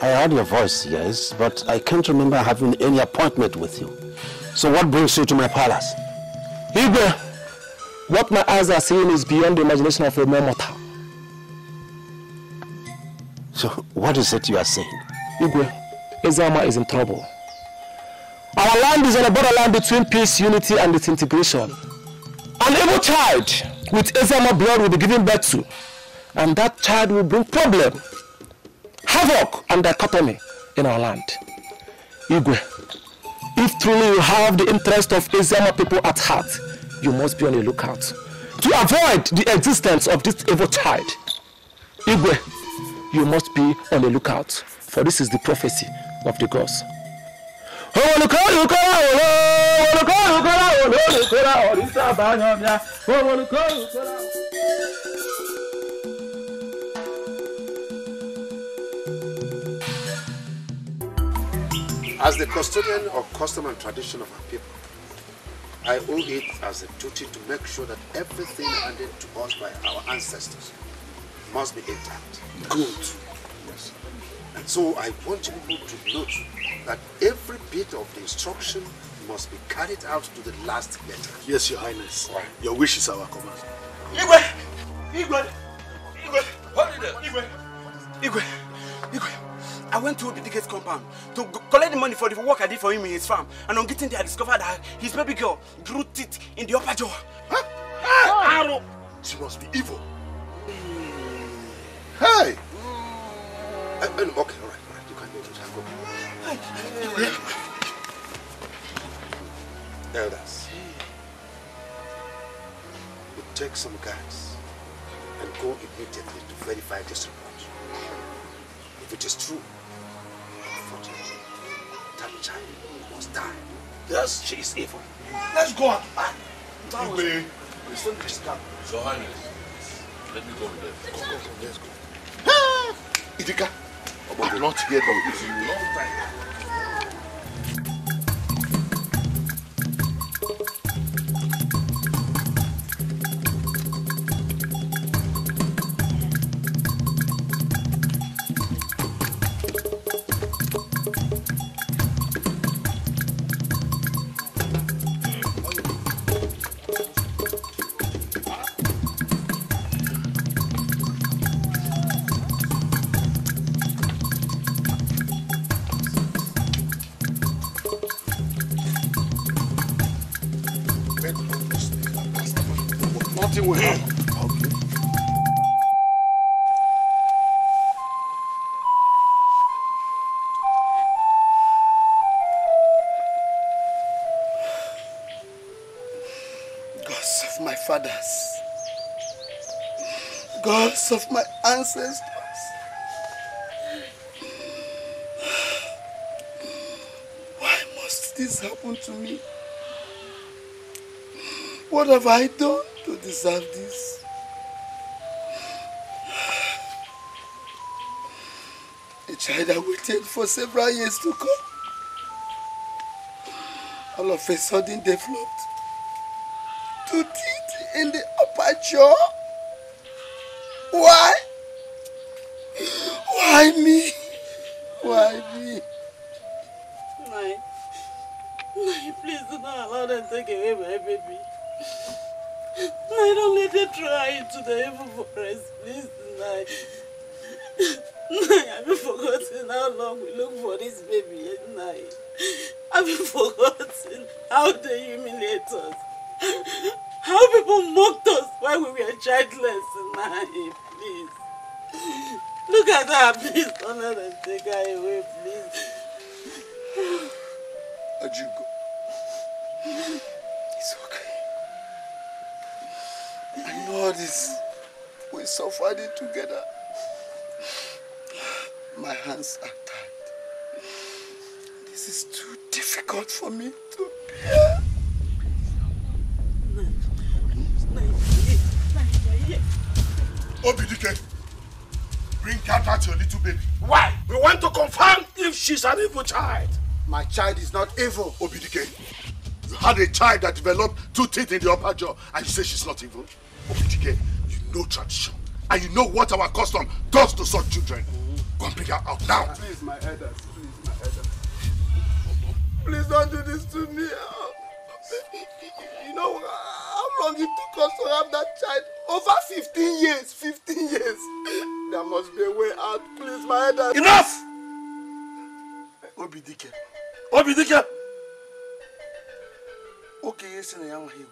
I heard your voice, yes, but I can't remember having any appointment with you. So what brings you to my palace? Igwe, what my eyes are seeing is beyond the imagination of a mere mortal. So what is it you are saying? Igwe, Eziama is in trouble. Our land is on a borderline between peace, unity, and disintegration. An evil child with Eziama blood will be given birth to, and that child will bring problem, havoc, and dichotomy in our land. Igwe, if truly you have the interest of Eziama people at heart, you must be on the lookout to avoid the existence of this evil child. Igwe, you must be on the lookout, for this is the prophecy of the gods. As the custodian of custom and tradition of our people, I owe it as a duty to make sure that everything handed to us by our ancestors must be intact. Good. Yes. And so I want you to note that every bit of the instruction must be carried out to the last letter. Yes, Your Highness. Right. Your wish is our command. Igwe! Igwe! Igwe! What is it? Igwe! Igwe! Igwe! I went to the Dikete's compound to collect the money for the work I did for him in his farm. And on getting there, I discovered that his baby girl drew teeth in the upper jaw. Huh? Hey! Arrow! She must be evil. Hey! Okay, all right. You can go to the go. Hey! Elders, we take some guys and go immediately to verify this report. If it is true, unfortunately, that child must die. Yes, she is evil. Let's go on. Your Highness, let me go with them. Go. Let's go. Idika, I will not hear from you. Long time. Gods of my ancestors, why must this happen to me? What have I done to deserve this? A child I waited for several years to come, all of a sudden developed two teeth in the upper jaw. Why? Why me? Why me? Nai. Nai, please do not allow them to take away my baby. Nai, don't let them try into the evil forest, please, Nai. Nai, I've been forgotten how long we look for this baby, Nai. I've been forgotten how they humiliate us. How people mocked us while we were childless, Nai, please. Look at that, please, don't let them take her away, please. Adjugo, it's okay. know all this. We suffered it together. My hands are tied. This is too difficult for me to bear. Obidike, bring Kata to your little baby. Why? We want to confirm if she's an evil child. My child is not evil. Obidike, you had a child that developed two teeth in the upper jaw and you say she's not evil? Obidike, you know tradition and you know what our custom does to such children. Come bring her out now. Please, my elders. Please don't do this to me. You know how long it took us to have that child? Over 15 years. 15 years. There must be a way out. Please, my elders. Enough! Obidike. Obidike! Okay, yes, I am here.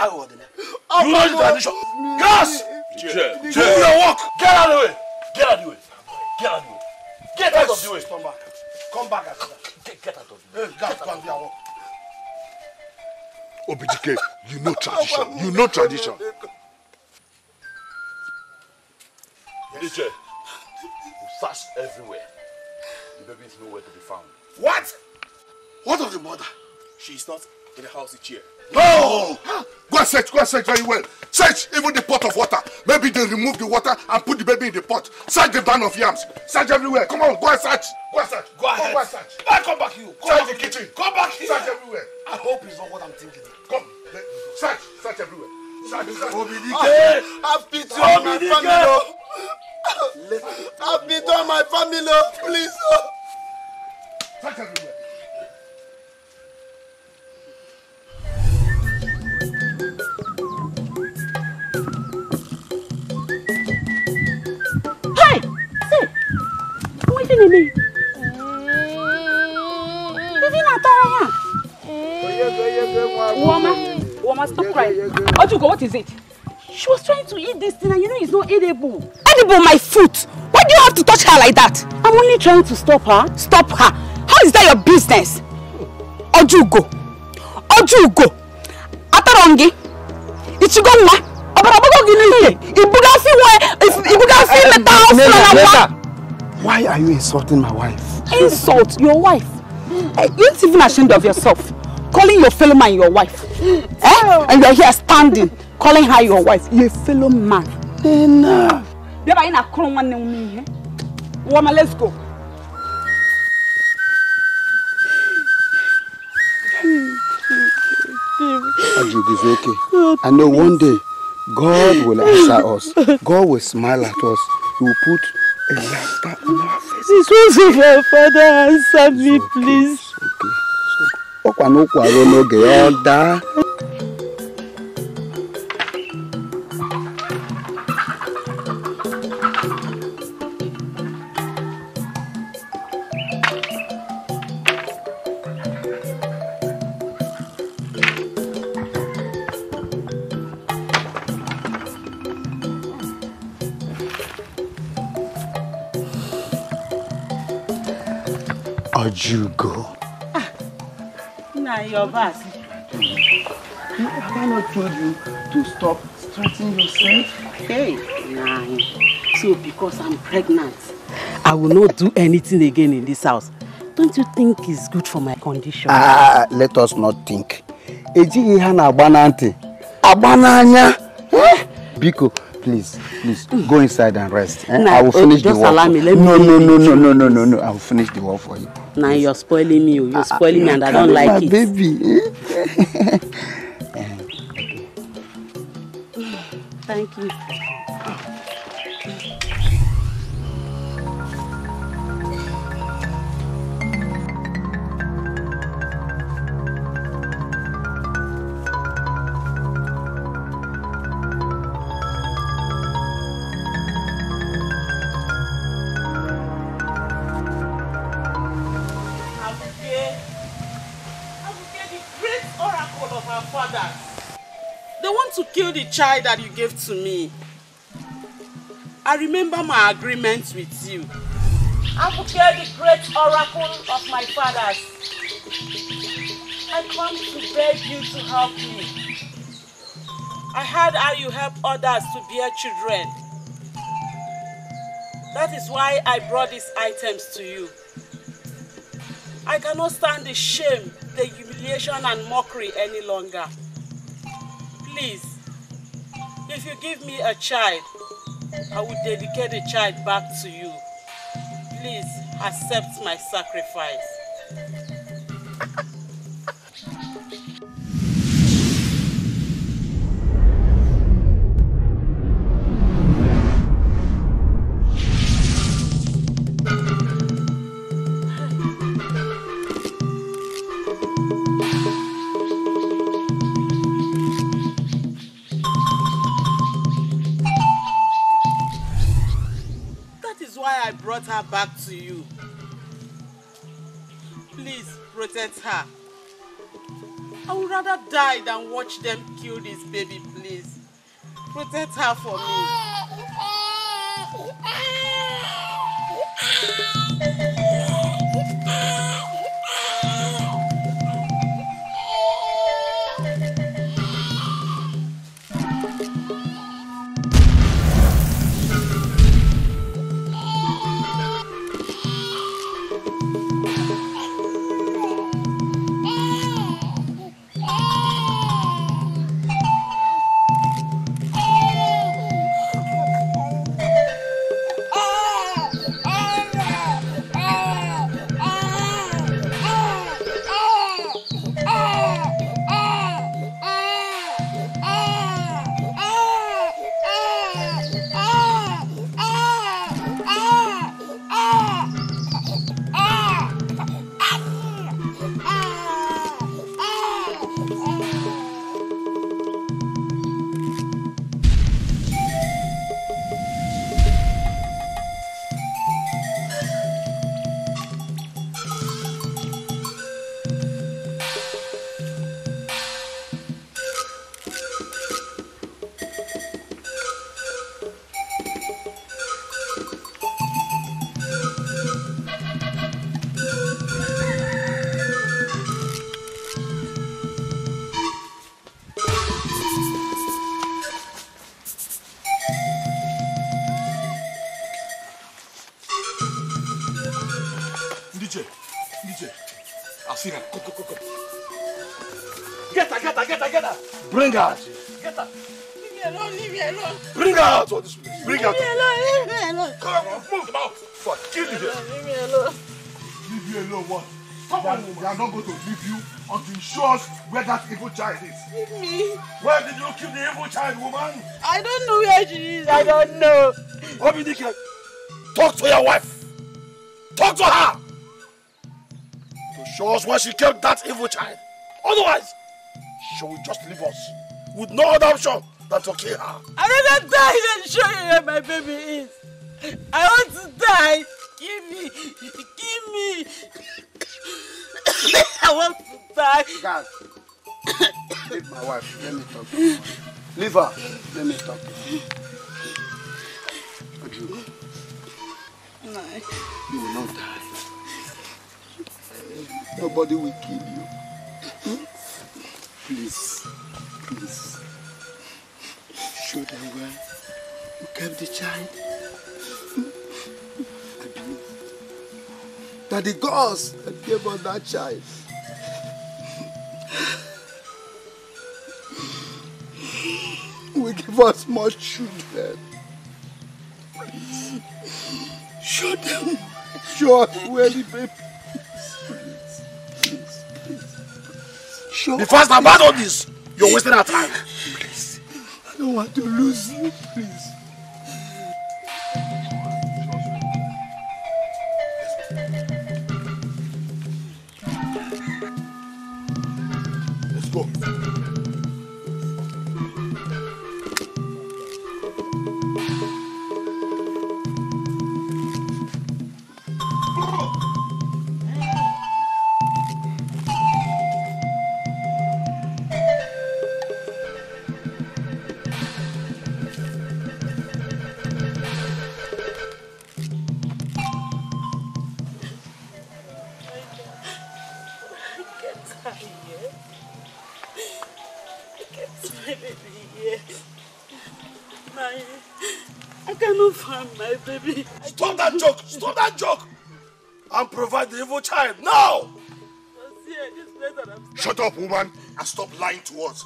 I order them. You know the tradition. Gas! Do your work. Get out of the way. Get out of the way. Get out of the way. Get out of the way. Come back. Come back after that. Get out of the way. Get out of the way. Obidike, you know tradition. You know tradition. Yes. You search everywhere. The baby is nowhere to be found. What? What of the mother? She is not in the house this year. No! Go and search very well. Search even the pot of water. Maybe they remove the water and put the baby in the pot. Search the barn of yams. Search everywhere. Come on, go and search. Go and search. Go ahead. Go and search. Come back here. Search the kitchen. Come back here. Search everywhere. I hope it's not what I'm thinking. Come. Search. Search everywhere. Search. Obidike. Have pity on my family. Have pity on my family. Please. Search everywhere. Nini. Even at all. Woman, stop crying. Odugo, what is it? She was trying to eat this thing and you know it's not edible. Edible, my foot. Why do you have to touch her like that? I'm only trying to stop her. Stop her. How is that your business? Odugo. Odugo. Atarongi. Ichigoma. Why are you insulting my wife? Insult your wife? You ain't even ashamed of yourself. Calling your fellow man your wife. Eh? And you're here standing, calling her your wife. You're a fellow man. Enough. Woman, let's go. It's okay. I know one day God will answer us. God will smile at us. He will put a laughter on our faces. Father, answer me, okay, please. It's okay. Odugo. Ah, now your boss. Have I not told you to stop stressing yourself? Hey, nah. So because I'm pregnant, I will not do anything again in this house. Don't you think it's good for my condition? Ah, let us not think. Eji Ihana Abanante. Abananya. Eh? Biko. Please, please, go inside and rest. Eh? Nah, I will finish the work. Allow me. Let me no. I will finish the work for you. Now you're spoiling me. You're spoiling me and I don't like it. Baby. Okay. Thank you. The child that you gave to me. I remember my agreement with you. I will hear the great oracle of my fathers. I come to beg you to help me. I heard how you help others to bear children. That is why I brought these items to you. I cannot stand the shame, the humiliation and mockery any longer. Please, if you give me a child, I will dedicate the child back to you. Please accept my sacrifice. Her back to you. Please protect her. I would rather die than watch them kill this baby, please. Protect her for me. Bring her out. Get her. Leave me alone, leave me alone. Bring her out of this place. Bring her out. Leave me alone, leave me alone. Come on, move them out. Fuck, kill you here. Leave me alone. Leave me alone, what? Come on, woman. We are not going to leave you until you show us where that evil child is. Leave me. Where did you kill the evil child, woman? I don't know where she is. I don't know. Obidike, talk to your wife. Talk to her. To show us where she killed that evil child. Otherwise, she will just leave us with no other option than to kill her. I'd rather die than show you where my baby is. I want to die. Give me. Give me. I want to die. God, leave my wife. Let me talk to her. Leave her. Let me talk to her. Could you? No. You will not die. Nobody will kill you. Please, please, show them where you kept the child. I believe that the gods that gave us that child will give us more children. Please, show them, show us where the baby. Be fast about all this. You're wasting our time. Please. I don't want to lose you, please. Let's go. cry. I cannot find my baby. Stop that joke! Stop that joke! And provide the evil child now! Shut up, woman, and stop lying to us.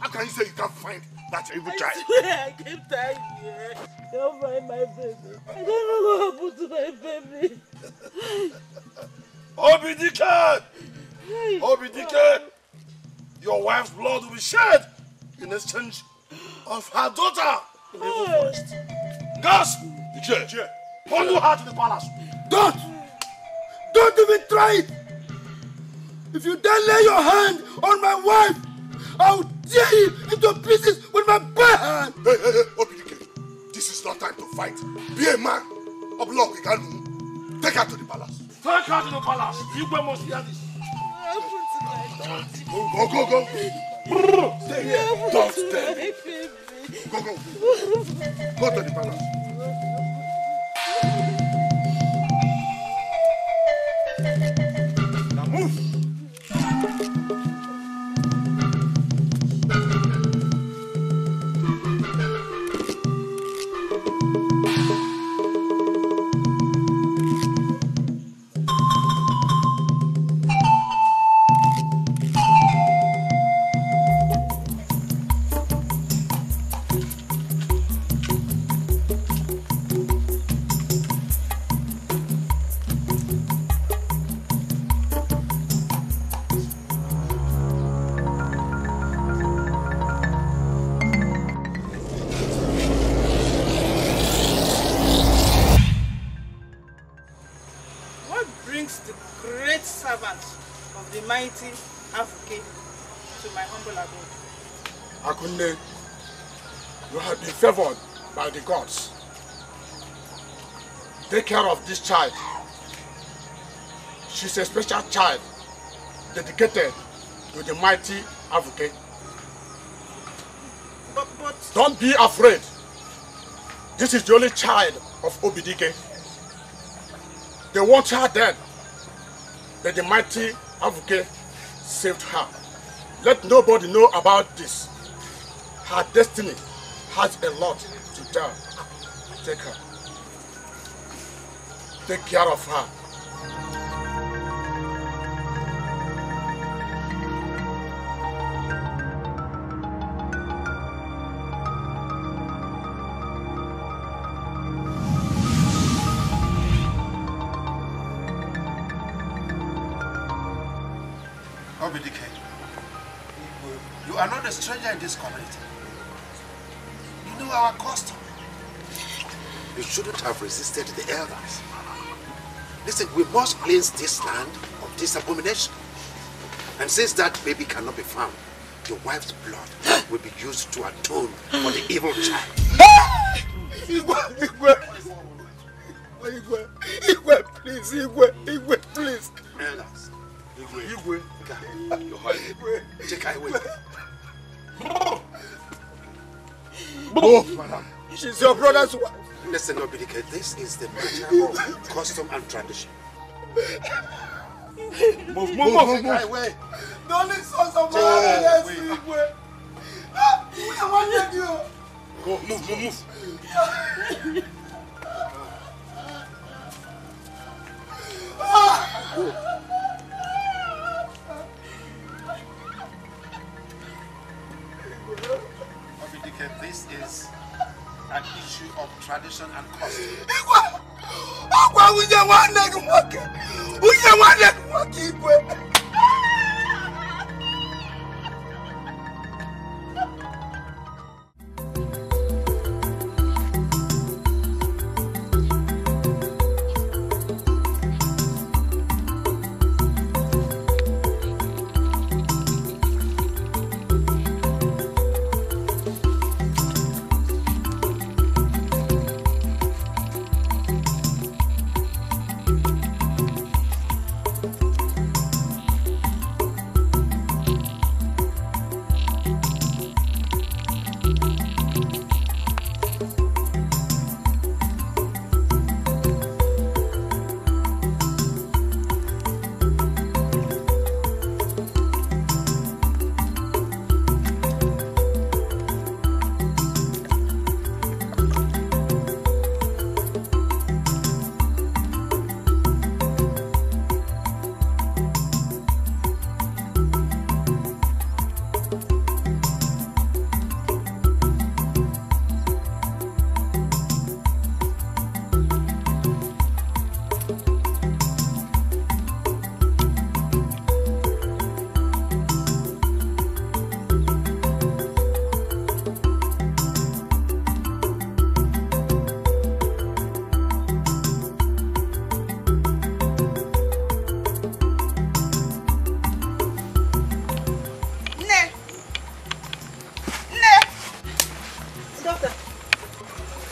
How can you say you can't find that evil child? I keep dying here. I don't find my baby. I don't know what happened to my baby. Obidike! Obidike! Your wife's blood will be shed in exchange of her daughter in the evil forest. Gas! Dikete! Bundle her to the palace. Don't! Don't even try it! If you dare lay your hand on my wife, I will tear you into pieces with my bare hand! Hey, hey, hey, Obidike, this is not time to fight. Be a man. Ooloko, Igwe, take her to the palace. Take her to the palace. Igwe must hear this. Go, go, go, go. Stay here. Don't stay. Go, go. Go to the palace. Akone, you have been favored by the gods. Take care of this child. She's a special child dedicated to the mighty Adaugo. But... Don't be afraid. This is the only child of Obidike. They want her dead, but the mighty Adaugo saved her. Let nobody know about this. Her destiny has a lot to tell. Take her. Take care of her. Stranger in this community. You know our custom. You shouldn't have resisted the elders. Listen, we must cleanse this land of this abomination. And since that baby cannot be found, your wife's blood will be used to atone for the evil child. Igwe, please, Igwe, please. Elders. Igwe. Take her away. Oh, she's your brother's wife. Listen, Obidike, this is the matter of custom and tradition. Move. Away. Don't listen to my way. We wanted you. Go, move. Go. This is an issue of tradition and custom.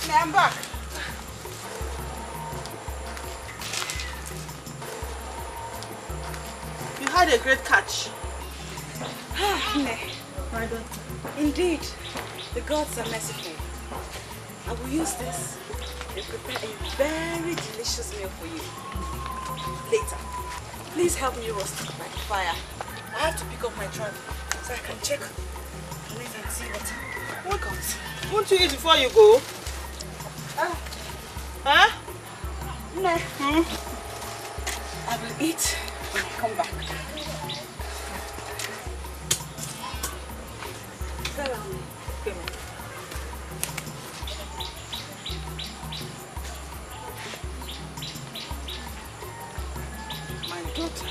Now I'm back. You had a great catch. Indeed, the gods are merciful. I will use this to prepare a very delicious meal for you later. Please help me roast by the fire. I have to pick up my trunk so I can check and wait and see what comes. Won't you eat before you go? Huh? No. I will eat when I come back. My daughter,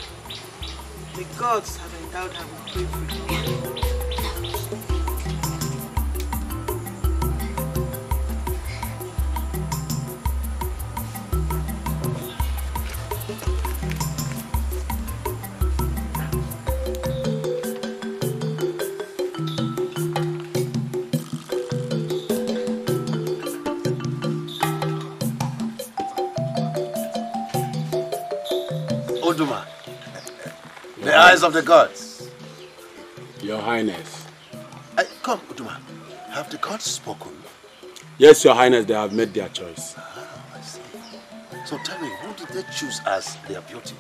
the gods have endowed her with bravery. Uduma, the eyes of the gods. Your Highness. Come, Uduma. Have the gods spoken? Yes, Your Highness, they have made their choice. Ah, I see. So tell me, who did they choose as their beauty?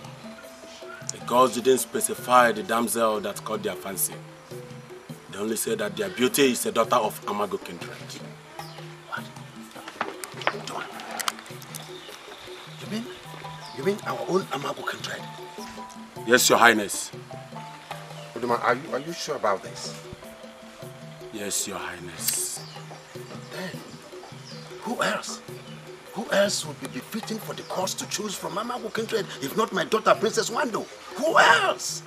The gods didn't specify the damsel that caught their fancy. They only said that their beauty is a daughter of Amaogu kindred. What? Uduma. You mean our own Amaogu kindred? Yes, Your Highness. Uduma, are you sure about this? Yes, Your Highness. But then, who else? Who else would be befitting for the cause to choose from Amaogu kindred if not my daughter, Princess Wando? Who else?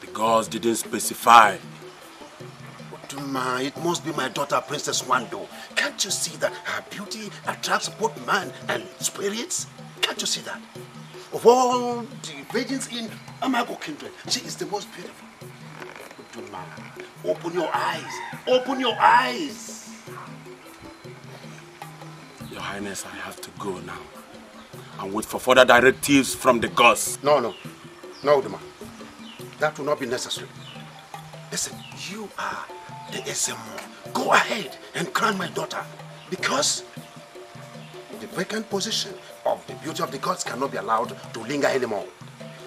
The gods didn't specify. Uduma, it must be my daughter, Princess Wando. Can't you see that her beauty attracts both man and spirits? Can't you see that? Of all the virgins in Amaogu kindred, she is the most beautiful. Open your eyes. Open your eyes. Your Highness, I have to go now and wait for further directives from the gods. No, Uduma. That will not be necessary. Listen, you are the Ezemo. Go ahead and crown my daughter because the vacant position of the beauty of the gods cannot be allowed to linger anymore.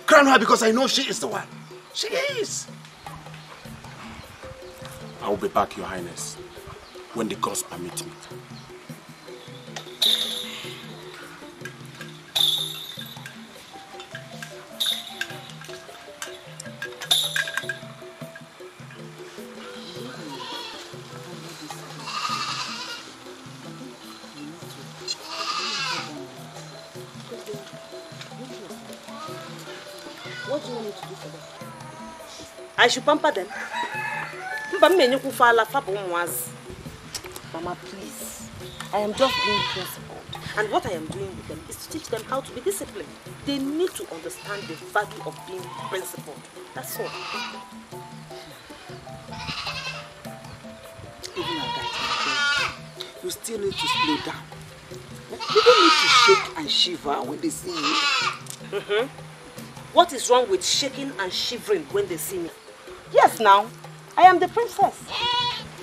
Crown her because I know she is the one. She is. I will be back, Your Highness, when the gods permit me. I should pamper them. Mama, please. I am just being principled. And what I am doing with them is to teach them how to be disciplined. They need to understand the value of being principled. That's all. Even at that time, you still need to slow down. People need to shake and shiver when they see you. What is wrong with shaking and shivering when they see me? Yes, now. I am the princess.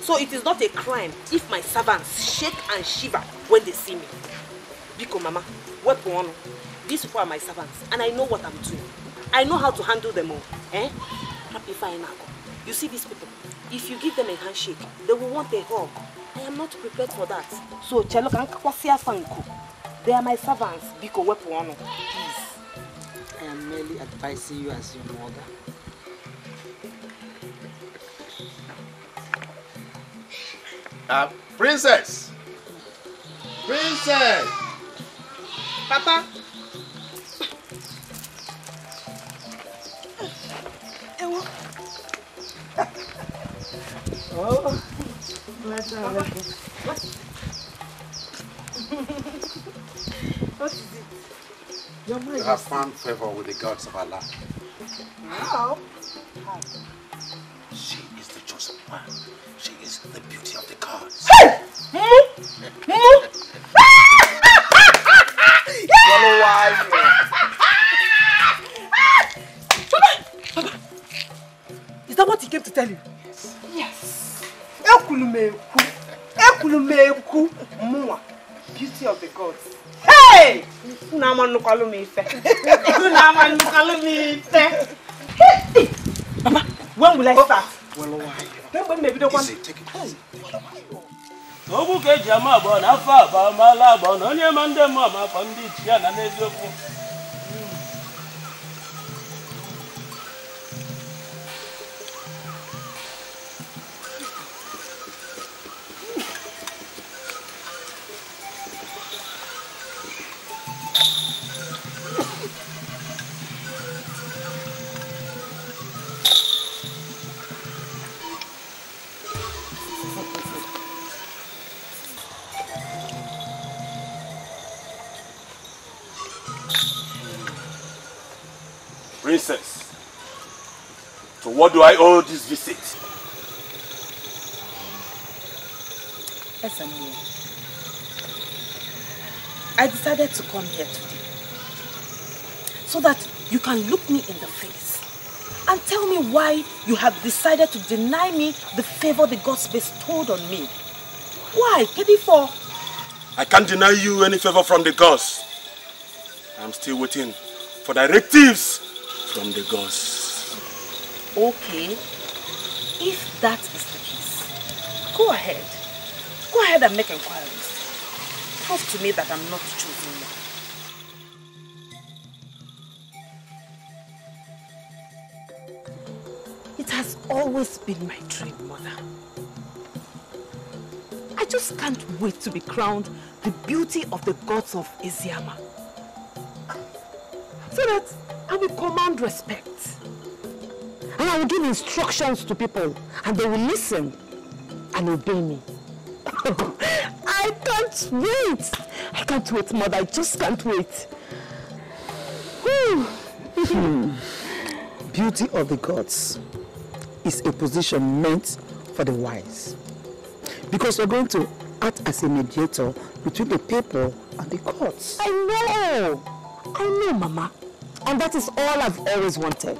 So it is not a crime if my servants shake and shiver when they see me. Biko Mama, wepono. These people are my servants and I know what I'm doing. I know how to handle them all. You see these people, if you give them a handshake, they will want a hug. I am not prepared for that. So they are my servants. Biko wepono. Please. I am merely advising you as your mother. Princess! Princess! Papa! Ewo! Oh! Let's have a look. What is it? You have found favor with the gods of Allah. How? How? She is the chosen one. She is the beauty of the gods. Hey! Ekulumeku Mua, beauty of the gods. Hey! Mama, when will I start? Well, why? Easy, take it easy. Princess, to what do I owe this visit? Ezemo, I decided to come here today so that you can look me in the face and tell me why you have decided to deny me the favor the gods bestowed on me. Why? Pity for? I can't deny you any favor from the gods. I'm still waiting for directives from the gods. Okay, if that is the case, go ahead. Go ahead and make inquiries. Prove to me that I'm not choosing you. It has always been my dream, Mother. I just can't wait to be crowned the beauty of the gods of Eziama, so that I will command respect. And I will give instructions to people, and they will listen and obey me. I can't wait. I can't wait, Mother. I just can't wait. Beauty of the gods is a position meant for the wise, because we're going to act as a mediator between the people and the gods. I know, Mama. And that is all I've always wanted.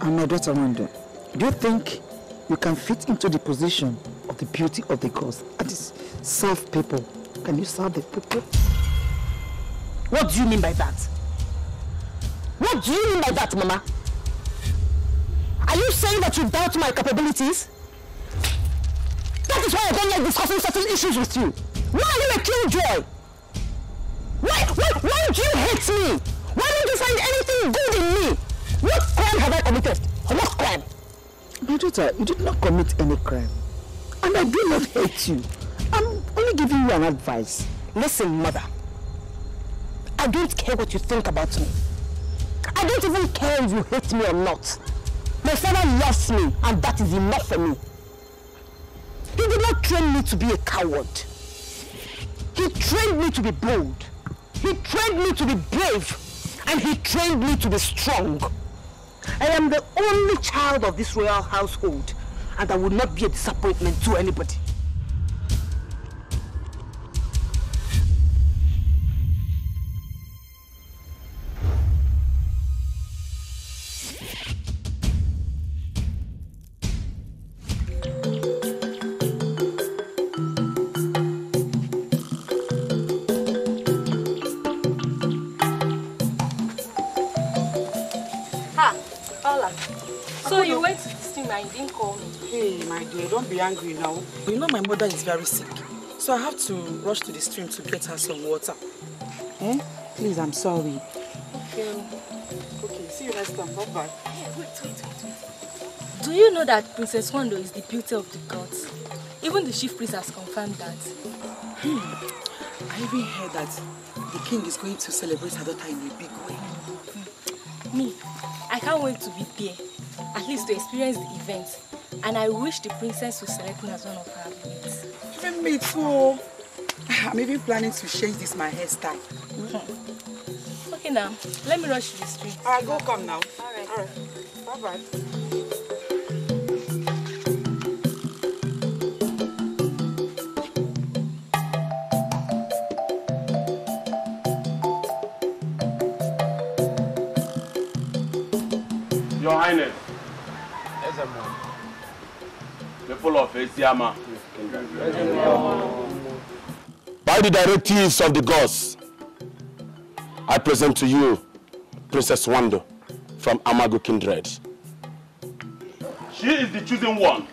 And my daughter Wando, do you think you can fit into the position of the beauty of the gods? That is, serve people. Can you serve the people? What do you mean by that? What do you mean by that, Mama? Are you saying that you doubt my capabilities? That is why I don't like discussing certain issues with you. Why are you a killjoy? Why do you hate me? Why don't you find anything good in me? What crime have I committed? Or what crime? My daughter, you did not commit any crime. And I do not hate you. I'm only giving you an advice. Listen, Mother. I don't care what you think about me. I don't even care if you hate me or not. My father loves me, and that is enough for me. He did not train me to be a coward. He trained me to be bold. He trained me to be brave. And he trained me to be strong. I am the only child of this royal household, and I will not be a disappointment to anybody. Angry now. You know my mother is very sick, so I have to rush to the stream to get her some water. Please, I'm sorry. Okay, see you next time. Bye bye. Hey, wait. Do you know that Princess Wando is the beauty of the gods? Even the chief priest has confirmed that. I even heard that the king is going to celebrate her daughter in a big way. Me, I can't wait to be there, at least to experience the event. And I wish the princess would select me as one of her mates. Even me too. I'm even planning to change this my hairstyle. Okay now, let me rush to the street. Alright, go come now. Alright. Alright. Bye bye. Your Highness. Full of Eziama, By the directives of the gods, I present to you Princess Wando from Amaogu kindred. She is the chosen one.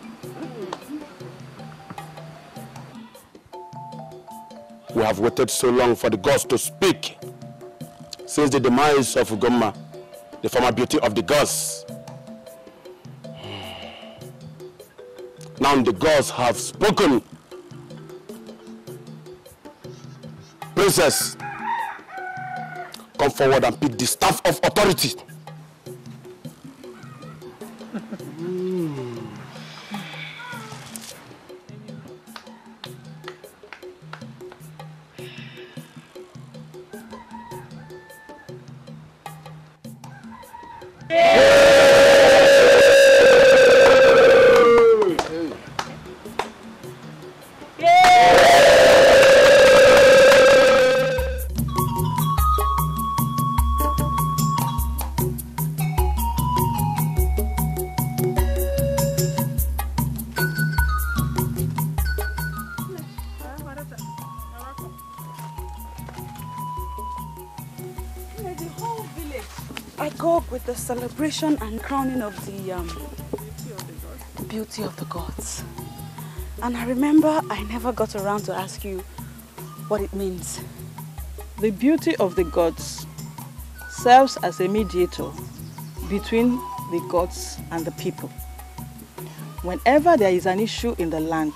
We have waited so long for the gods to speak. Since the demise of Ugoma, the former beauty of the gods. Now the gods have spoken. Princess, come forward and pick the staff of authority. Celebration and crowning of the beauty of the gods. And I remember I never got around to ask you what it means. The beauty of the gods serves as a mediator between the gods and the people. Whenever there is an issue in the land,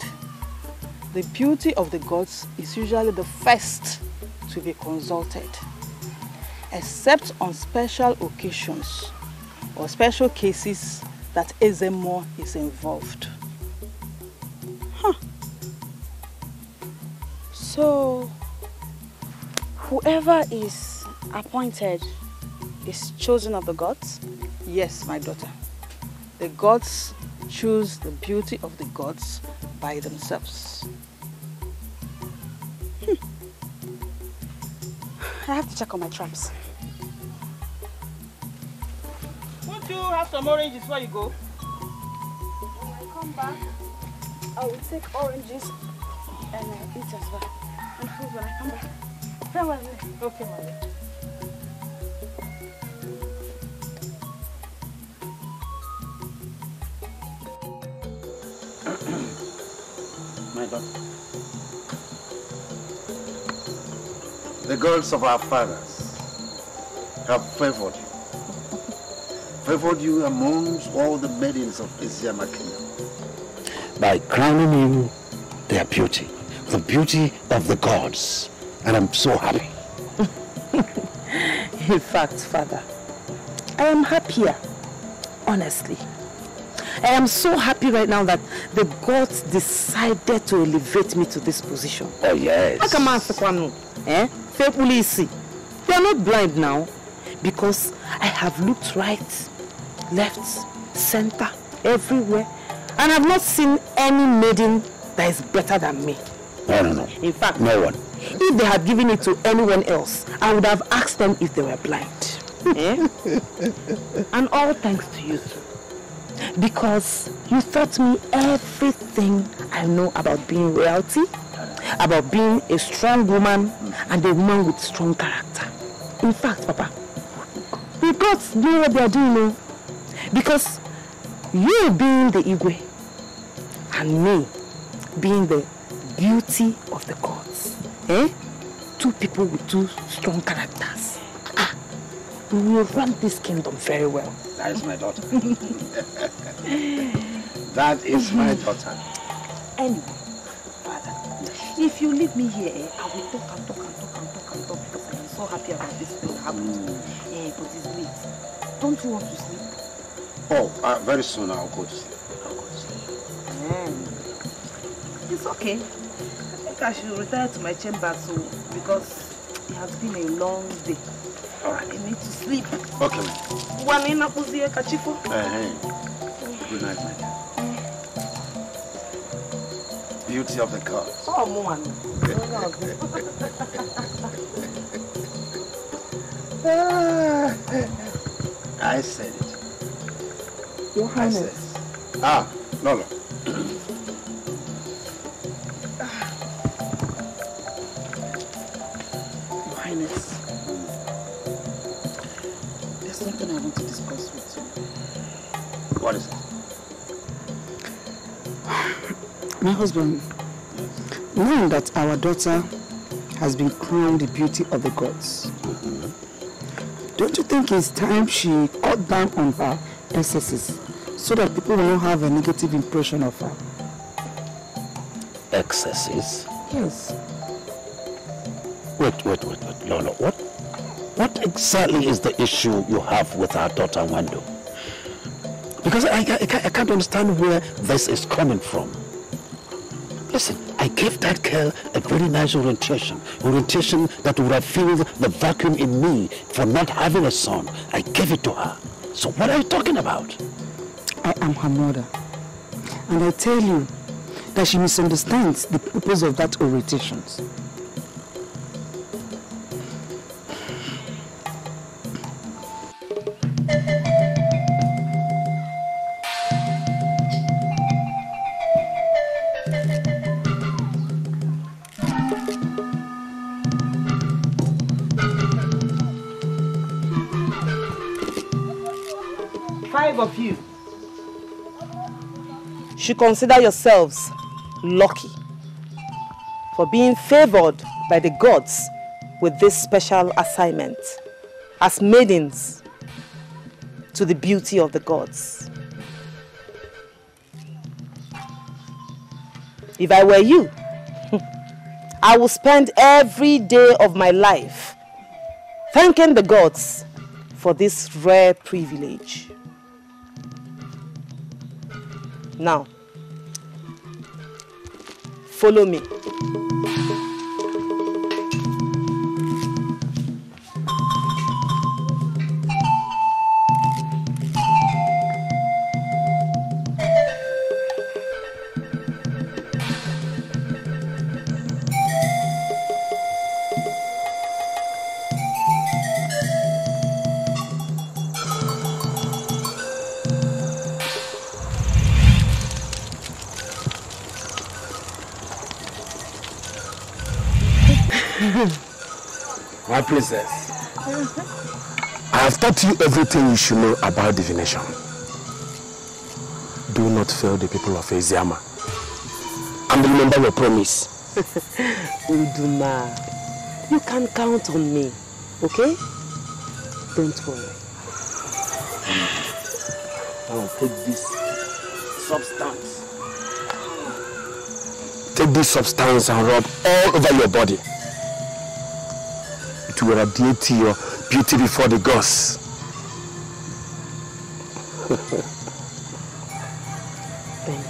the beauty of the gods is usually the first to be consulted, except on special occasions or special cases that Ezemo is involved. Huh. So, whoever is appointed is chosen of the gods? Yes, my daughter. The gods choose the beauty of the gods by themselves. I have to check on my traps. Won't you have some oranges before you go? When I come back, I will take oranges and eat as well. And food when I come back. Come on, okay, mother. My daughter. The girls of our fathers have favored you. Favored you amongst all the maidens of Eziama kingdom. By crowning you their beauty, the beauty of the gods. And I'm so happy. In fact, Father, I am happier, honestly. I am so happy right now that the gods decided to elevate me to this position. Oh, yes. They are not blind now, because I have looked right, left, center, everywhere, and I've not seen any maiden that is better than me. No. In fact, no one. If they had given it to anyone else, I would have asked them if they were blind. And all thanks to you too, because you taught me everything I know about being royalty, about being a strong woman and a woman with strong character. In fact, Papa, the gods know what they are doing, because you being the Igwe and me being the beauty of the gods, two people with two strong characters, we will run this kingdom very well. That is my daughter. That is my daughter. Anyway, Father, if you leave me here, I will talk, because I am so happy about this thing happening. Don't you want to sleep? Oh, very soon I'll go to sleep. It's okay. I think I should retire to my chamber, so, because it has been a long day. All right. I need to sleep. Okay. Good night, my dear. Beauty of the gods. Oh, Moan. I said it. Your Highness. I said it. No. Your Highness, there's something I want to discuss with you. What is it? My husband, knowing that our daughter has been crowned the beauty of the gods, don't you think it's time she cut down on her excesses so that people will not have a negative impression of her? Excesses? Yes. Wait. No. What exactly is the issue you have with our daughter Wando? Because I can't understand where this is coming from. Listen, I gave that girl a very nice orientation that would have filled the vacuum in me for not having a son. I gave it to her. So what are you talking about? I am her mother. And I tell you that she misunderstands the purpose of that orientation. Of you. You should consider yourselves lucky for being favored by the gods with this special assignment as maidens to the beauty of the gods. If I were you, I would spend every day of my life thanking the gods for this rare privilege. Now, follow me. My princess, I have taught you everything you should know about divination. Do not fail the people of Eziama. And remember your promise. Uduma, you can count on me, okay? Don't worry. I will take this substance. Take this substance and rub all over your body. To radiate your beauty before the gods. Thank you.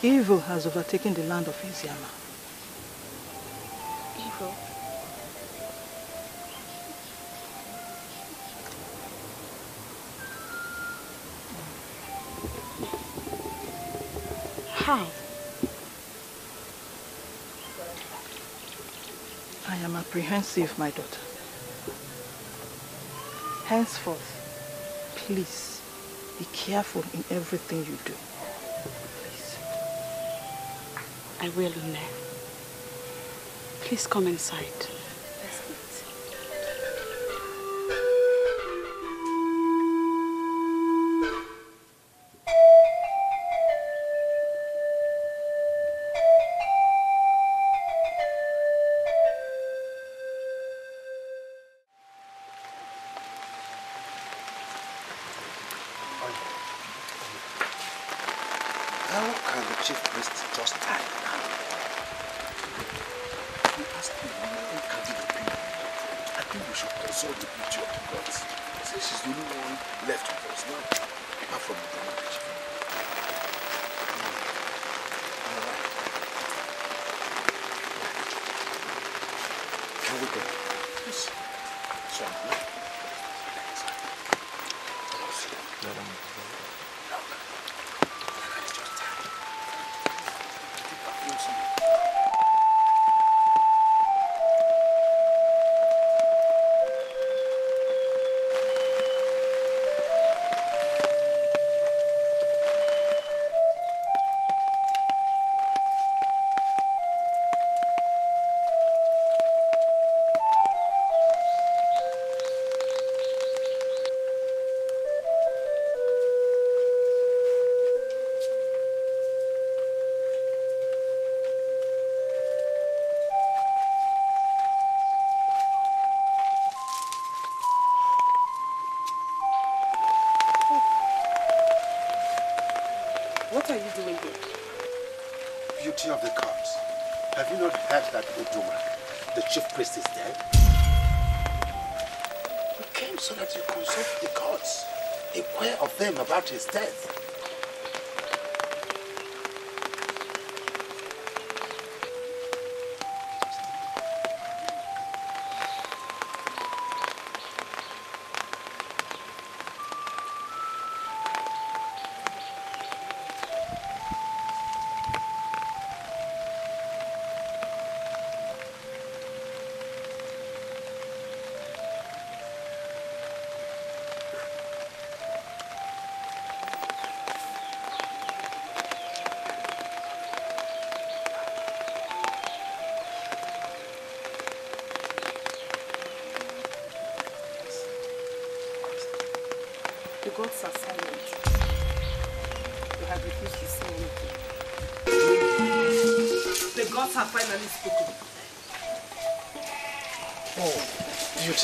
Evil has overtaken the land of Eziama. Evil? How? I am apprehensive, my daughter. Henceforth, please be careful in everything you do. I will, Nne. Please come inside. Let's eat. How can the chief priest just die? So the beauty of the gods. She's the only one left with us now. apart from the marriage. Can we go? Yes. So I'm not going to let of the gods. Have you not heard that Uduma, the chief priest, is dead? You came so that you consult the gods, inquire of them about his death.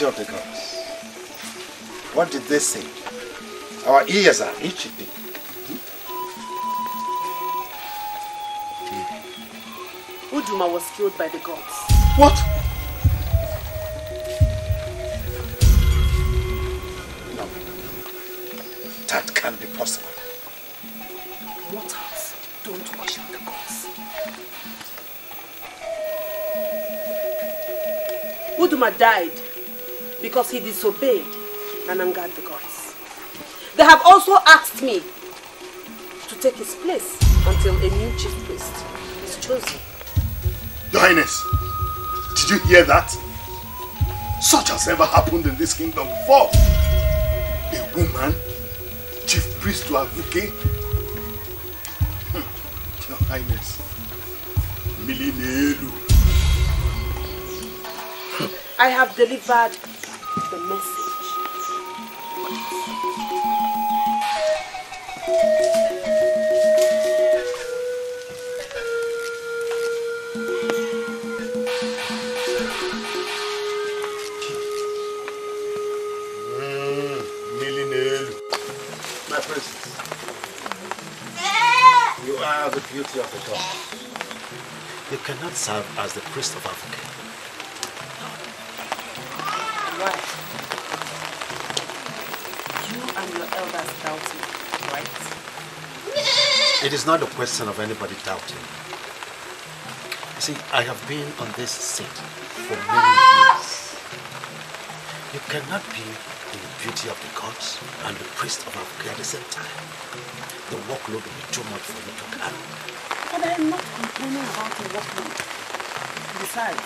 Of the gods. What did they say? Our ears are itchy. Uduma was killed by the gods. What? No. That can't be possible. Mortals don't question the gods. Uduma died because he disobeyed and angered the gods. They have also asked me to take his place until a new chief priest is chosen. Your Highness, did you hear that? Such has never happened in this kingdom before. A woman, chief priest to Akunye. Your Highness, Milinelu. I have delivered the message. My princess, you are the beauty of the god. You cannot serve as the priest of Africa. Doubting, right? It is not a question of anybody doubting. You see, I have been on this seat for many years. You cannot be in the beauty of the gods and the priest of Akone at the same time. The workload will be too much for you to carry. But I am not complaining about the workload. Besides,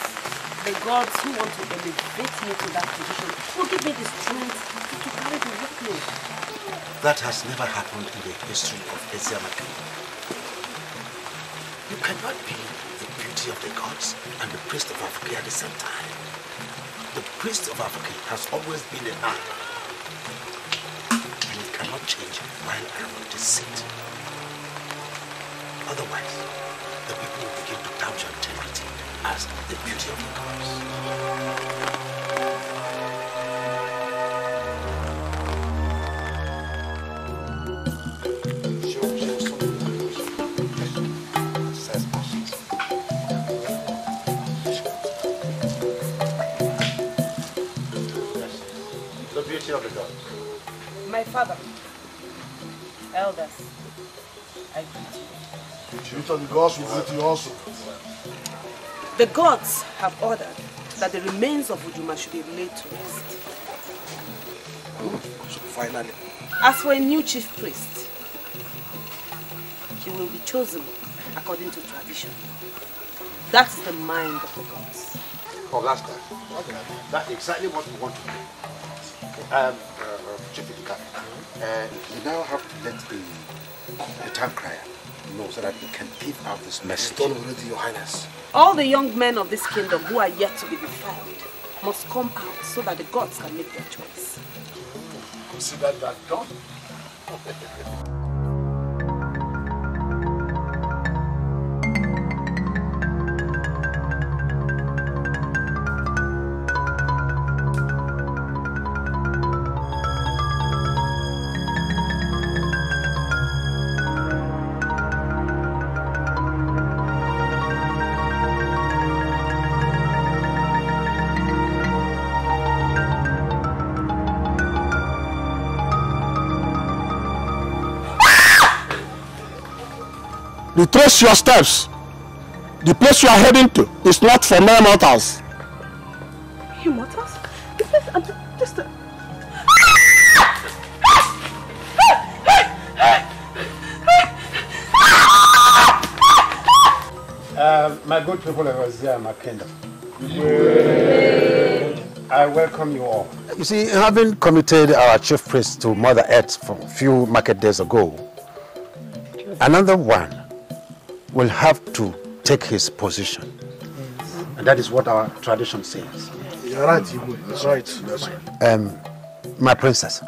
the gods who want to elevate me to that position will give me the strength to carry the workload. That has never happened in the history of Eziama. You cannot be the beauty of the gods and the priest of Akone at the same time. The priest of Akone has always been a man. And it cannot change while I am on this seat. Otherwise, the people will begin to doubt your integrity as the beauty of the gods. My father, Elders, I greet you. The gods will greet you also. The gods have ordered that the remains of Ujuma should be laid to rest. So finally. As for a new chief priest, he will be chosen according to tradition. That's the mind of the gods. Oh, that's good. Okay. That's exactly what we want to do. Chief Idika, you now have to let the town crier know so that he can give out this message. It's done already, Your Highness. All the young men of this kingdom who are yet to be defiled must come out so that the gods can make their choice. Consider that done. Retrace your steps. The place you are heading to is not for mere mortals. You mortals? This is just a... my good people of Eziama Kingdom. I welcome you all. You see, having committed our chief priest to Mother Earth from a few market days ago, another one will have to take his position. Yes. And that is what our tradition says. You're right, Igwe. That's right. That's right. My princess,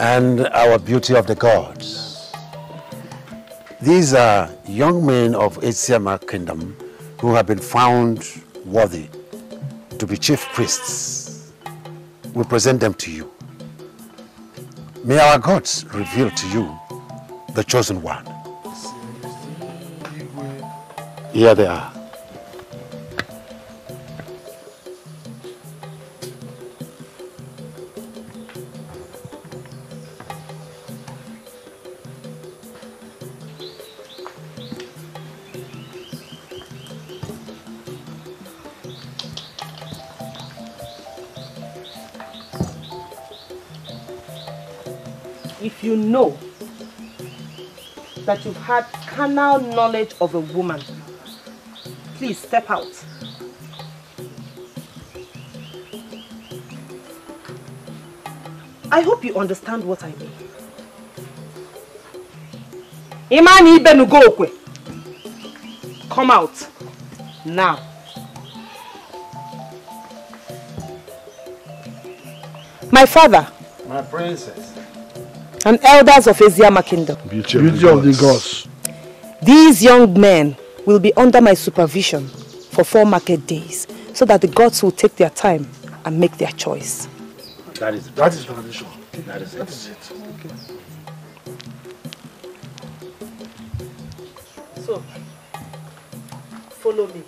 and our beauty of the gods. These are young men of Eziama Kingdom who have been found worthy to be chief priests. We present them to you. May our gods reveal to you the chosen one. Here they are. If you know that you've had carnal knowledge of a woman, please step out. I hope you understand what I mean. Imani Benugokwe, come out now. My father, my princess, and elders of Eziama Kingdom, beauty of the gods, these young men will be under my supervision for 4 market days so that the gods will take their time and make their choice. That is tradition. That is it. Okay. So, follow me.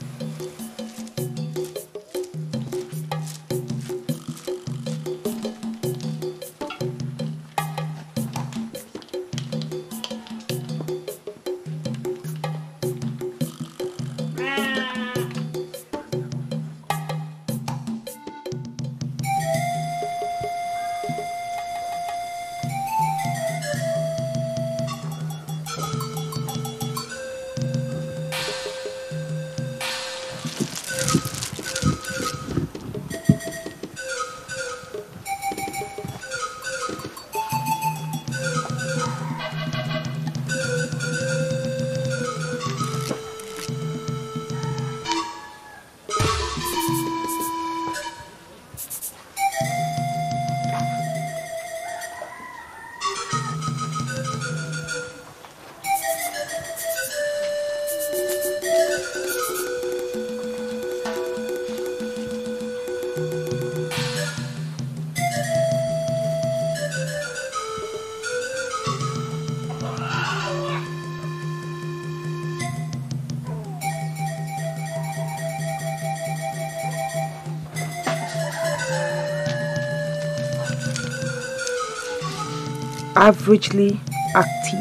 Averagely active.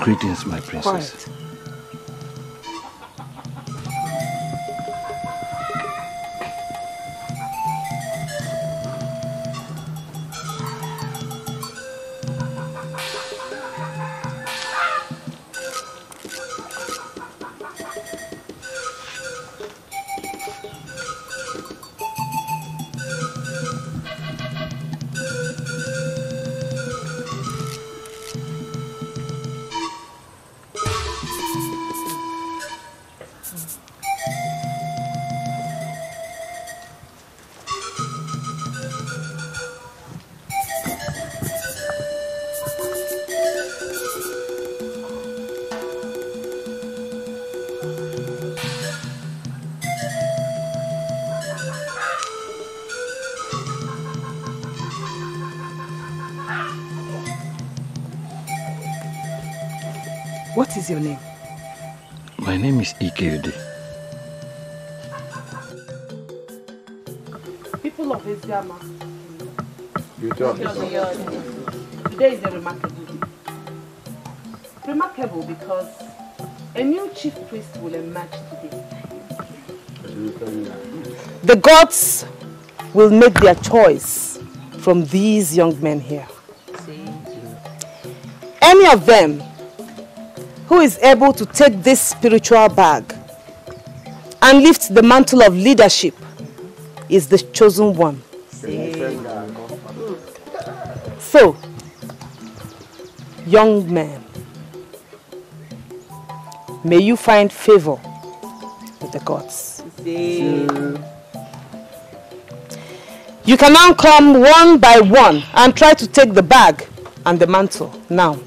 Greetings, my princess. Quiet. What is your name? My name is Ikeude. People of Eziama. Today is a remarkable day. Remarkable because a new chief priest will emerge today. The gods will make their choice from these young men here. Any of them who is able to take this spiritual bag and lift the mantle of leadership is the chosen one. So, young man, may you find favor with the gods. You can now come one by one and try to take the bag and the mantle now.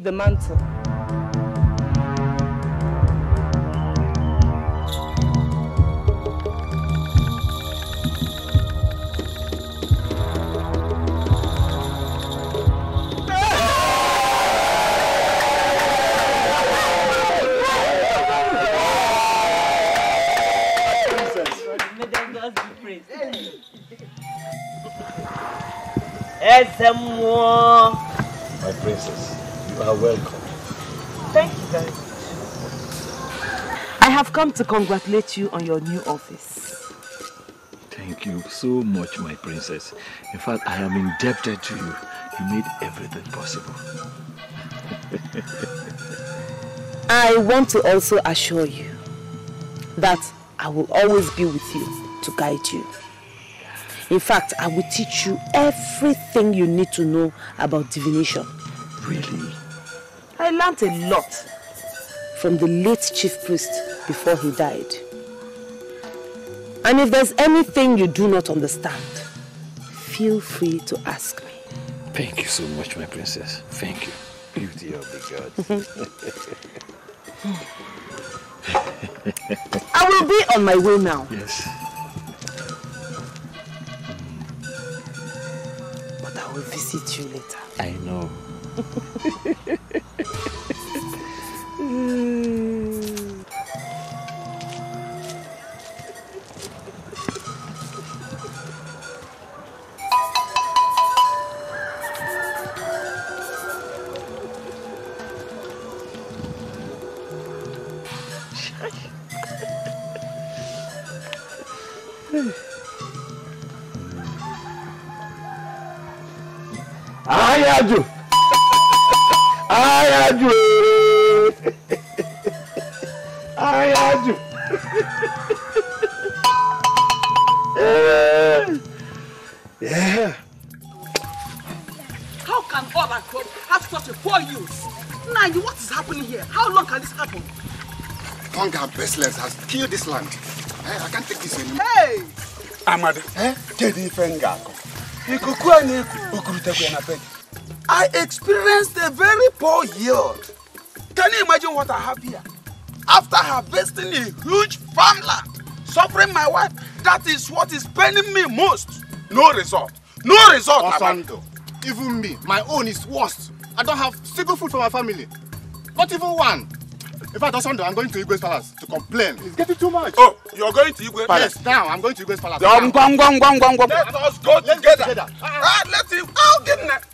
The mantle. Ezemo. My princess. You are welcome. Thank you very much. I have come to congratulate you on your new office. Thank you so much, my princess. In fact, I am indebted to you. You made everything possible. I want to also assure you that I will always be with you to guide you. In fact, I will teach you everything you need to know about divination. Really? I learned a lot from the late chief priest before he died. And if there's anything you do not understand, feel free to ask me. Thank you so much, my princess. Thank you. Beauty of the gods. I will be on my way now. Yes. But I will visit you later. I know. Has killed this land. I can't take this anymore. Hey! Amada. Eh? I experienced a very poor yield. Can you imagine what I have here? After harvesting a huge farmland, suffering my wife, that is what is paining me most. No result. No result, Osondo. Even me, my own is worse. I don't have single food for my family. Not even one. In fact, Osondo, I'm going to Igwe's palace to complain. It's getting too much. Oh, you're going to Igwe's palace? Yes, now I'm going to Igwe's palace. Let us go together. Let's him. Oh, get it.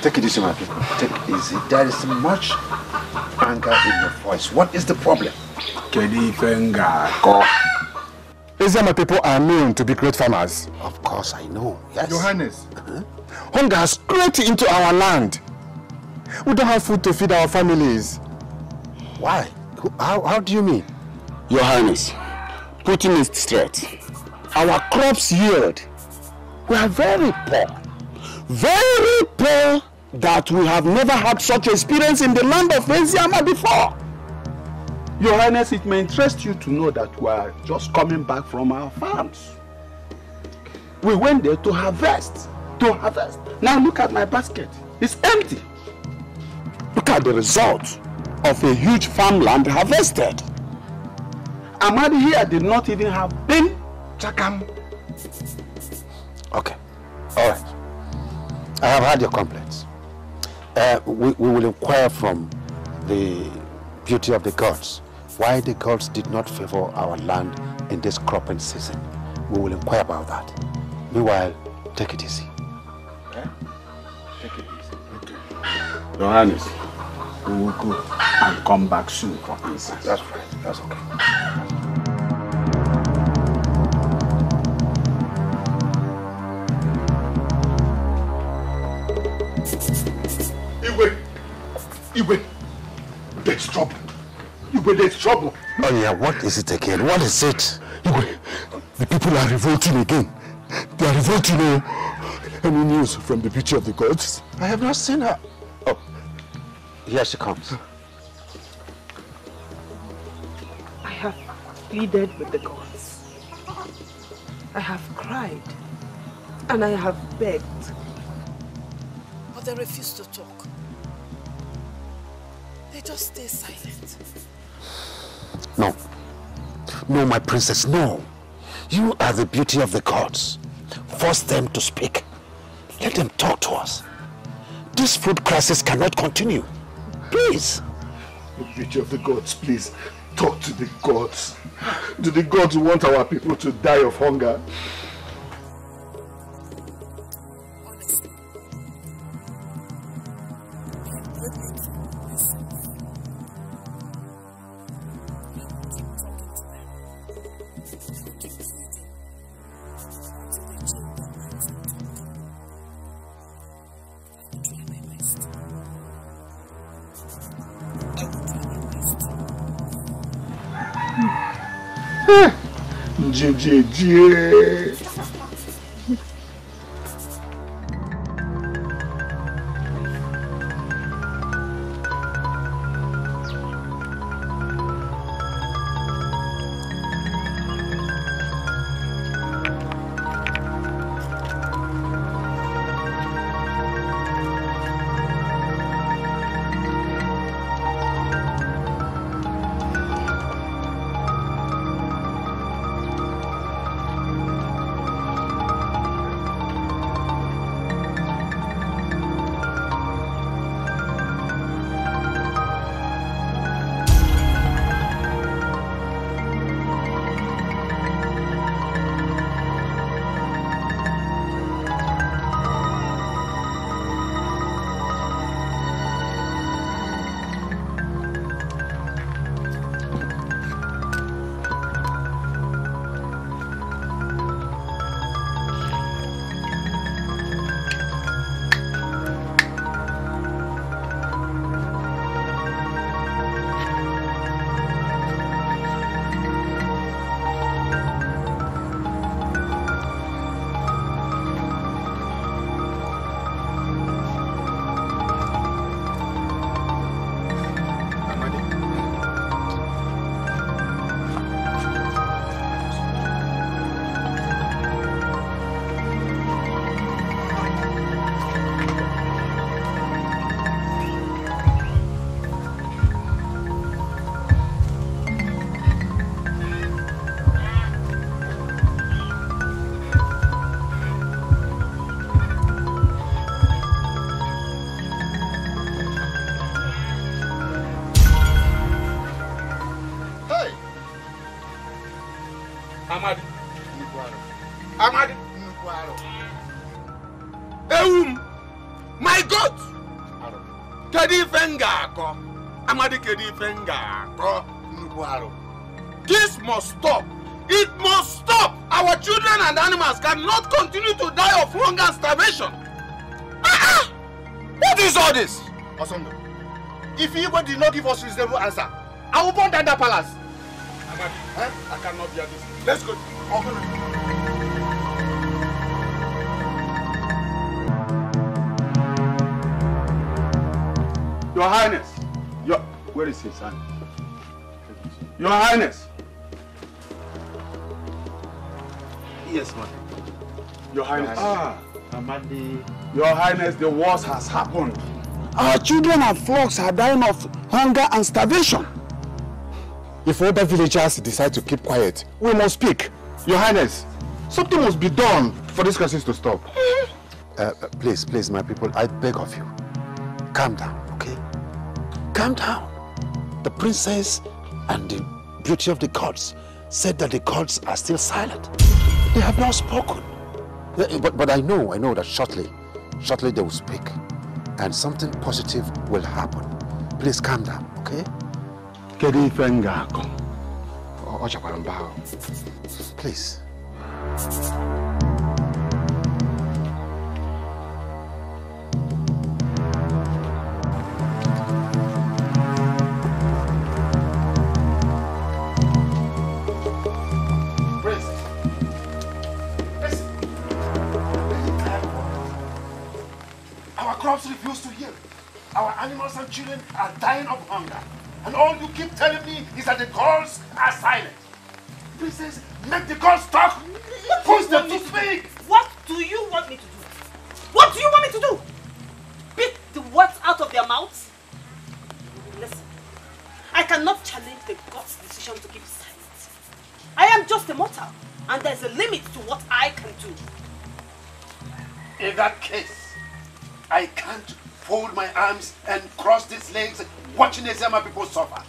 Take it easy, my people. Take it easy. There is much anger in your voice. What is the problem? Ezema people are known to be great farmers. Of course, I know. Yes. Your Highness. Hunger has crept into our land. We don't have food to feed our families. Why? How do you mean? Your Highness, putting it straight, our crops yield. We are very poor. Very poor that we have never had such experience in the land of Eziama before. Your Highness, it may interest you to know that we are just coming back from our farms. We went there to harvest. Now look at my basket. It's empty. Look at the result of a huge farmland harvested. Amadi here did not even have been chakam. Okay, all right. I have had your complaints. We will inquire from the beauty of the gods why the gods did not favor our land in this cropping season. We will inquire about that. Meanwhile, take it easy. Okay? Take it easy. Okay. Your Highness. We will go and come back soon for answers. That's right. That's okay. Igwe, there's trouble. Oh yeah, what is it again? What is it? Igwe, the people are revolting again. They are revolting. Any news from the beauty of the gods? I have not seen her. Oh. Here she comes. I have pleaded with the gods. I have cried. And I have begged. But they refuse to talk. They just stay silent. No. No, my princess, no. You are the beauty of the gods. Force them to speak. Let them talk to us. This food crisis cannot continue. Please. The beauty of the gods, please. Talk to the gods. Do the gods want our people to die of hunger? This must stop. It must stop. Our children and animals cannot continue to die of hunger and starvation. What is all this? Osondo, if Igwe did not give us reasonable answer, I will burn down that palace. I cannot bear this. Let's go. Your Highness. Where is his hand? Your Highness. Yes, madam. Your Highness. Amadi. Your Highness, the worst has happened. Our children and flocks are dying of hunger and starvation. If other villagers decide to keep quiet, we must speak. Your Highness, something must be done for this crisis to stop. Please, my people, I beg of you. Calm down, okay? Calm down. The princess and the beauty of the gods said that the gods are still silent. They have not spoken. But I know that shortly they will speak. And something positive will happen. Please calm down, okay? Please. Animals and children are dying of hunger. And all you keep telling me is that the girls are silent. Princess, make the girls talk. Push them to speak. What do you want me to do? What do you want me to do? Beat the words out of their mouths? Listen, I cannot challenge the gods' decision to keep silent. I am just a mortal, and there's a limit to what I can do. In that case, I can't fold my arms and cross these legs, watching Eziama people suffer.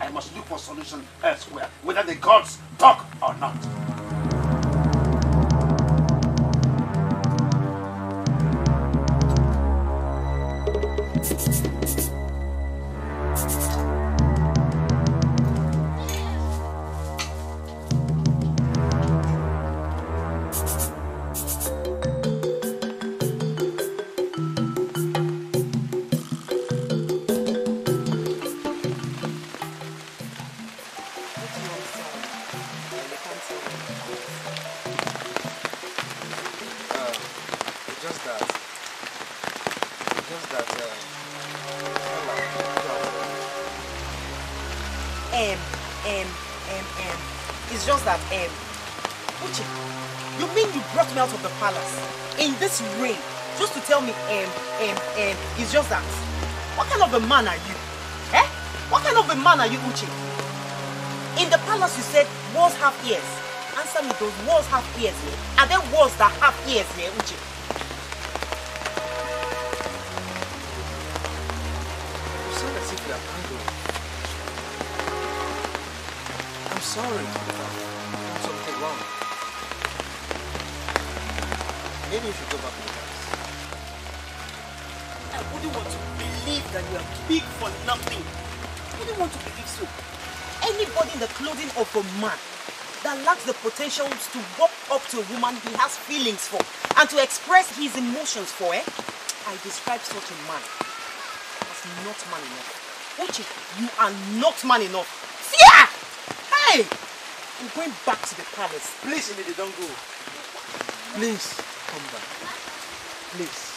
I must look for solution elsewhere, whether the gods talk or not. It's just that Uche, you mean you brought me out of the palace in this rain just to tell me it's just that? What kind of a man are you? Eh? What kind of a man are you, Uche? In the palace you said walls have ears. Answer me, those walls have ears here. Are there walls that have ears here, Uche? Sorry, I'm something wrong. Maybe you should go back to the house. I wouldn't want to believe that you are big for nothing. I wouldn't want to believe so. Anybody in the clothing of a man that lacks the potential to walk up to a woman he has feelings for and to express his emotions for, I describe such a man as not man enough. Uche, you are not man enough. See ya! Hey! I'm going back to the palace. Please, Ndidi, don't go. Please, come back. Please.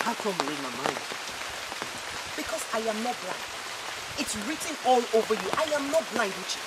How come you read my mind? Because I am not blind. It's written all over you. I am not blind, Uche.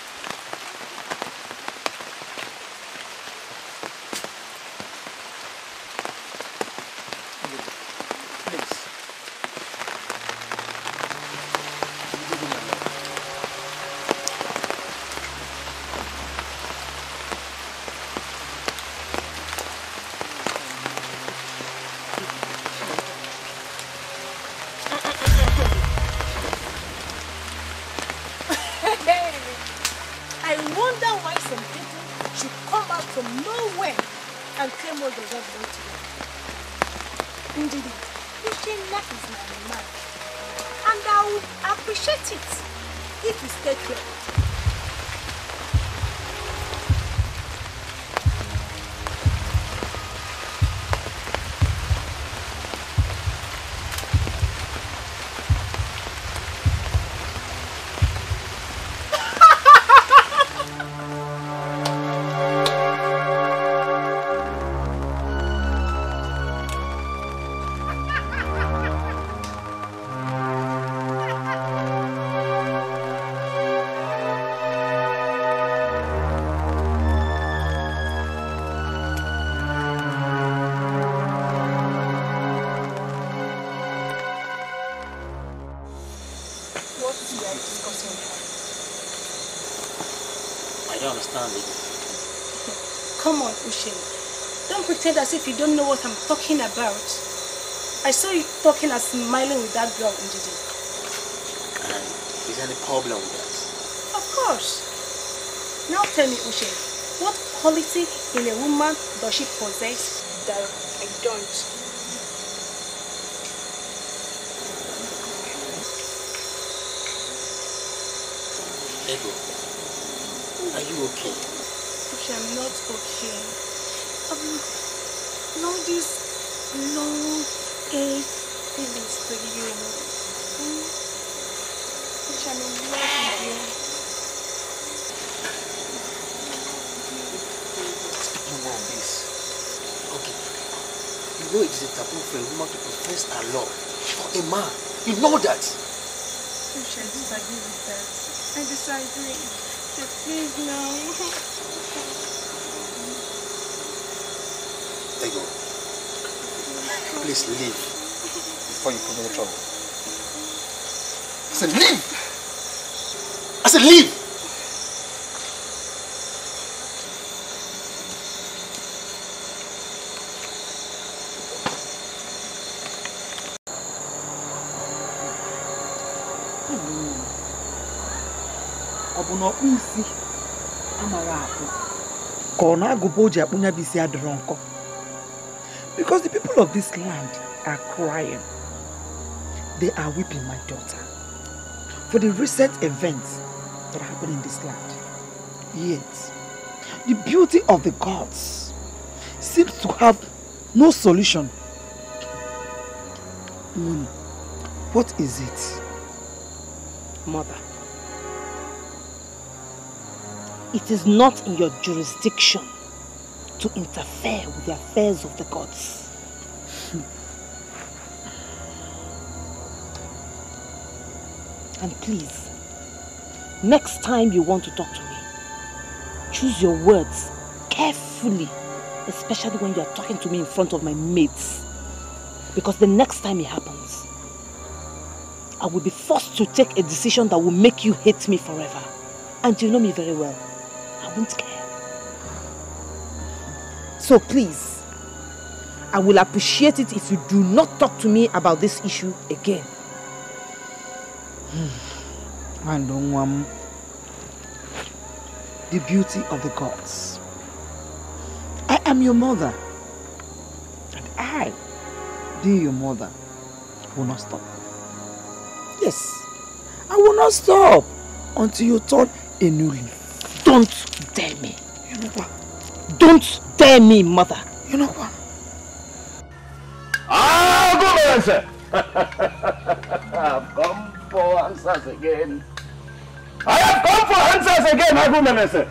As if you don't know what I'm talking about. I saw you talking and smiling with that girl, Ndidi. And is there any problem with that? Of course. Now tell me, Uche, what quality in a woman does she possess that I don't? Ebo, are you okay? Uche, I'm not okay. No, this long age feelings for you. Which I'm in love with you. You want this. Okay. You know it is a taboo for a woman to profess her love for a man. You know that. Which I disagree with that. I disagree. So please now. Please leave before you put me in trouble. I said leave! I said leave! Obuno usi amara apo. Kona aguboji apunya bisi adronko. Because the people of this land are crying. They are weeping, my daughter, for the recent events that happened in this land. Yet, the beauty of the gods seems to have no solution. What is it? Mother, it is not in your jurisdiction to interfere with the affairs of the gods. And please, next time you want to talk to me, choose your words carefully, especially when you are talking to me in front of my mates. Because the next time it happens, I will be forced to take a decision that will make you hate me forever. And you know me very well. I won't care. So please, I will appreciate it if you do not talk to me about this issue again. And the beauty of the gods. I am your mother. And I, being your mother, will not stop. Yes, I will not stop until you turn a new leaf. Don't dare me. You know what? Don't dare me, mother. You know what? Ah, good answer. I've come for answers again. I have come for answers again, Agunenese.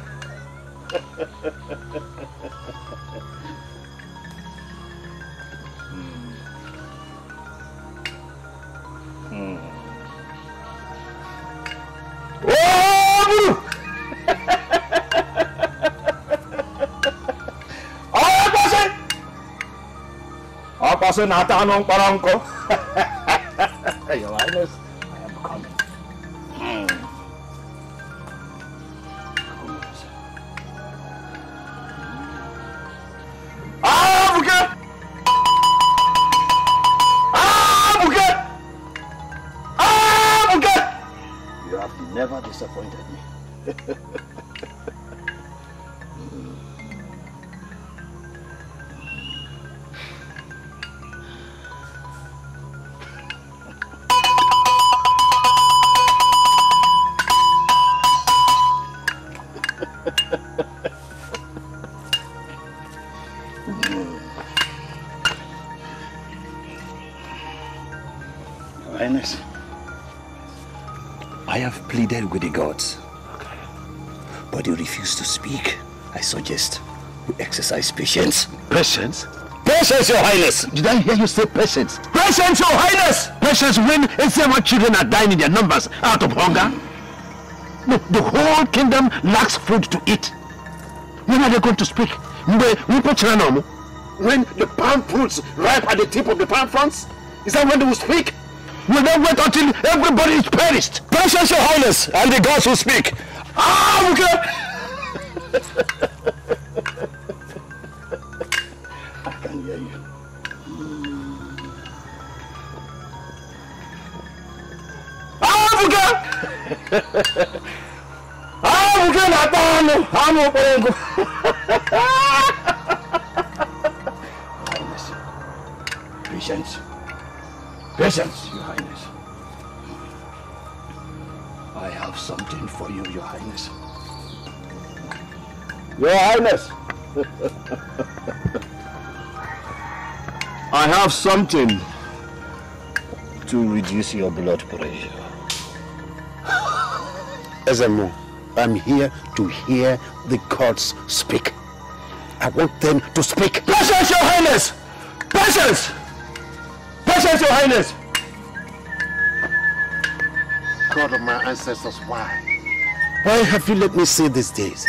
Oh, I pass it. Your Highness, I am coming. You have never disappointed me. I have pleaded with the gods, but they refuse to speak. I suggest we exercise patience. Patience? Patience, Your Highness! Did I hear you say patience? Patience, Your Highness! Patience when Ezemo children are dying in their numbers out of hunger. No, the whole kingdom lacks food to eat. When are they going to speak? When the palm fruits ripe at the tip of the palm fronds? Is that when they will speak? We don't wait until everybody is perished. Precious Your Highness and the gods will speak. Ah, okay. I can hear you. Ah, okay. Highness, patience. Patience, Your Highness. I have something for you, Your Highness. Your Highness! I have something to reduce your blood pressure. Ezemo, I'm here to hear the gods speak. I want them to speak. Patience, Your Highness! Patience! Patience, Your Highness! God of my ancestors, why? Why have you let me see these days?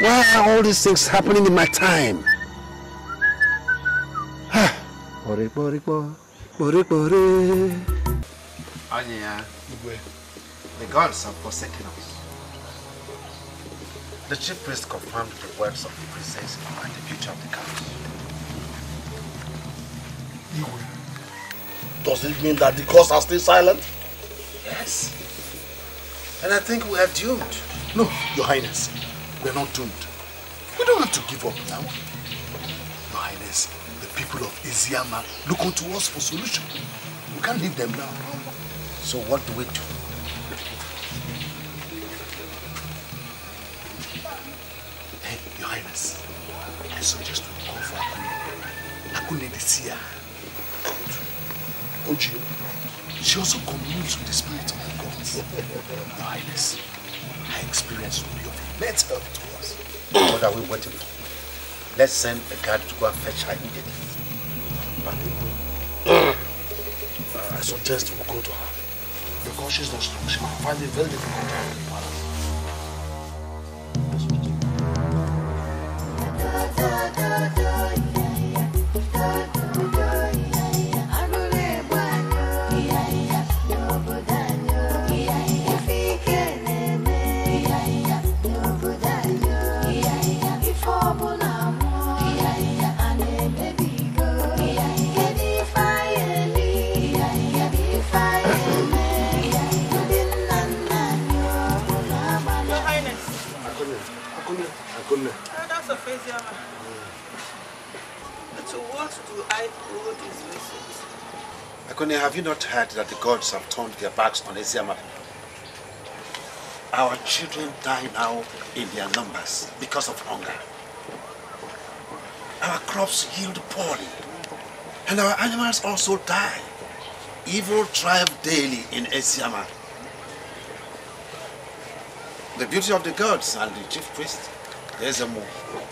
Why are all these things happening in my time? Anya, Igwe, the gods have forsaken us. The chief priest confirmed the works of the princess and the future of the gods. Igwe. Does it mean that the gods are still silent? Yes. And I think we are doomed. No, Your Highness, we are not doomed. We don't have to give up now. Your Highness, the people of Eziama look unto us for solution. We can't leave them now. So what do we do? Hey, Your Highness, I suggest we go for Akune. Akune this year. Uche, She also communes with the spirit of the gods. Your Highness, her experience will be of immense help to us. What are we waiting for? Let's send a guard to go and fetch her immediately. I suggest we go to her. Because she's not strong, she will find it very difficult to have a balance. To what do I owe this visit? Akone, have you not heard that the gods have turned their backs on Eziama? Our children die now in their numbers because of hunger. Our crops yield poorly, and our animals also die. Evil thrives daily in Eziama. The beauty of the gods and the chief priest, Ezemo,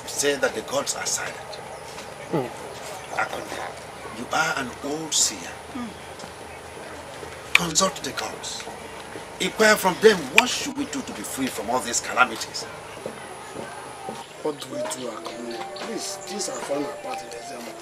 say that the gods are silent. Akone, you are an old seer. Consult the gods. Inquire from them what should we do to be free from all these calamities. What do we do, Akone? Please, things are falling apart in Ezemo.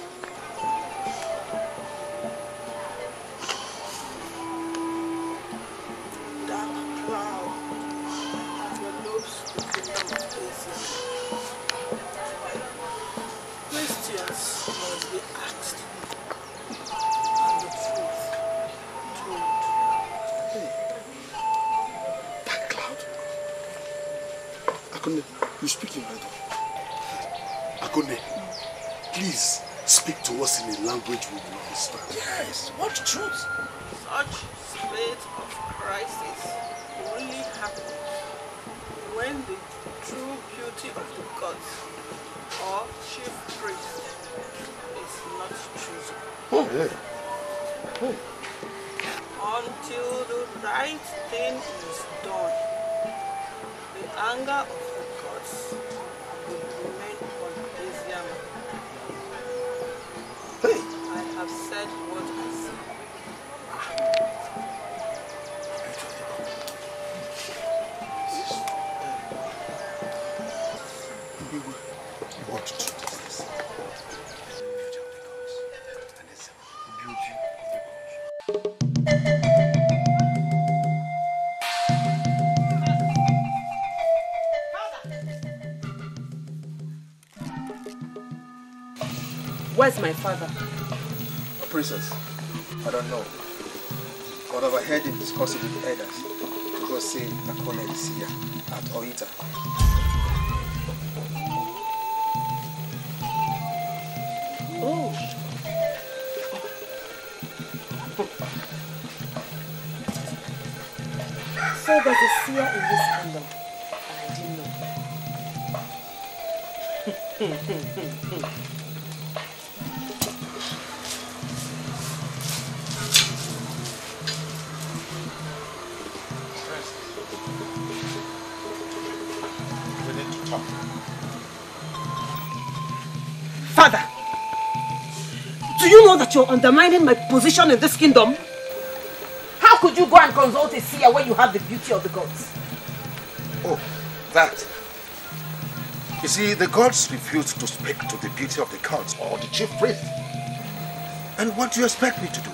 You speak in Wando. Akone, please speak to us in a language we will understand. Yes, what truth? Such state of crisis only happens when the true beauty of the gods or chief priest is not chosen. Oh, yeah. Oh. Until the right thing is done, the anger of where's my father? A princess? I don't know. But I've heard him discussing with the elders. Because say Akone is here at Oita. Oh. So there's a seer in this kingdom. And I didn't know. Father, do you know that you're undermining my position in this kingdom? How could you go and consult a seer when you have the beauty of the gods? Oh, that. You see, the gods refuse to speak to the beauty of the gods or the chief priest. And what do you expect me to do?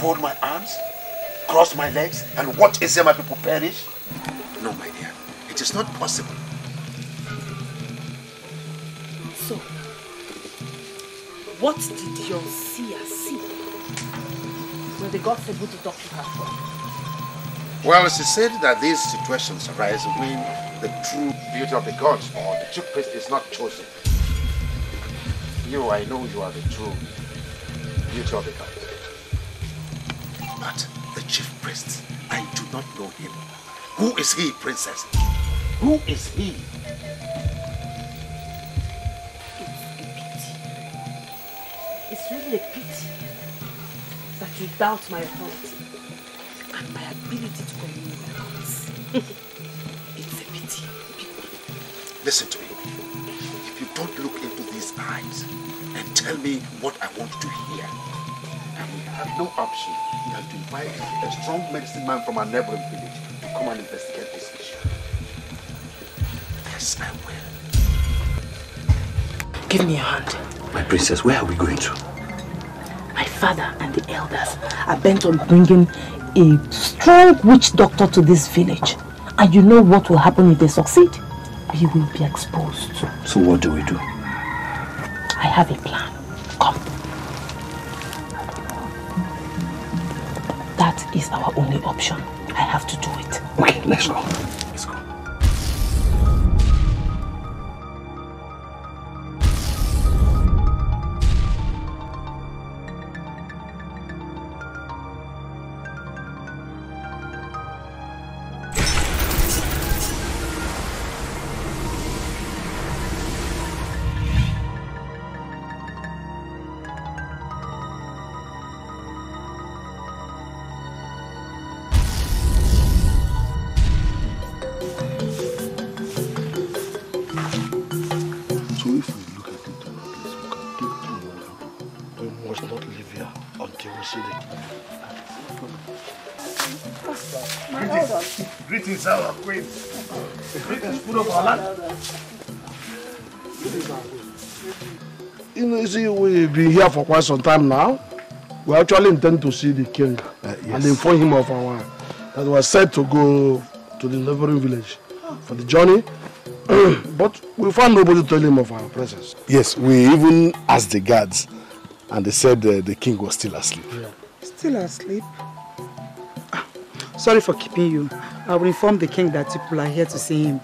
Fold my arms, cross my legs, and watch Ezema people perish? No, my dear, it is not possible. What did your seer see when the gods were able to talk to her? Well, she said that these situations arise when the true beauty of the gods or the chief priest is not chosen. You, I know you are the true beauty of the gods. But the chief priest, I do not know him. Who is he, princess? Who is he? It's really a pity that you doubt my authority. my ability to commune with my gods. It's a pity. Listen to me. If you don't look into these eyes and tell me what I want to hear, and we have no option than to invite a strong medicine man from our neighboring village to come and investigate this issue. Yes, I will. Give me your hand. My princess, where are we going to? My father and the elders are bent on bringing a strong witch doctor to this village. And you know what will happen if they succeed? We will be exposed. So what do we do? I have a plan. Come. That is our only option. I have to do it. Okay, let's go. Let's go. Our queen. You know, you see, we've been here for quite some time now. We actually intend to see the king and inform him of our that we are set to go to the neighboring village for the journey. But we found nobody to tell him of our presence. Yes, we even asked the guards, and they said the king was still asleep. Yeah. Still asleep? Sorry for keeping you. I will inform the king that people are here to see him.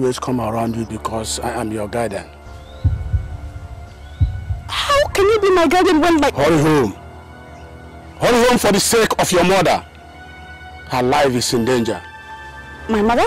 Always come around you because I am your guardian. How can you be my guardian when my... Hurry home. Hurry home for the sake of your mother. Her life is in danger. My mother?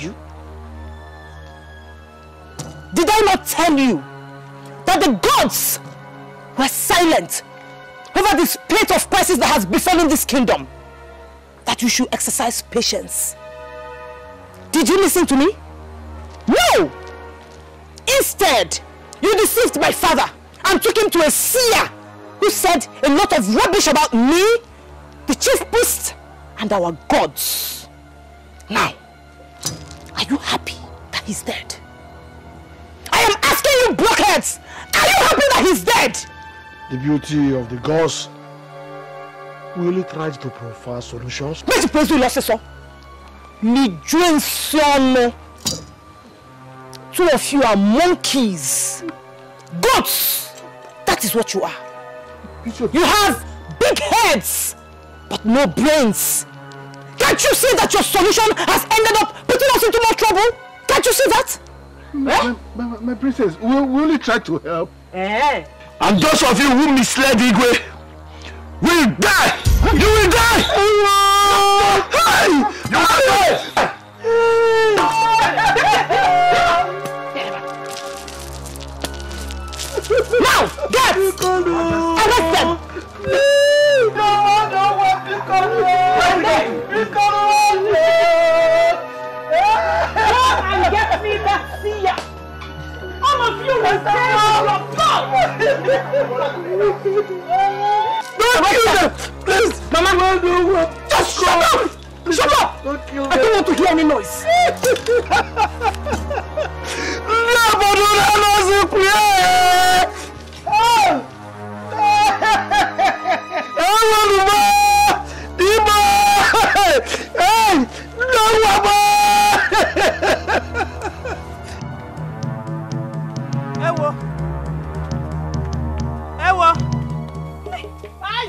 You? Did I not tell you that the gods were silent over this spate of crisis that has befallen this kingdom? That you should exercise patience. Did you listen to me? No! Instead, you deceived my father and took him to a seer who said a lot of rubbish about me, the chief priest, and our gods. Now, are you happy that he's dead? I am asking you blockheads! Are you happy that he's dead? The beauty of the gods really tries to provide solutions. Wait, please do lost so. Me join some. Two of you are monkeys. Goats! That is what you are. You have big heads, but no brains. Can't you see that your solution has ended up putting us into more trouble? Can't you see that? My princess, we only try to help. Eh? And those of you who misled Igwe will die! You will die! Hey! You will die! Now, get! Arrest them! Come and get me that seer! All of you will say all of God! Don't kill them! Please! Mama! Just shut up! Shut up! Don't kill them. I don't want to hear any noise!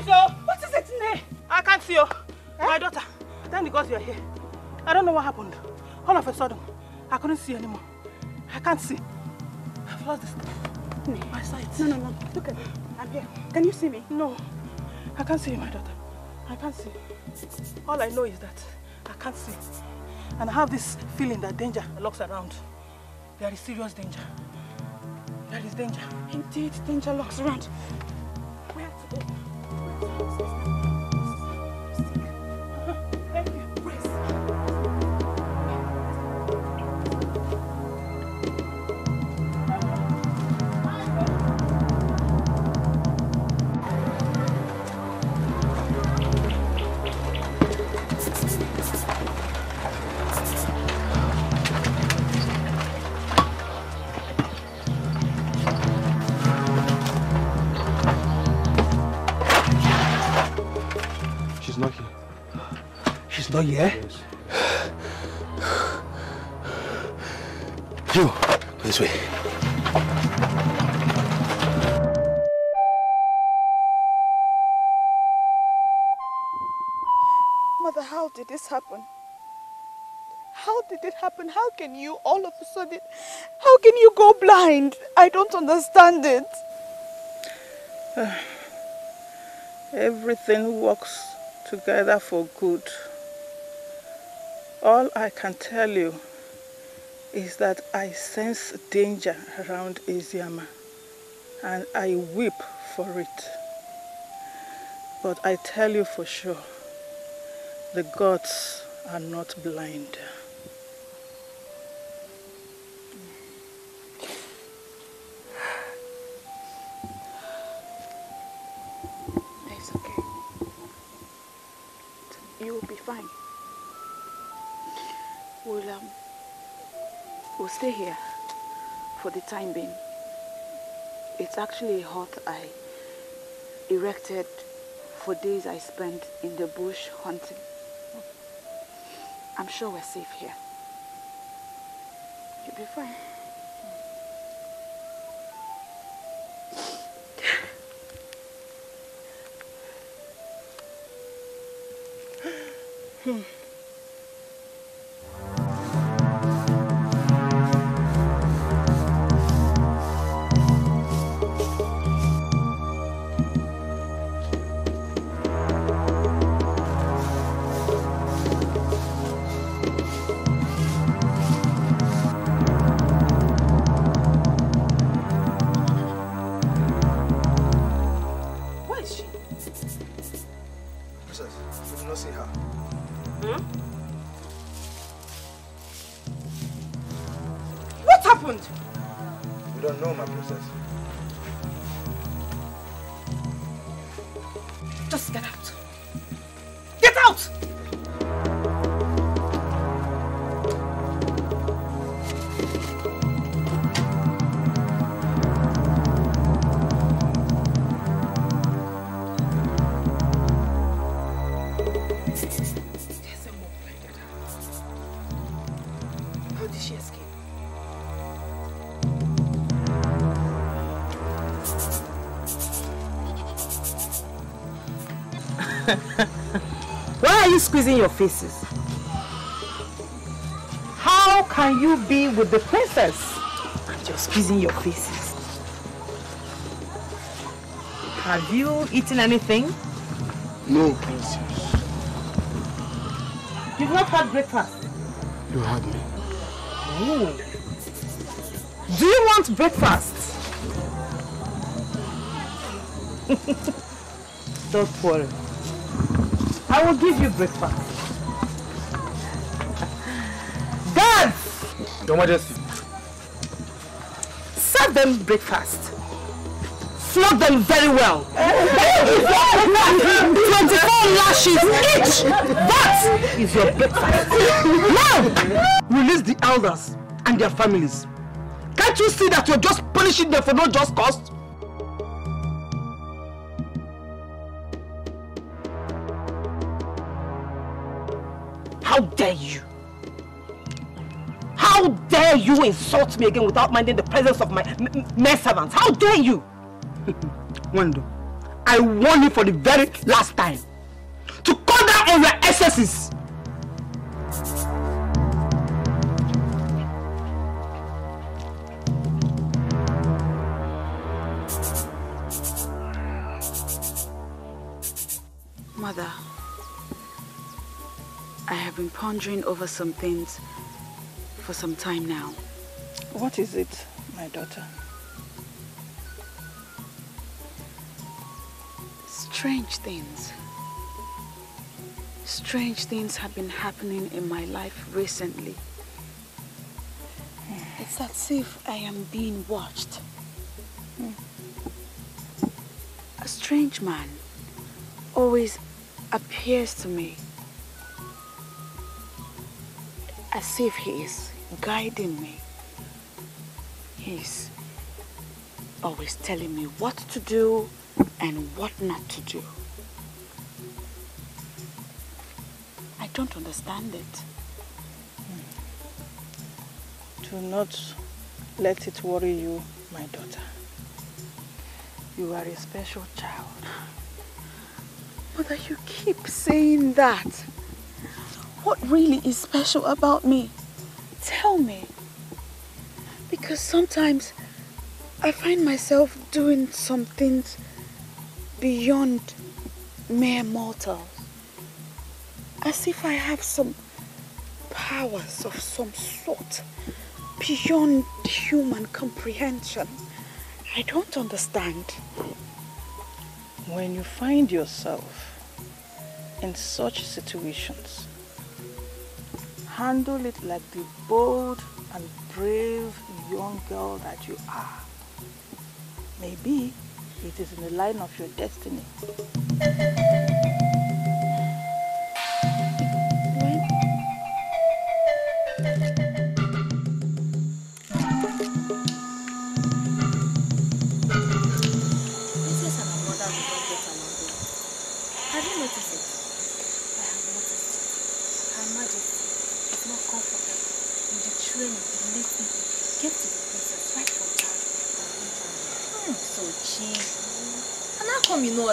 What is it today? I can't see you. My daughter, thank because you are here. I don't know what happened. All of a sudden, I couldn't see anymore. I can't see. I've lost this thing. My sight. No. Look at me. I'm here. Can you see me? No. I can't see you, my daughter. I can't see. All I know is that I can't see. And I have this feeling that danger lurks around. There is serious danger. There is danger. Indeed, danger lurks around. Where to go? Thank you. Praise. Oh yeah? Yes. You, this way. Mother, how did this happen? How did it happen? How can you all of a sudden, how can you go blind? I don't understand it. Everything works together for good. All I can tell you is that I sense danger around Eziama and I weep for it. But I tell you for sure, the gods are not blind. It's okay. You will be fine. We'll stay here for the time being. It's actually a hut I erected for days I spent in the bush hunting. I'm sure we're safe here. You'll be fine. Why are you squeezing your faces? How can you be with the princess and you're squeezing your faces? Have you eaten anything? No, princess. You've not had breakfast? You had me. Oh. Do you want breakfast? Don't worry. I will give you breakfast. Dance! Your Majesty. Serve them breakfast. Flog them very well. 24 lashes each. That is your breakfast. Now, release the elders and their families. Can't you see that you're just punishing them for no just cause? How dare you? How dare you insult me again without minding the presence of my men servants? How dare you? Wando, I warn you for the very last time to cut down on your excesses. Mother, I have been pondering over some things for some time now. What is it, my daughter? Strange things. Strange things have been happening in my life recently. It's as if I am being watched. A strange man always appears to me as if he is guiding me. He's always telling me what to do and what not to do. I don't understand it. Do not let it worry you, my daughter. You are a special child. Mother, you keep saying that. What really is special about me? Tell me. Because sometimes I find myself doing some things beyond mere mortals. As if I have some powers of some sort beyond human comprehension. I don't understand. When you find yourself in such situations, handle it like the bold and brave young girl that you are. Maybe it is in the line of your destiny.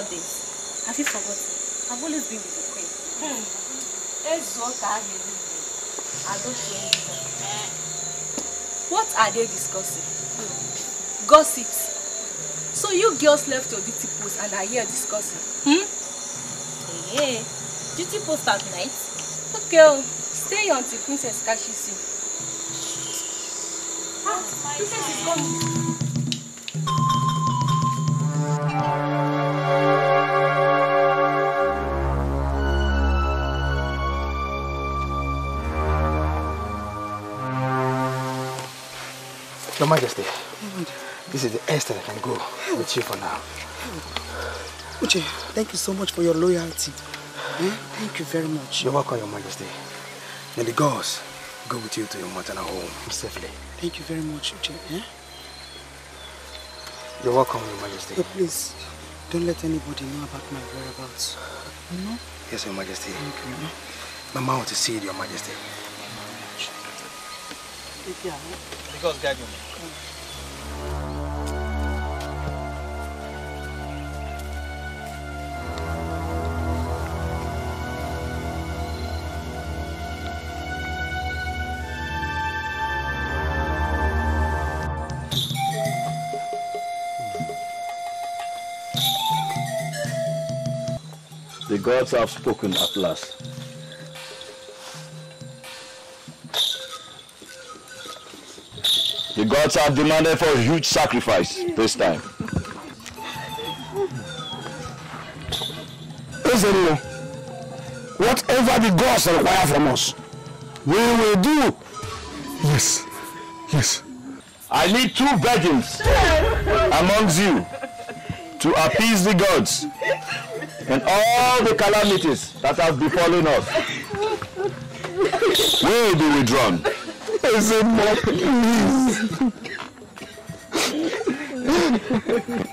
This. Have you forgotten? I've always been with the queen. What are they discussing? Gossips. So you girls left your duty post and are here discussing. Hey, duty post at night? But girl, stay until princess catches you. Princess is coming. Your Majesty, this is the extent I can go with you for now. Uche, thank you so much for your loyalty. Thank you very much. You're welcome, Your Majesty. May the gods go with you to your maternal home safely. Thank you very much, Uche. You're welcome, Your Majesty. But please, don't let anybody know about my whereabouts. No? Yes, Your Majesty. Thank you. My mouth is sealed, Your Majesty. Because God will make it. The gods have spoken at last. The gods have demanded for a huge sacrifice this time. Ezemo, whatever the gods require from us, we will do. Yes, yes. I need two virgins amongst you to appease the gods and all the calamities that have befallen us will be withdrawn. Ezemo, please.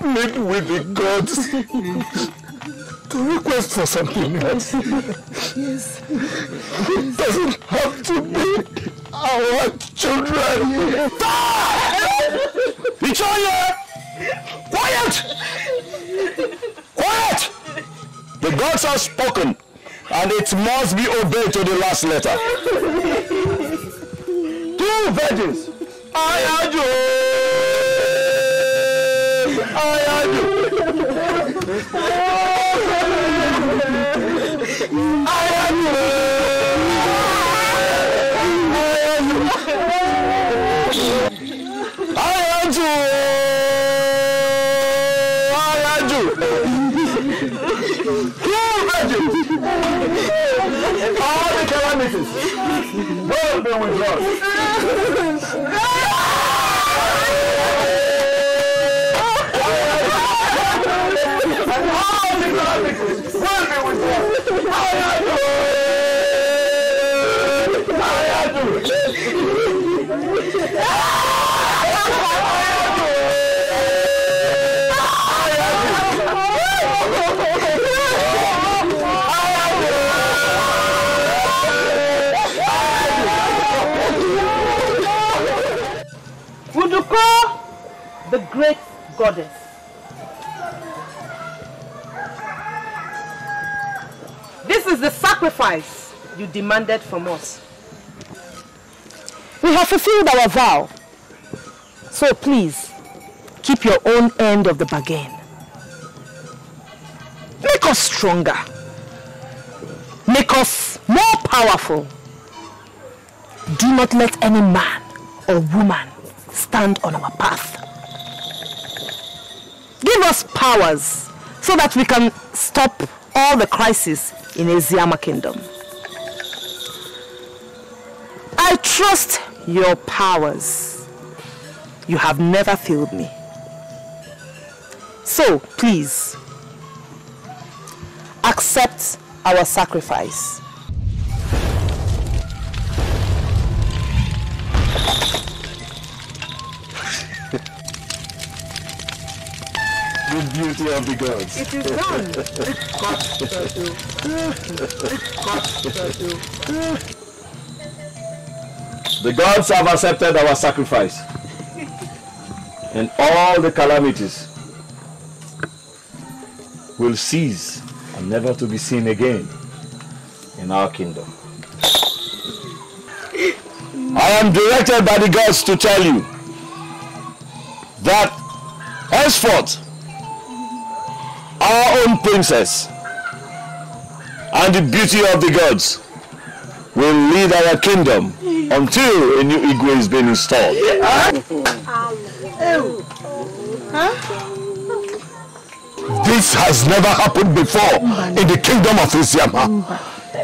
Meet with the gods to request for something else. Yes. It doesn't have to be our children. Die! Quiet! Quiet! The gods have spoken, and it must be obeyed to the last letter. Two virgins. Well, they will Uduma, the great goddess. This is the sacrifice you demanded from us. We have fulfilled our vow. So please, keep your own end of the bargain. Make us stronger. Make us more powerful. Do not let any man or woman stand on our path. Give us powers so that we can stop all the crises in Eziama Kingdom. I trust your powers. You have never failed me. So, please, accept our sacrifice. The beauty of the gods. It is done. The gods have accepted our sacrifice and all the calamities will cease and never to be seen again in our kingdom. I am directed by the gods to tell you that henceforth our own princess and the beauty of the gods will lead our kingdom until a new Igwe is being installed. This has never happened before in the kingdom of Eziama.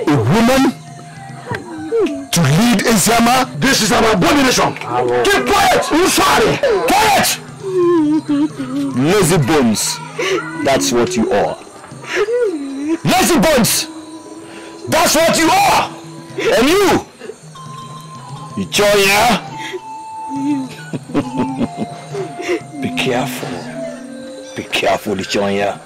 A woman to lead Eziama? This is an abomination. Keep quiet! You sorry! Quiet! Lazy bones, that's what you are. Lazy bones, that's what you are. And you Choya. Be careful, Choya.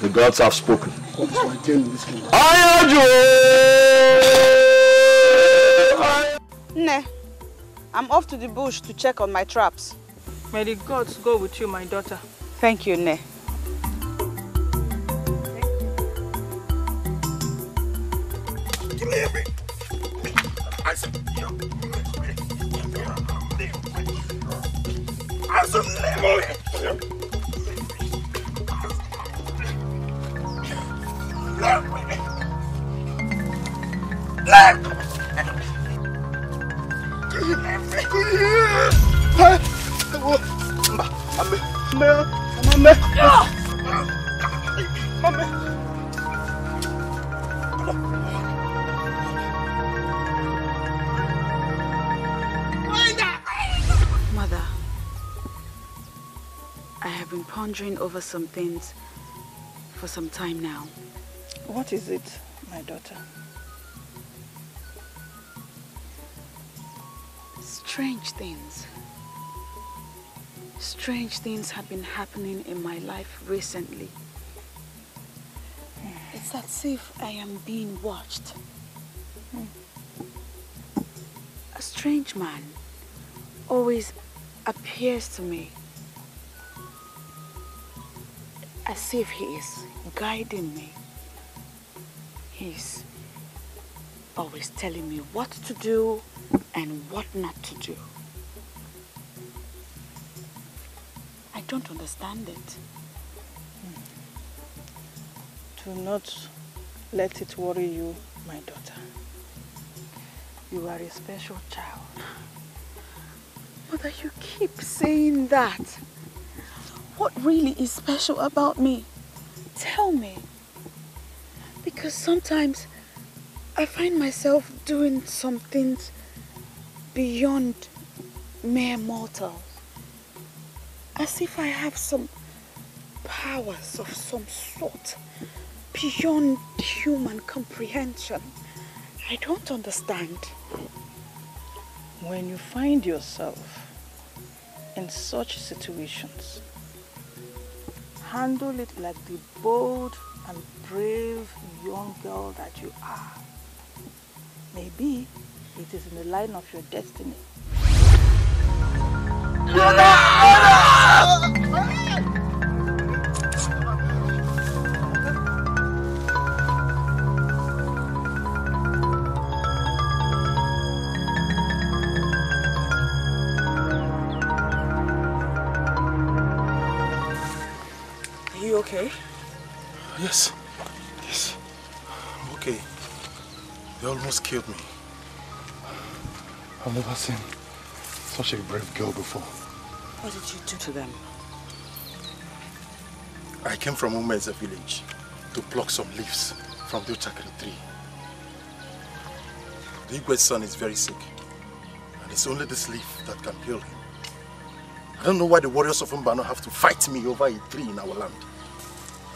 The gods have spoken. Nah. I'm off to the bush to check on my traps. May the gods go with you, my daughter. Thank you, Ne. I've been pondering over some things for some time now. What is it, my daughter? Strange things. Strange things have been happening in my life recently. It's as if I am being watched. A strange man always appears to me as if he is guiding me. He's always telling me what to do and what not to do. I don't understand it. Do not let it worry you, my daughter. You are a special child. Mother, you keep saying that. What really is special about me? Tell me. Because sometimes I find myself doing some things beyond mere mortals. As if I have some powers of some sort beyond human comprehension. I don't understand. When you find yourself in such situations, handle it like the bold and brave young girl that you are. Maybe it is in the line of your destiny. Are you okay? Yes. Yes. I'm okay. They almost killed me. I've never seen such a brave girl before. What did you do to them? I came from Umweza village to pluck some leaves from the Oshakere tree. The Igwe's son is very sick, and it's only this leaf that can heal him. I don't know why the warriors of Mbano have to fight me over a tree in our land.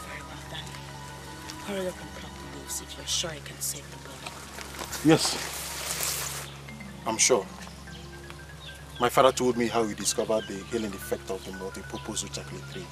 Very well done. Hurry up and pluck the leaves if you're sure you can save the boy. Yes. I'm sure. My father told me how he discovered the healing effect of the multi-purpose Uchendo tree.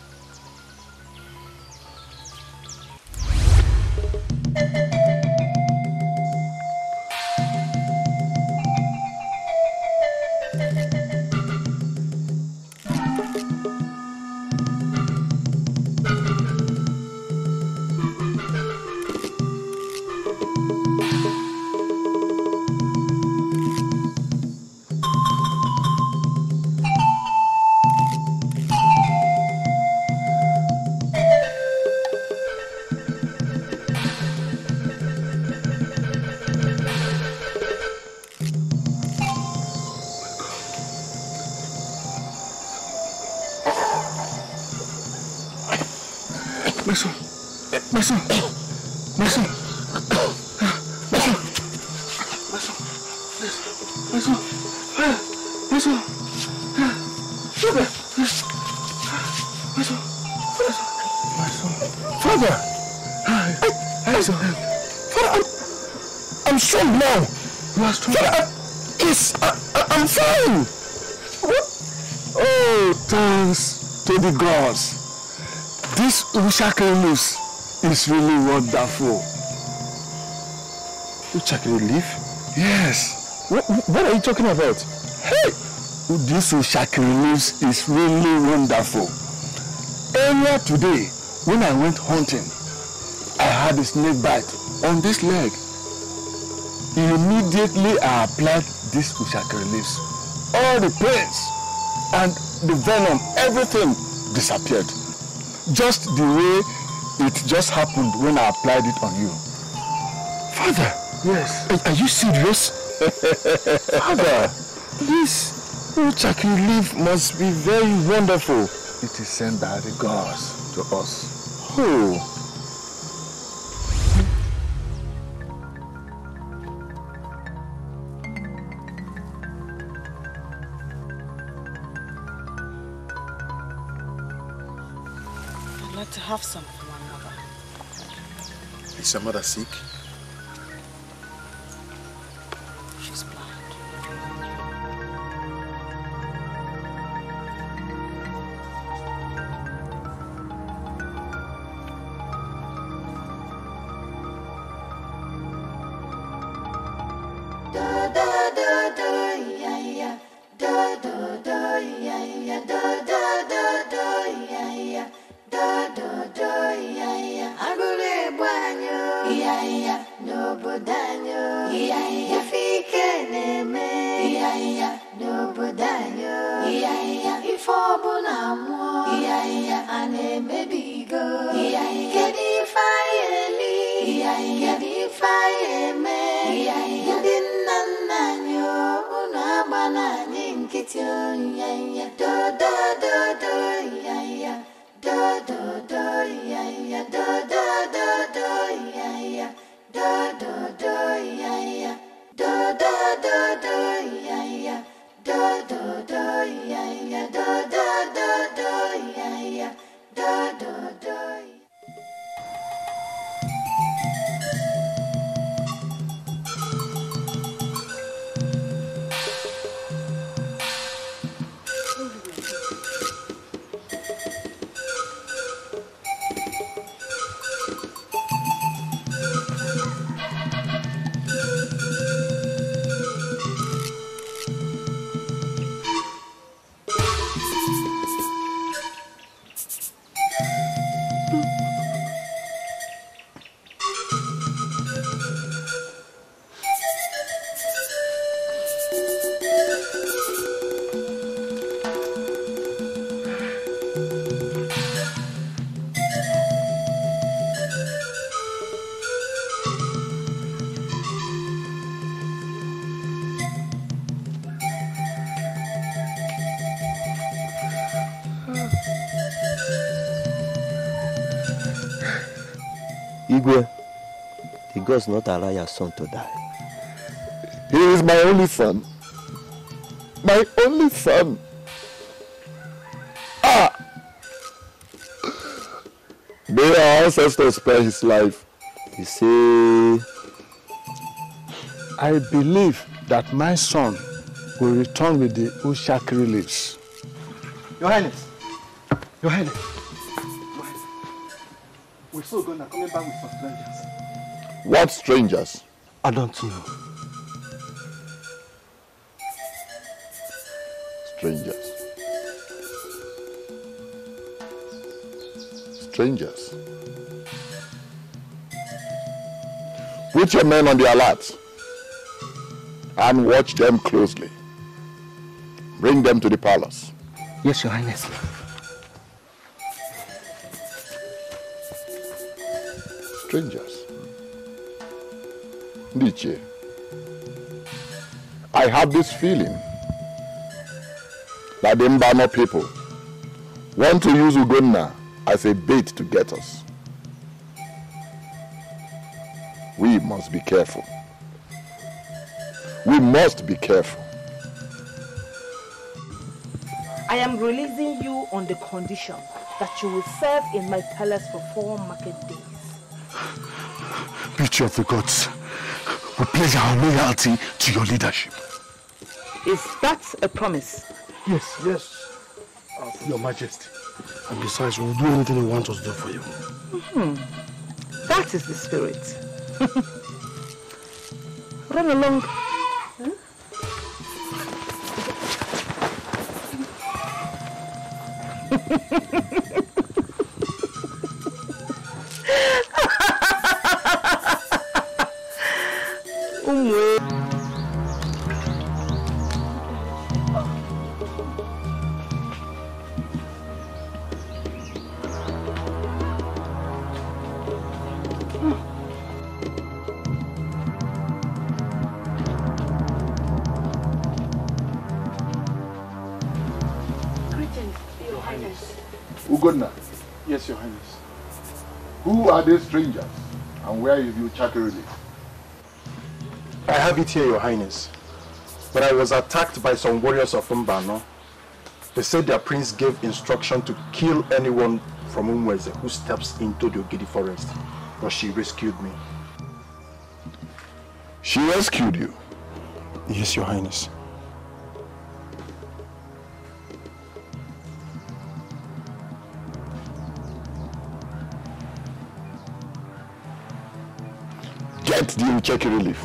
Ushakere leaves is really wonderful. Ushakere leaf? Yes. What are you talking about? Hey! This Ushakere leaves is really wonderful. Earlier today, when I went hunting, I had a snake bite on this leg. Immediately I applied this Ushakere leaves. All the pains and the venom, everything disappeared. Just the way it just happened when I applied it on you. Father! Yes? Are you serious? Father! This Uchaki leaf must be very wonderful. It is sent by the gods to us. Oh! like to have some for my mother. Is your mother sick? She's blind. Does not allow your son to die. He is my only son. My only son. Ah! May our ancestors spare his life. You see, I believe that my son will return with the Ushakere leaves. Your Highness. Your Highness. Your Highness. We saw Gunnar coming back with some vengeance. What strangers? I don't know. Strangers. Strangers. Put your men on the alert and watch them closely. Bring them to the palace. Yes, Your Highness. Strangers. Ndiche, I have this feeling that the Mbano people want to use Ugunna as a bait to get us. We must be careful. We must be careful. I am releasing you on the condition that you will serve in my palace for 4 market days. Beauty of the gods. We pledge our loyalty to your leadership. Is that a promise? Yes, yes. Your Majesty. And besides, we'll do anything you want us to do for you. Mm-hmm. That is the spirit. Run along. Huh? Strangers, and where is your Ushakere? I have it here, Your Highness. But I was attacked by some warriors of Mbano. They said their prince gave instruction to kill anyone from Umweza who steps into the Ugidi forest, but she rescued me. She rescued you? Yes, Your Highness. Get the Ucheki relief.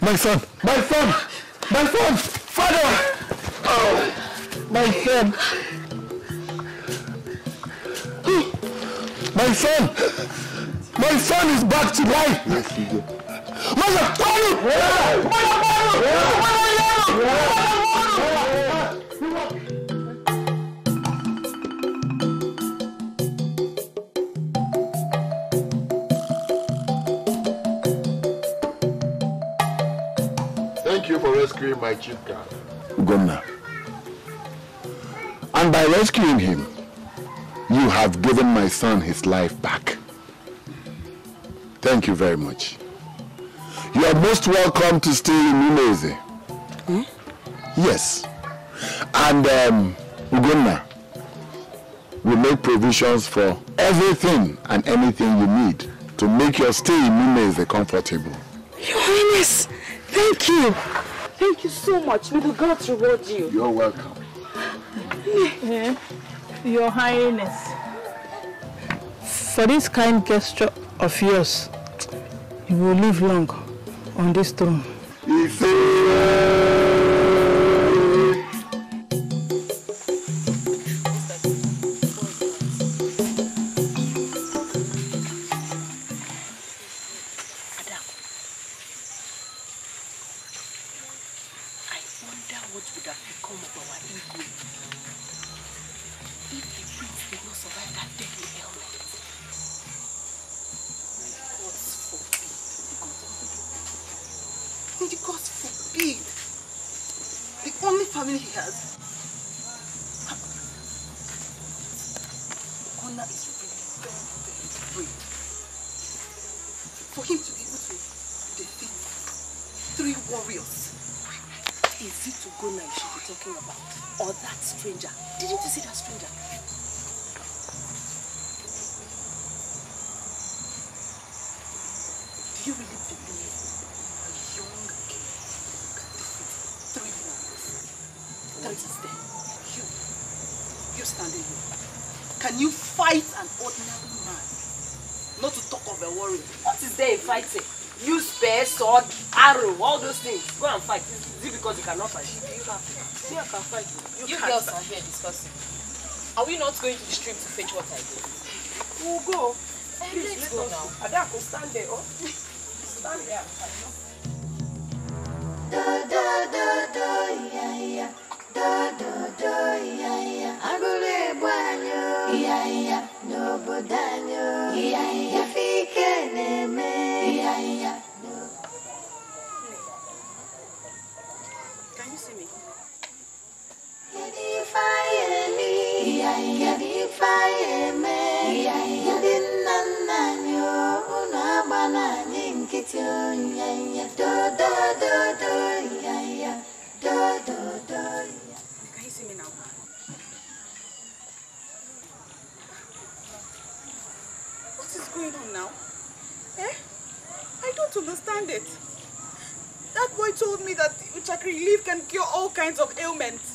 My son! My son! My son! Father! Oh! My son! My son! My son is back to life! Mother! Mother! Mother! My chief guard. Ugonna. And by rescuing him, you have given my son his life back. Thank you very much. You are most welcome to stay in Umeze. Hmm? Yes. And Ugonna will make provisions for everything and anything you need to make your stay in Umeze comfortable. Your Highness, thank you. Thank you so much. May the gods reward you. You're welcome. Your Highness, for this kind gesture of yours, you will live long on this throne. Are we not going to the stream to fetch what I do? We'll go. Please, let's go now. Adaugo, stand there. Oh. Stand there. Can you see me? Can you see me now? What is going on now? Eh? I don't understand it. That boy told me that Uche Oshakere leaf can cure all kinds of ailments.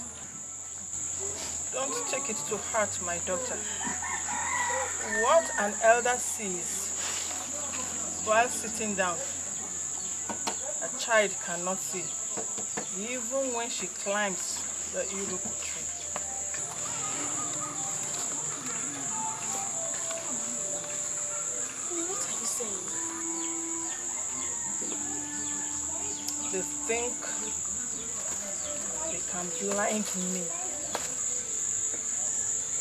Don't take it to heart, my daughter. What an elder sees while sitting down, a child cannot see, even when she climbs the Uuloko tree. What are you saying? They think they can blind me,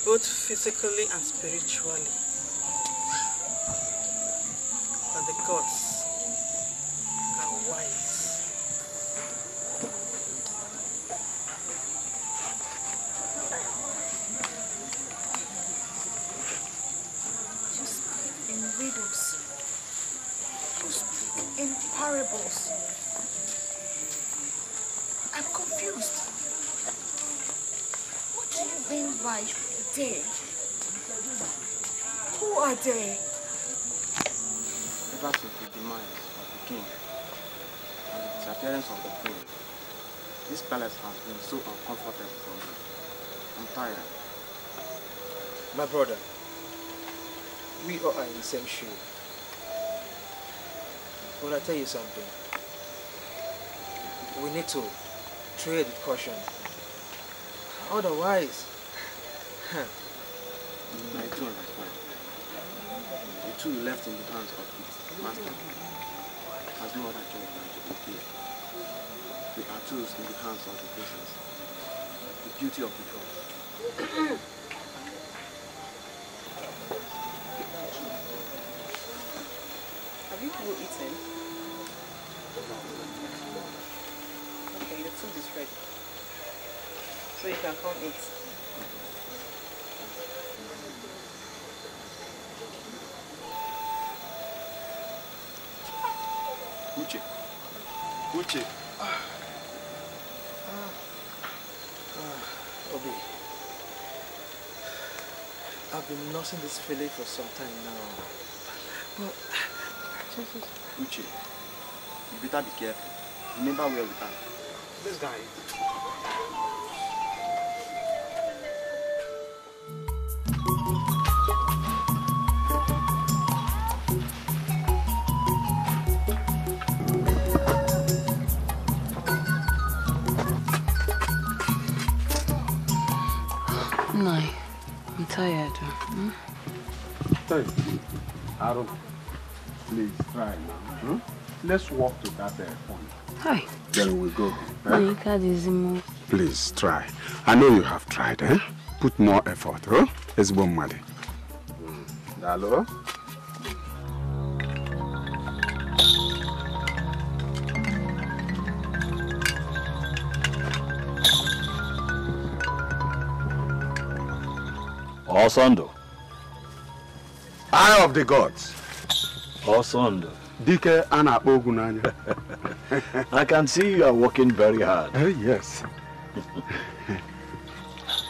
both physically and spiritually. But the gods are wise. You speak in riddles. You speak in parables. I'm confused. What do you mean by they? Who are they? Ever since the demise of the king and the disappearance of the queen, this palace has been so uncomfortable for me. I'm tired. My brother, we all are in the same shoe. But I tell you something. We need to trade with caution. Otherwise, I do understand. The two left in the hands of the master has no other choice than to obey. We are tools in the hands of the princess. The duty of the gods. Have you people eaten? Okay, the food is ready. So you can come eat. Uche. Uche. Obi. I've been nursing this feeling for some time now. But... Uche, you better be careful. Remember where we are. This guy. Tired. Hmm? Tired. Aaron, please try now. Hmm? Let's walk to that point. Hi. Then we go. Eh? Please try. I know you have tried. Eh? Put more effort. Oh? It's one money. Hello? Osondo. Eye of the gods. Osondo. Dike and Amaogu nanya. I can see you are working very hard. Yes.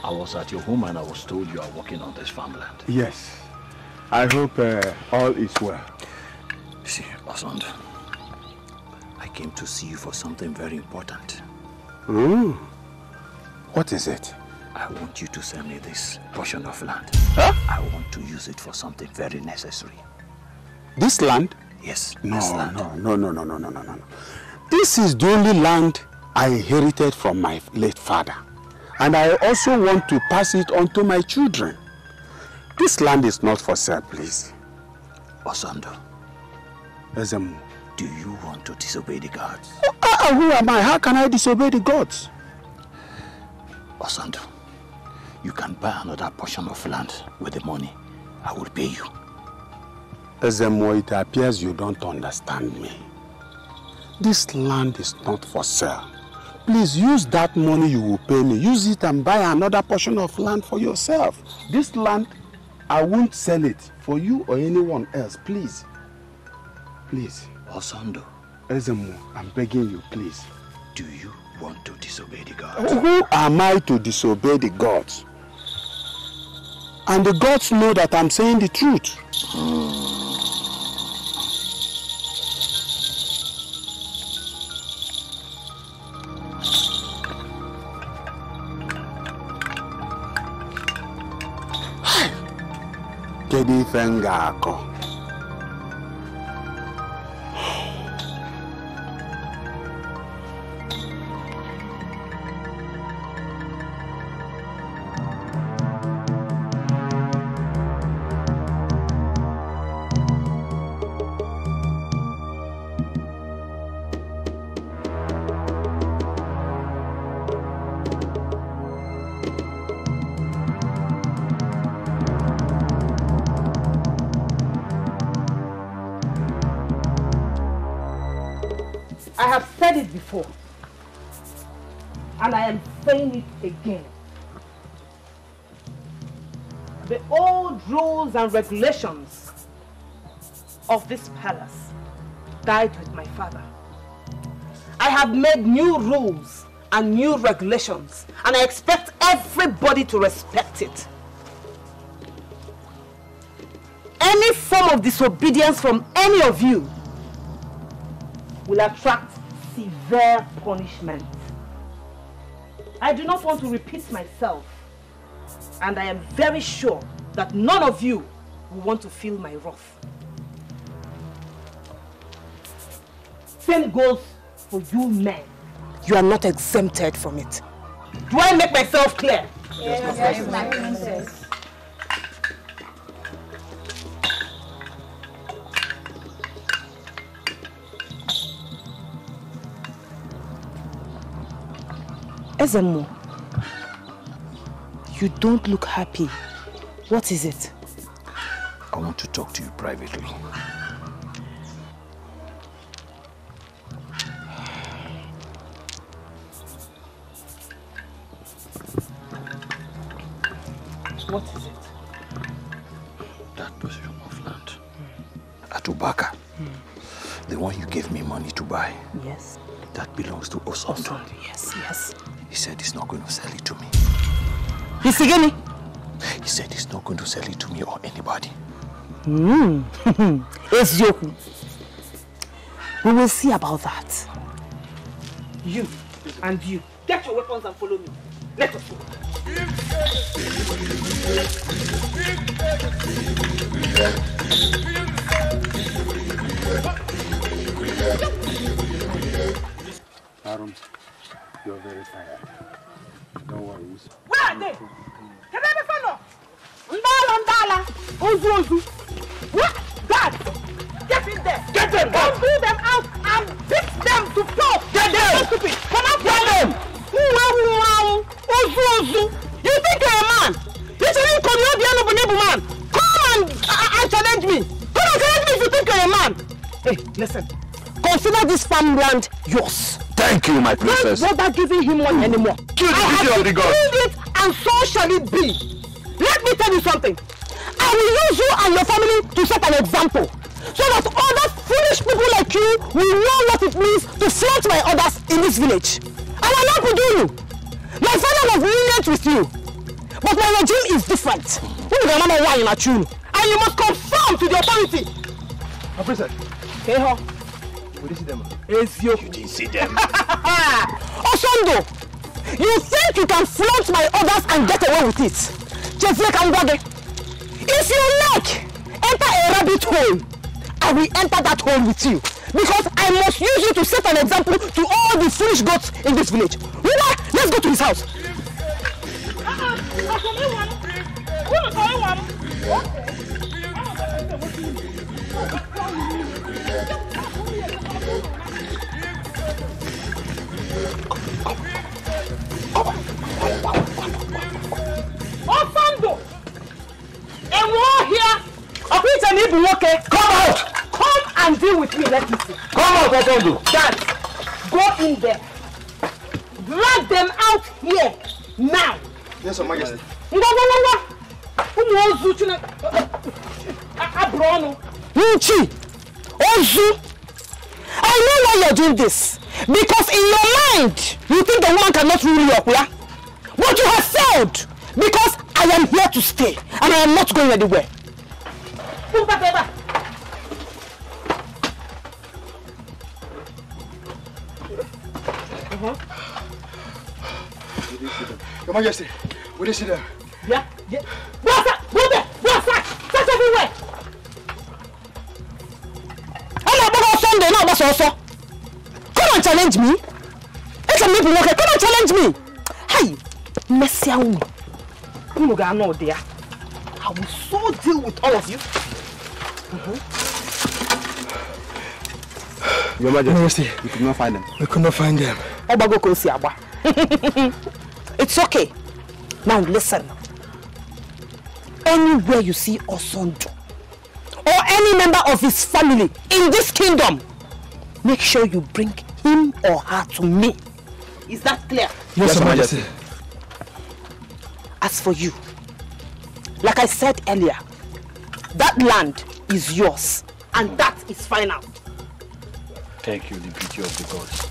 I was at your home and I was told you are working on this farmland. Yes. I hope all is well. See, Osondo, I came to see you for something very important. Ooh. What is it? I want you to sell me this portion of land. Huh? I want to use it for something very necessary. This land? Yes, no, this land. No. This is the only land I inherited from my late father. And I also want to pass it on to my children. This land is not for sale, please. Osondo. Ezemo. Do you want to disobey the gods? Who am I? How can I disobey the gods? Osondo. You can buy another portion of land with the money. I will pay you. Ezemo, it appears you don't understand me. This land is not for sale. Please use that money you will pay me. Use it and buy another portion of land for yourself. This land, I won't sell it for you or anyone else. Please. Please. Osondo. Ezemo, I'm begging you, please. Do you want to disobey the gods? Who am I to disobey the gods? And the gods know that I'm saying the truth. nweghị ife m ga-akọ before, and I am saying it again. The old rules and regulations of this palace died with my father. I have made new rules and new regulations, and I expect everybody to respect it. Any form of disobedience from any of you will attract severe punishment. I do not want to repeat myself, and I am very sure that none of you will want to feel my wrath. Same goes for you men. You are not exempted from it. Do I make myself clear? Yes, my princess. Ezemo, you don't look happy. What is it? I want to talk to you privately. What is it? That position of land at Ubaka, the one you gave me money to buy. Yes. That belongs to Osondo. Yes, yes. He said he's not going to sell it to me. He said he's not going to sell it to me or anybody. It's joking. We will see about that. You and you, get your weapons and follow me. Let us go. Arum. You're very tired. Don't worry. Where are they? Can I be followed? What? God! Get in there! Get them! Don't pull them out and beat them to pulp! Get them! Come out! Get them! You think you're a man? You shouldn't call you the honorable man! Come and challenge me! Come and challenge me if you think you're a man! Hey, listen. Consider this farmland yours. Thank you, my princess. Don't bother giving him one anymore. Kill the video of the gods. I have killed it, and so shall it be. Let me tell you something. I will use you and your family to set an example, so that other foolish people like you will know what it means to flirt my orders in this village. I will not be doing you. My father was lenient with you, but my regime is different. You will remember why in a tune, and you must conform to the authority. My princess. Hey, ho. We didn't see them. You didn't see them. Osondo, you think you can flaunt my orders and get away with it? If you like, enter a rabbit hole. I will enter that hole with you, because I must use you to set an example to all the foolish goats in this village. Let's go to his house. Osondo! A war here of which an evil worker. Come out! Come and deal with me, let me see. Come out, Osondo! Dad, go in there. Drag them out here, now. Yes, Your Majesty. I know why you're doing this. Because in your mind, you think the woman cannot rule you up, yeah? But you have failed, because I am here to stay, and I am not going anywhere. Your Majesty, we didn't see them. Yeah? Yeah. What's that? What's that? What's that? That's everywhere! Come and challenge me. Come and challenge me. Hey, Messia, I will so deal with all of you. Your Majesty, we could not find them. It's okay. Now listen. Anywhere you see Osondo or any member of his family in this kingdom, make sure you bring him or her to me. Is that clear? Yes, Your Majesty. As for you, like I said earlier, that land is yours, and that is final. Thank you, the beauty of the gods.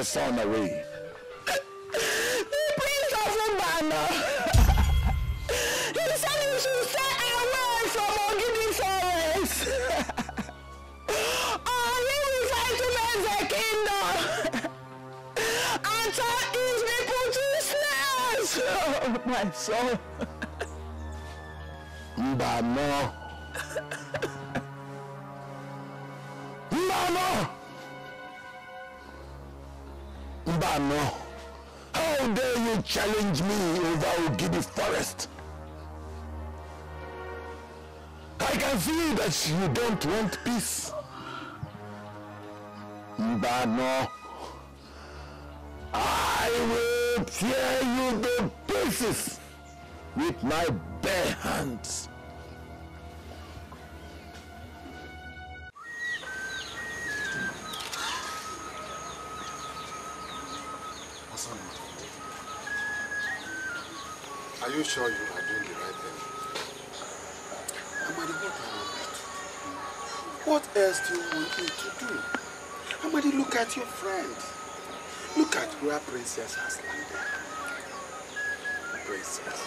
Son away. The prince of Mbano. He said you should stay away from Ogidi's always. Or he will try to make the kingdom and turn his people to slaves. Oh, my son. Mbano. Mbano. Mbano, how dare you challenge me over Ugidi forest? I can see that you don't want peace. Mbano, I will tear you to pieces with my bare hands. Are you sure you are doing the right thing? Amadi, what else do you want me to do? Amadi, look at your friend. Look at where Princess has landed. Princess.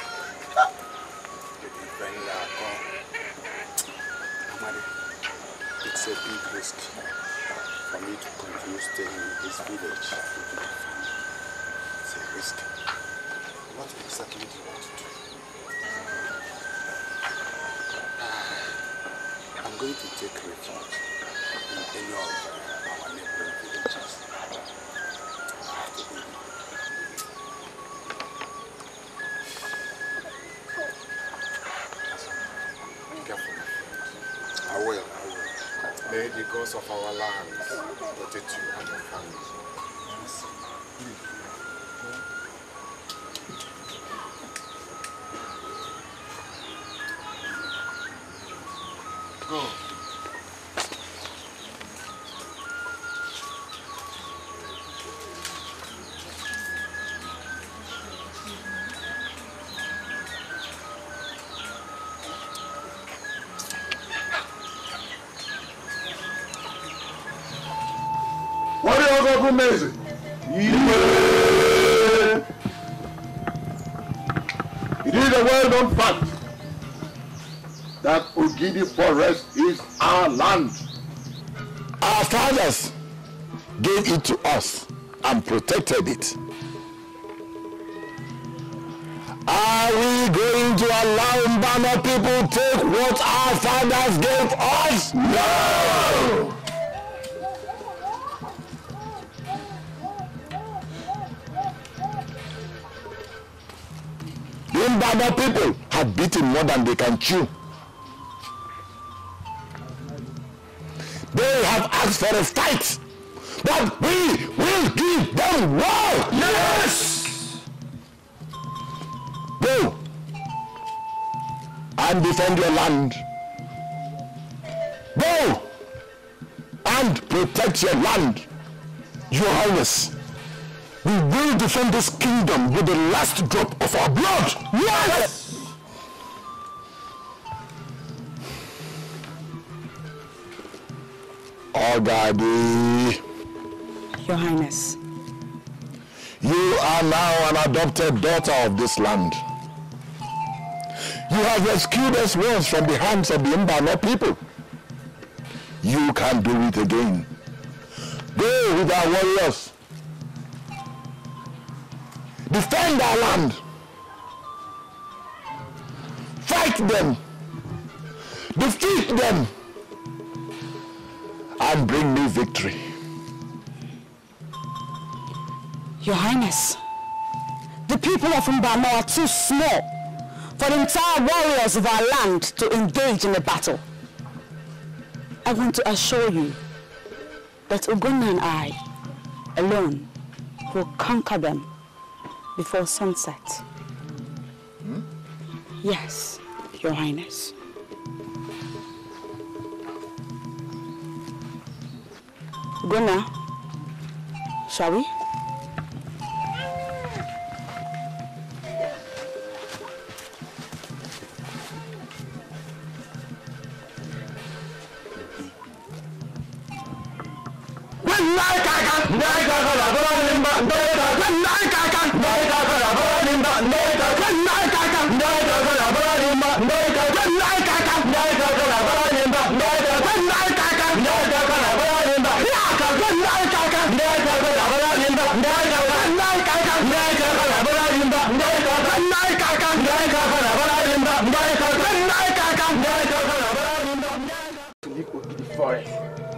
Amadi, it's a big risk for me to continue staying in this village. It's a risk. What exactly do you want to do? I'm going to take refuge in any of our neighboring villages. I have to do it. Careful. I will. May the gods of our lands protect you and your family. Go. Umweza. Yeah. It is a well-known fact that Ugidi forest is our land. Our fathers gave it to us and protected it. Are we going to allow Mbano people take what our fathers gave us? No! The Mbano people have beaten more than they can chew. They have asked for a fight, but we will give them war! Yes! Go and defend your land. Go and protect your land, Your Highness. We will defend this kingdom with the last drop of our blood. Yes! Ogadi. Your Highness. You are now an adopted daughter of this land. You have rescued us once from the hands of the Mbano people. You can do it again. Go with our warriors. Defend our land. Fight them. Defeat them. And bring me victory. Your Highness, the people of Mbano are too small for the entire warriors of our land to engage in a battle. I want to assure you that Ugunna and I alone will conquer them before sunset. Hmm? Yes, Your Highness. Ugunna, shall we?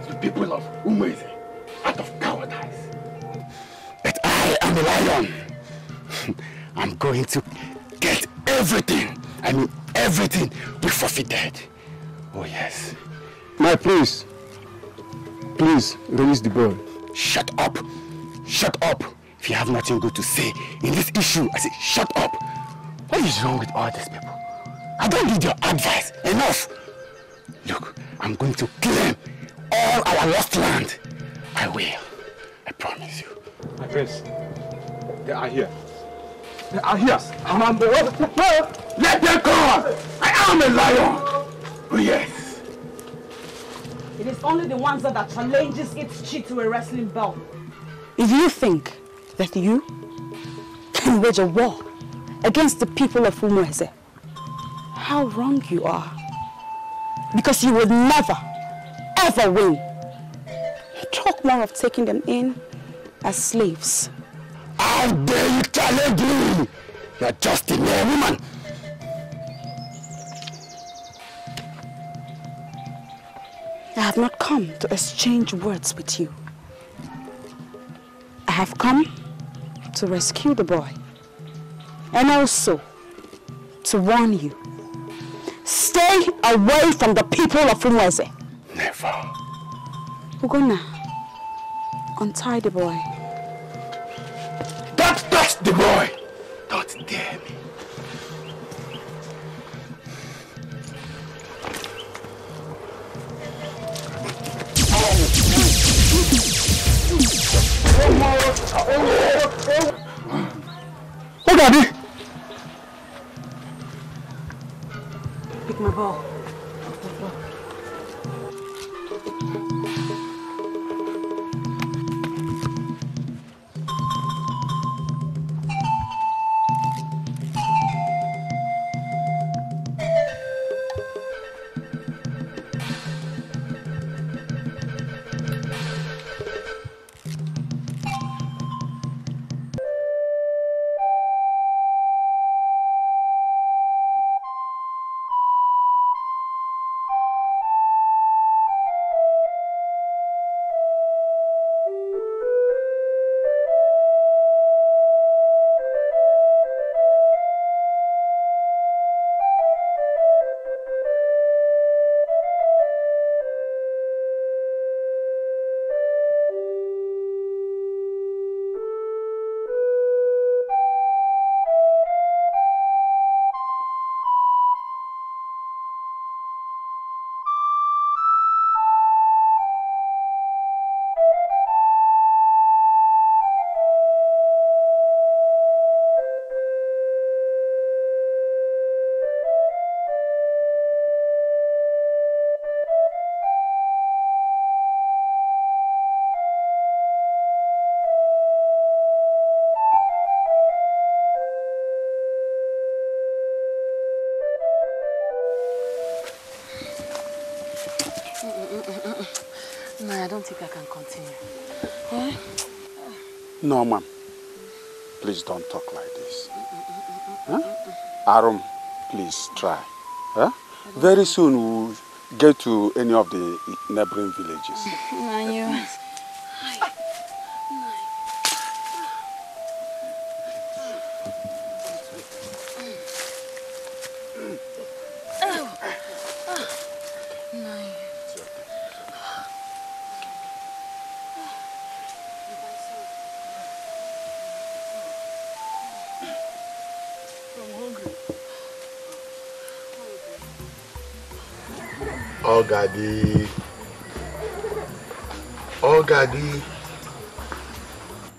The people of Umweza out of cowardice. But I am a lion. I'm going to get everything. I mean, everything we forfeited. Oh, yes. My prince, please release the boy. Shut up. Shut up. If you have nothing good to say in this issue, I say, shut up. What is wrong with all these people? I don't need your advice. Enough. Look, I'm going to claim all our lost land. I will. I promise you. My prince, they are here. They are here. I'm the one. Let them go! I am a lion! Oh, yes. It is only the ones that challenges its cheat to a wrestling belt. If you think that you can wage a war against the people of Umweza, how wrong you are. Because you would never, ever win. Talk more of taking them in as slaves. How dare you challenge me? You're just a mere woman. I have not come to exchange words with you. I have come to rescue the boy. And also to warn you. Stay away from the people of Umweza. Never. Ugunna, untie the boy. Don't touch the boy! Don't dare me. Ogadi! Pick my ball. No, I don't think I can continue. Eh? No, ma'am. Please don't talk like this. Huh? Arum, please try. Huh? Very soon we'll get to any of the neighboring villages. Ogadi,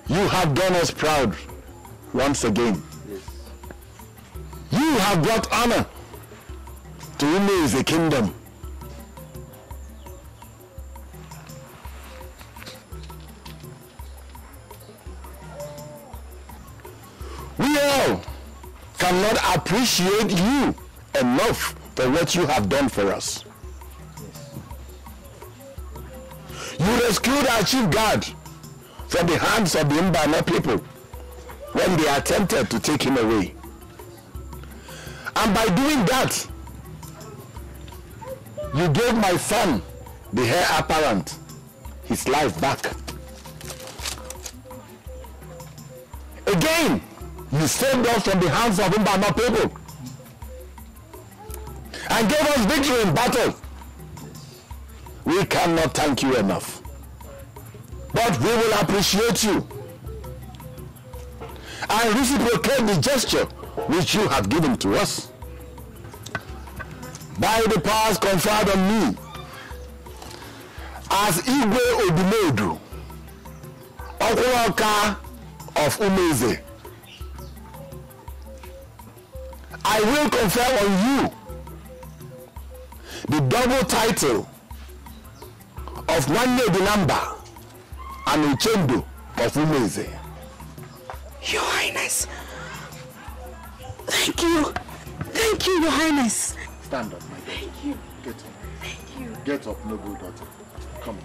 you have done us proud once again. Yes. You have brought honor to Ume the kingdom. We all cannot appreciate you enough for what you have done for us. You rescued our chief guard from the hands of the Mbano people when they attempted to take him away. And by doing that, you gave my son, the heir apparent, his life back. Again, you saved us from the hands of Mbano people and gave us victory in battle. We cannot thank you enough, but we will appreciate you and reciprocate the gesture which you have given to us. By the powers conferred on me, as Igwe Odumodu, Ooloko of Umweza, I will confer on you the double title of Wando the number and Uchendo of Umweza. Your Highness. Thank you. Thank you, Your Highness. Stand up, my daughter. Thank you. Get up. Thank you. Get up, noble daughter. Come.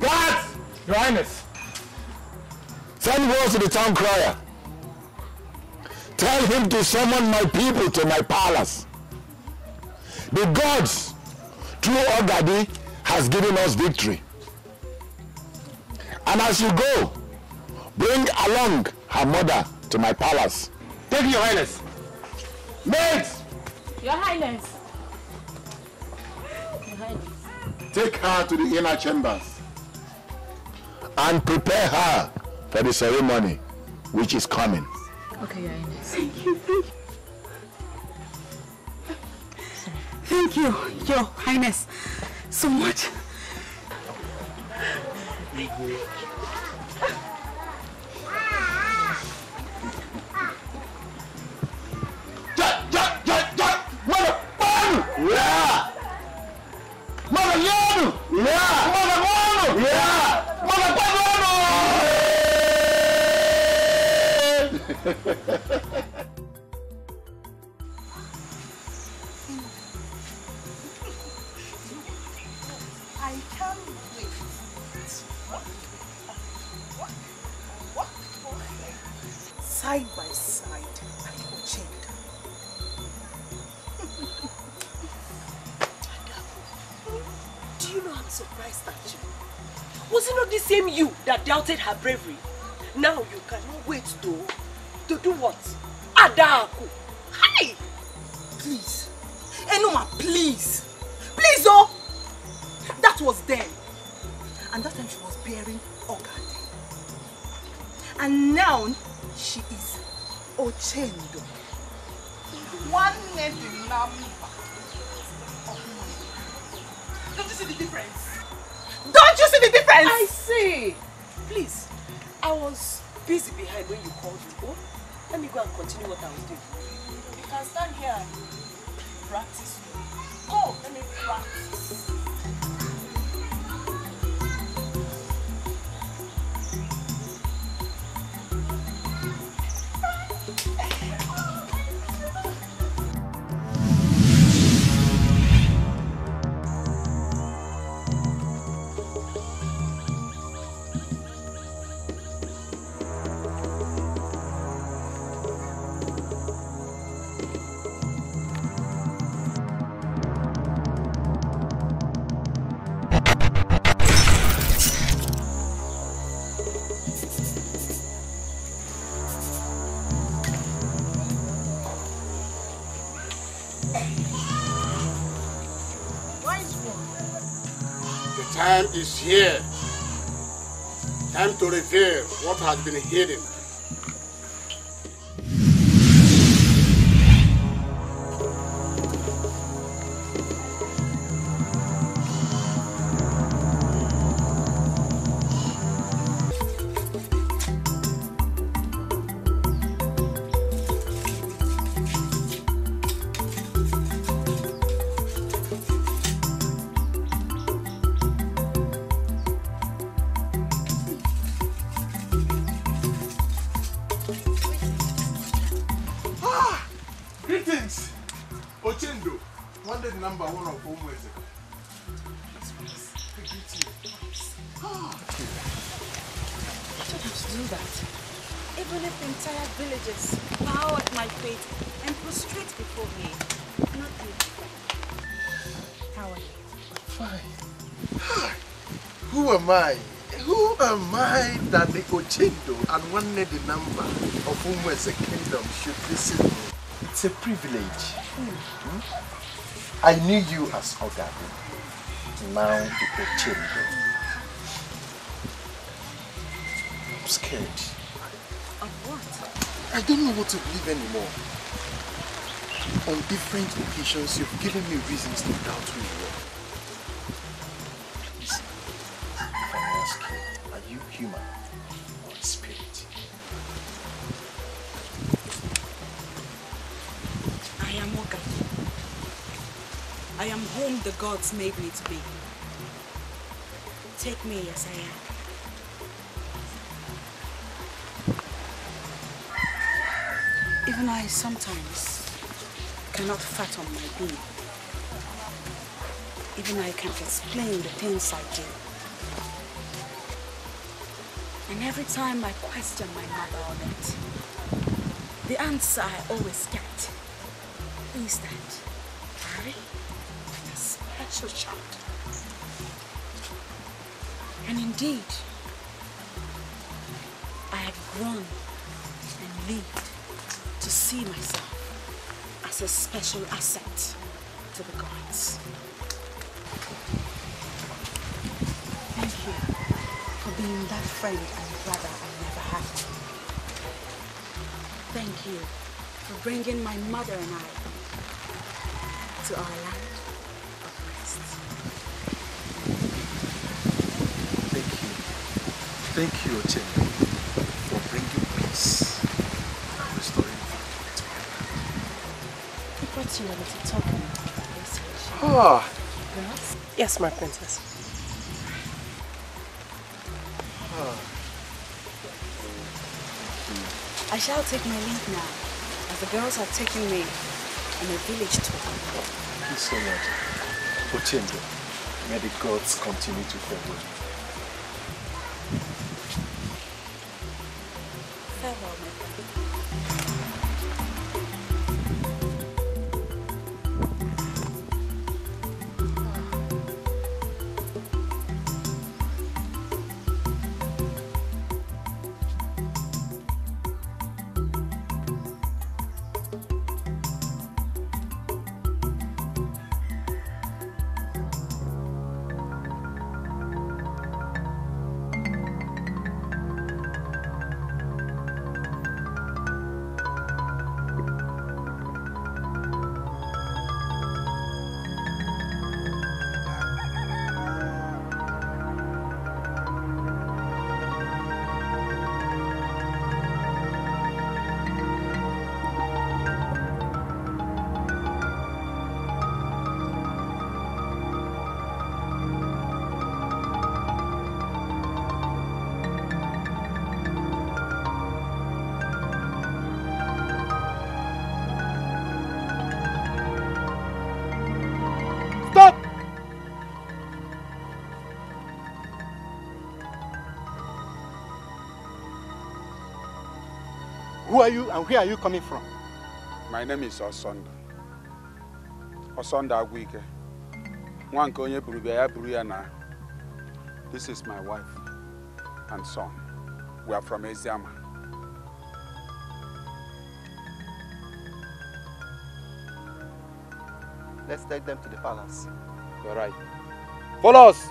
Guards! Your Highness. Send word to the town crier. Tell him to summon my people to my palace. The gods, through Ogadi, has given us victory. And as you go, bring along her mother to my palace. Take Your Highness. Maids! Your Highness. Your Highness. Take her to the inner chambers and prepare her for the ceremony which is coming. Okay, Your Highness. Thank you. Thank you. Thank you, Your Highness, so much. Thank you. I can't wait. What? Side by side, I will change. Do you know I'm surprised at you? Was it not the same you that doubted her bravery? Now you cannot wait though. To do what? Adaugo! Hi! Please. Enoma, please. Please, oh! That was then. And that time she was bearing Ogadi. And now she is Ochendo. One near the number of money. Don't you see the difference? Don't you see the difference? I see. Please, I was busy behind when you called me. Oh, let me go and continue what I was doing. You can stand here and practice. Oh, let me practice. time is here. Time to reveal what has been hidden. Who am I that the Ochendo and one day the number of Umweza kingdom should visit me? It's a privilege. I knew you as Ogadi, now the Ochendo. I'm scared. Of what? I don't know what to believe anymore. On different occasions, you've given me reasons to doubt who you are. Human or spirit. I am Ogadi. I am whom the gods made me to be. Take me as I am. Even I sometimes cannot fathom my being. Even I can't explain the things I do. And every time I question my mother on it, the answer I always get is that I am a special child. And indeed, I have grown and lived to see myself as a special asset to the gods. Thank you. Being that friend and brother I never had. Thank you for bringing my mother and I to our land of rest. Thank you. Thank you, Uchendo, for bringing peace and restoring family to my land. What brought you over to talking about this? Oh. Yes? Yes, my princess. I shall take my leave now, as the girls have taken me on a village tour. Thank you so much. Uchendo, may the gods continue to favor you. Farewell, my brother. Who are you and where are you coming from? My name is Osondo. Osondo Agwike. Nwankonye Burubia Buruyana. This is my wife and son. We are from Eziama. Let's take them to the palace. You're right. Follow us!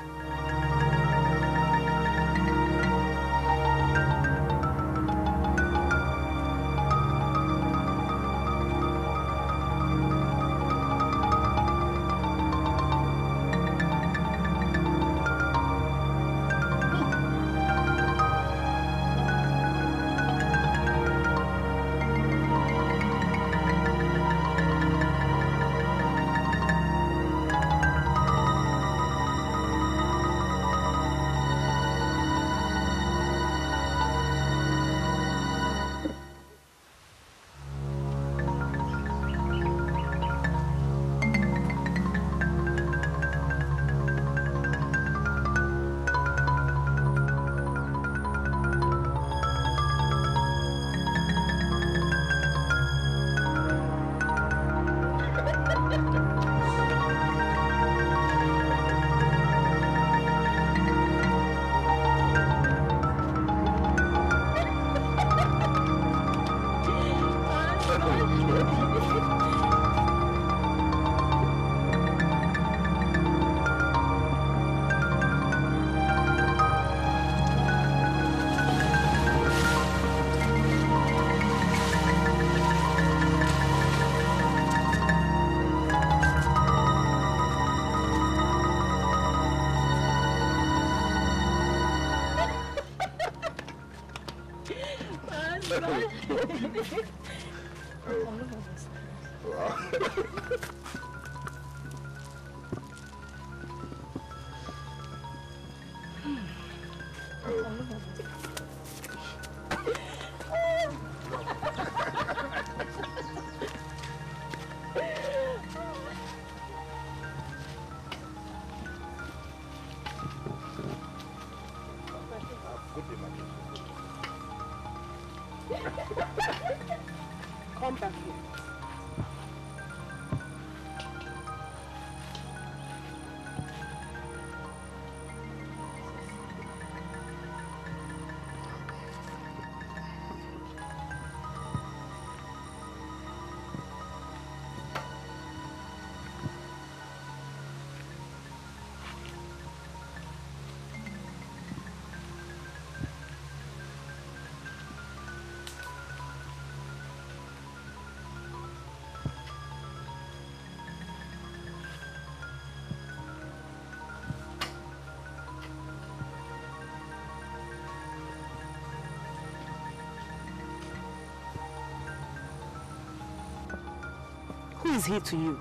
Who is he to you?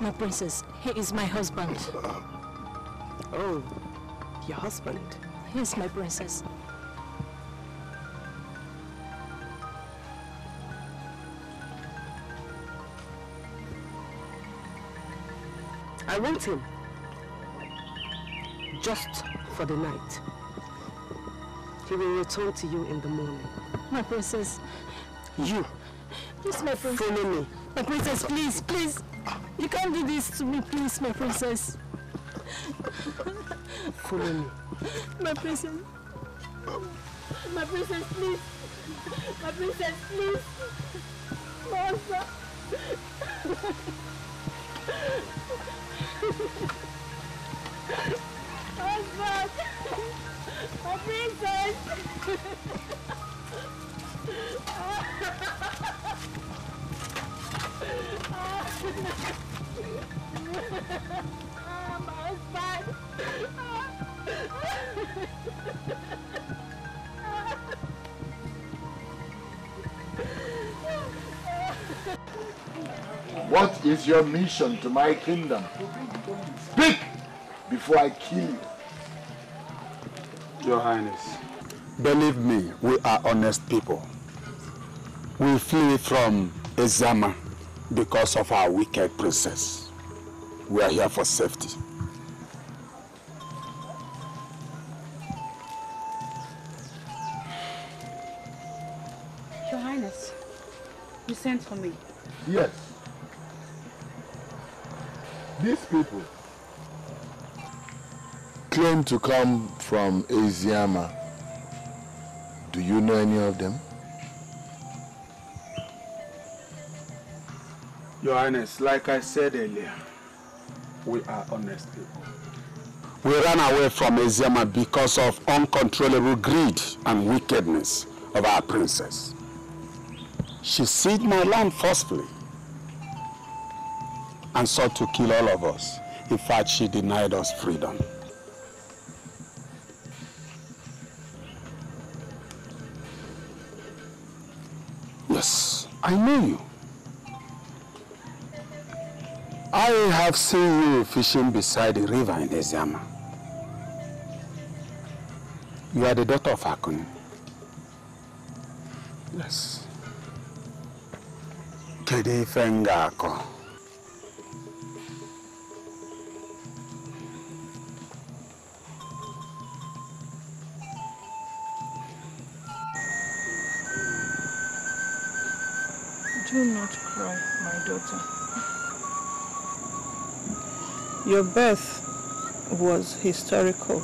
My princess, he is my husband. Oh, your husband? Yes, my princess. I want him. Just for the night. He will return to you in the morning. My princess. You. Yes, my princess. Follow me. My princess, please, please. You can't do this to me, please, my princess. Follow me. My princess. My princess, please. My princess, please. Monster. Husband. My princess. What is your mission to my kingdom? Speak before I kill you. Your Highness, believe me, we are honest people. We flee from Eziama because of our wicked princess. We are here for safety. Your Highness, you sent for me. Yes. These people claim to come from Eziama. Do you know any of them? Your Highness, like I said earlier, we are honest people. We ran away from Eziama because of uncontrollable greed and wickedness of our princess. She seized my land forcefully and sought to kill all of us. In fact, she denied us freedom. Yes, I know you. I have seen you fishing beside the river in Eziama. You are the daughter of Akone. Yes. Kede Fengako. Do not cry, my daughter. Your birth was historical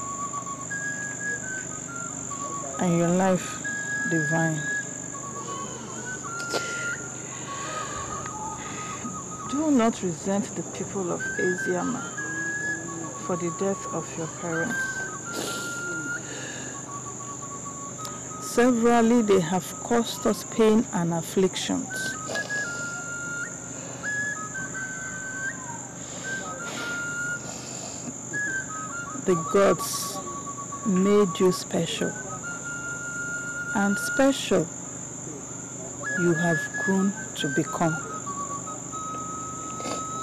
and your life divine. Do not resent the people of Eziama for the death of your parents. Severally, they have caused us pain and afflictions. The gods made you special, and special you have grown to become.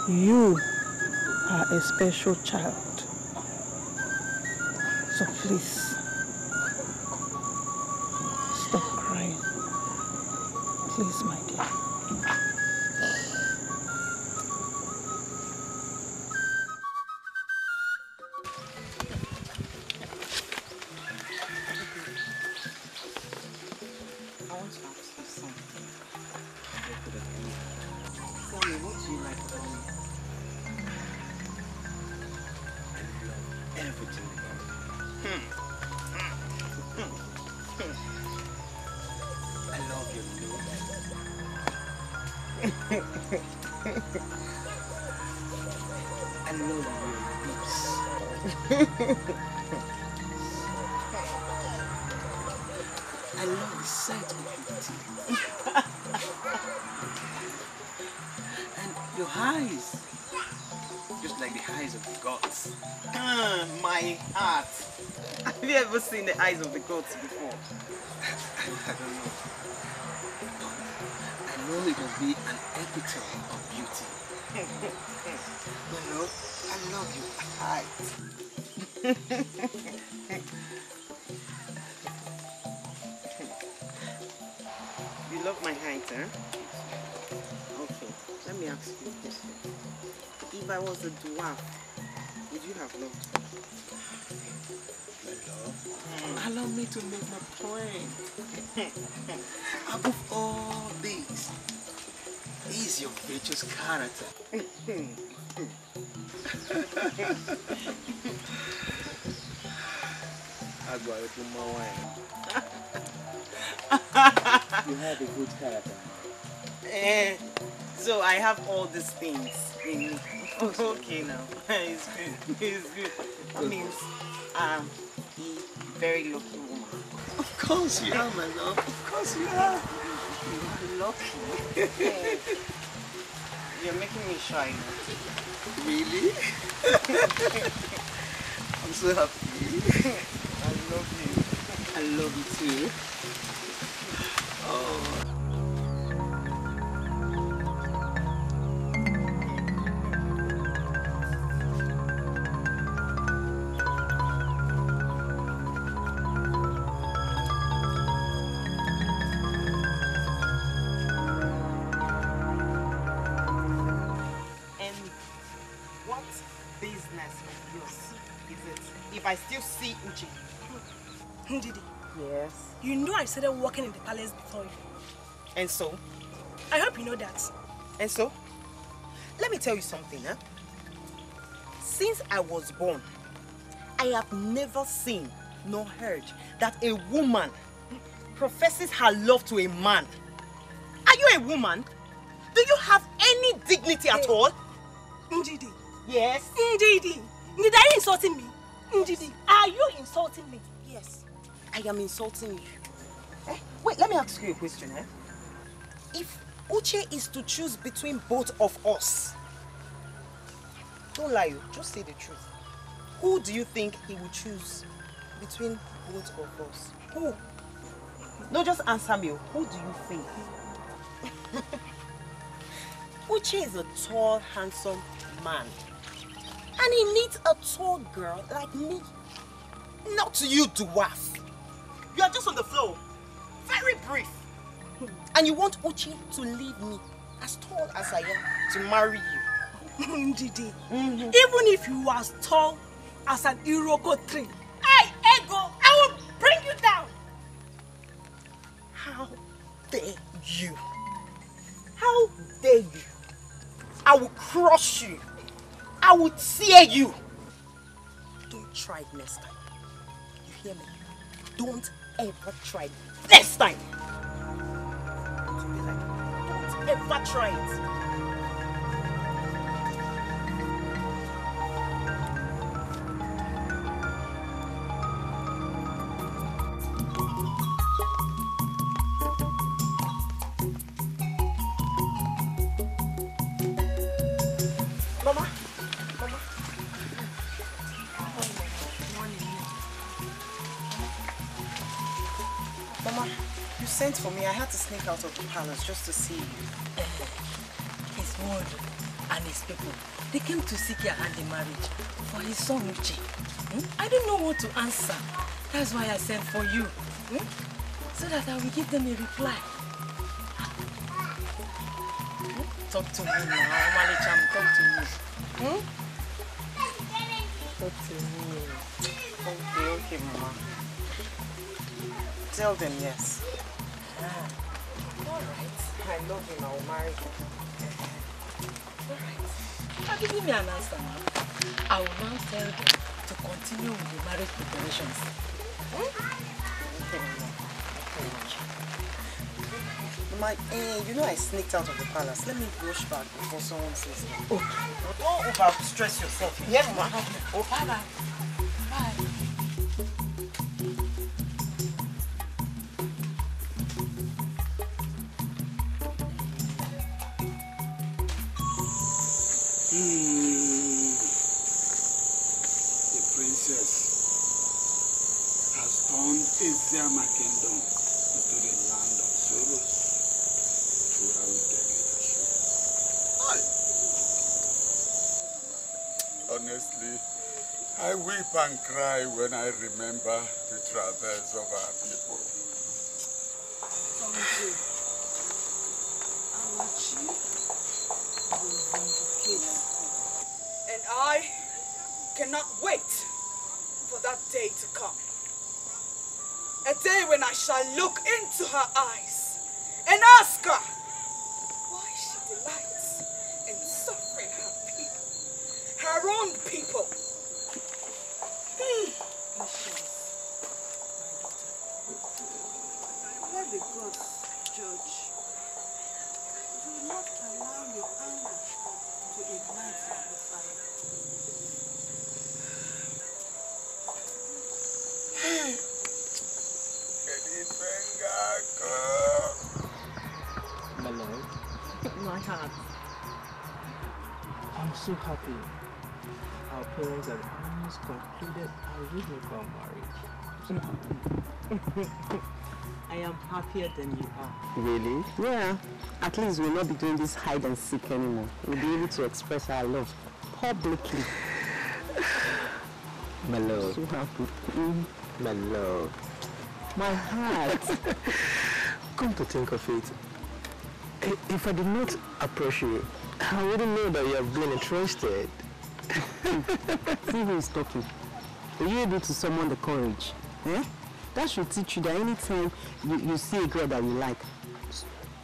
You are a special child. So please, stop crying. Please, my dear. Seen the eyes of the gods before. I don't know. But I know it will be an epitome of beauty. You know, I love your eyes. You love my height, huh? Okay, let me ask you a question. If I was a dwarf, would you have loved me? Allow me to make my point. Above all this, is your virtuous character. I got it in my wine. You have a good character. So I have all these things in me. Okay now. It's good. It's good. That means very lucky woman. Of course you are, my love. Of course you are. You are lucky. Yeah. You're making me shy. Really? I'm so happy. I love you. I love you too. Oh. I still see Uche. Ndidi. Yes. You know I started working in the palace before you. And so? I hope you know that. And so? Let me tell you something, huh? Since I was born, I have never seen nor heard that a woman professes her love to a man. Are you a woman? Do you have any dignity at all? Ndidi. Yes. Ndidi. Ndidi, are you insulting me? Ndidi, are you insulting me? Yes. I am insulting you. Eh? Wait, let me ask you a question. Eh? If Uche is to choose between both of us, don't lie, just say the truth. Who do you think he will choose between both of us? Who? No, just answer me. Who do you think? Uche is a tall, handsome man. And he needs a tall girl like me. Not you, dwarf. You are just on the floor. Very brief. And you want Uche to leave me, as tall as I am, to marry you. Ndidi, even if you are as tall as an Iroko tree, I will bring you down. How dare you? How dare you? I will crush you. I would tear you. Don't try it next time. You hear me? Don't ever try it next time. Don't ever try it. late for me. I had to sneak out of the palace just to see you. His word and his people, they came to seek your hand in marriage for his son Uche. I don't know what to answer. That's why I sent for you. So that I will give them a reply. Talk to me now, Malicham. Talk to me. Talk to me. Okay, okay, Mama. Tell them yes. All right. I love him. I will marry him. All right. Give me an answer, Mama. I will now tell them to continue with the marriage preparations. Okay, Mama. You know I sneaked out of the palace. Let me rush back before someone sees me. Okay. Don't overstress yourself. Yes, Mama. Oh, Papa. Bye. The princess has turned Eziama kingdom into the land of sorrows. Honestly, I weep and cry when I remember the travels of our people. Someday, Amaogu will vindicate. And I cannot wait for that day to come. A day when I shall look into her eyes and ask her why she delights in suffering her people, her own people. Patience, my daughter. Let the gods judge. Do not allow your anger to ignite the fire. My lord. My heart. I'm so happy. Our parents have almost concluded our biblical marriage. I am happier than you are. Really? Yeah. At least we'll not be doing this hide and seek anymore. We'll be able to express our love publicly. My lord. I'm so happy. My lord. My heart. Come to think of it, if I did not appreciate, I wouldn't know that you have been interested. See who is talking. Are you able to summon the courage? Eh? That should teach you that anytime you see a girl that you like,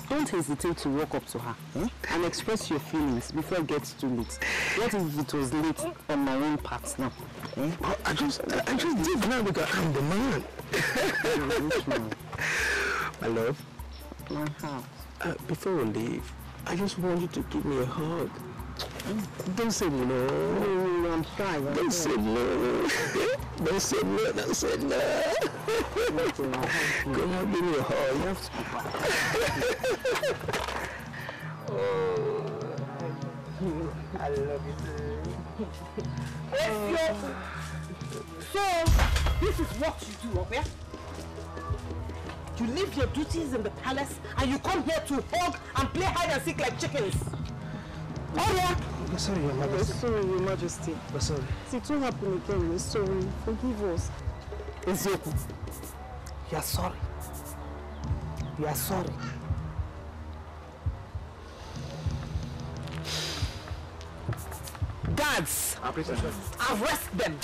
don't hesitate to walk up to her and express your feelings before it gets too late. What if it was late on my own part now? Eh? Well, I just did now because I'm the man. My love. My heart. Before we leave, I just want you to give me a hug. Don't say no. No, I'm sorry. Don't say no. Don't say no. Don't say no. Come on, give me a hug. You have to be back. Oh, I love you. So, this is what you do, okay? You leave your duties in the palace and you come here to hog and play hide and seek like chickens. Oh yeah. We're sorry, Your Majesty. We're sorry, Your Majesty. We're sorry. It won't happen again. We're sorry. Forgive us. It's your... You are sorry. You are sorry. Guards! Arrest them!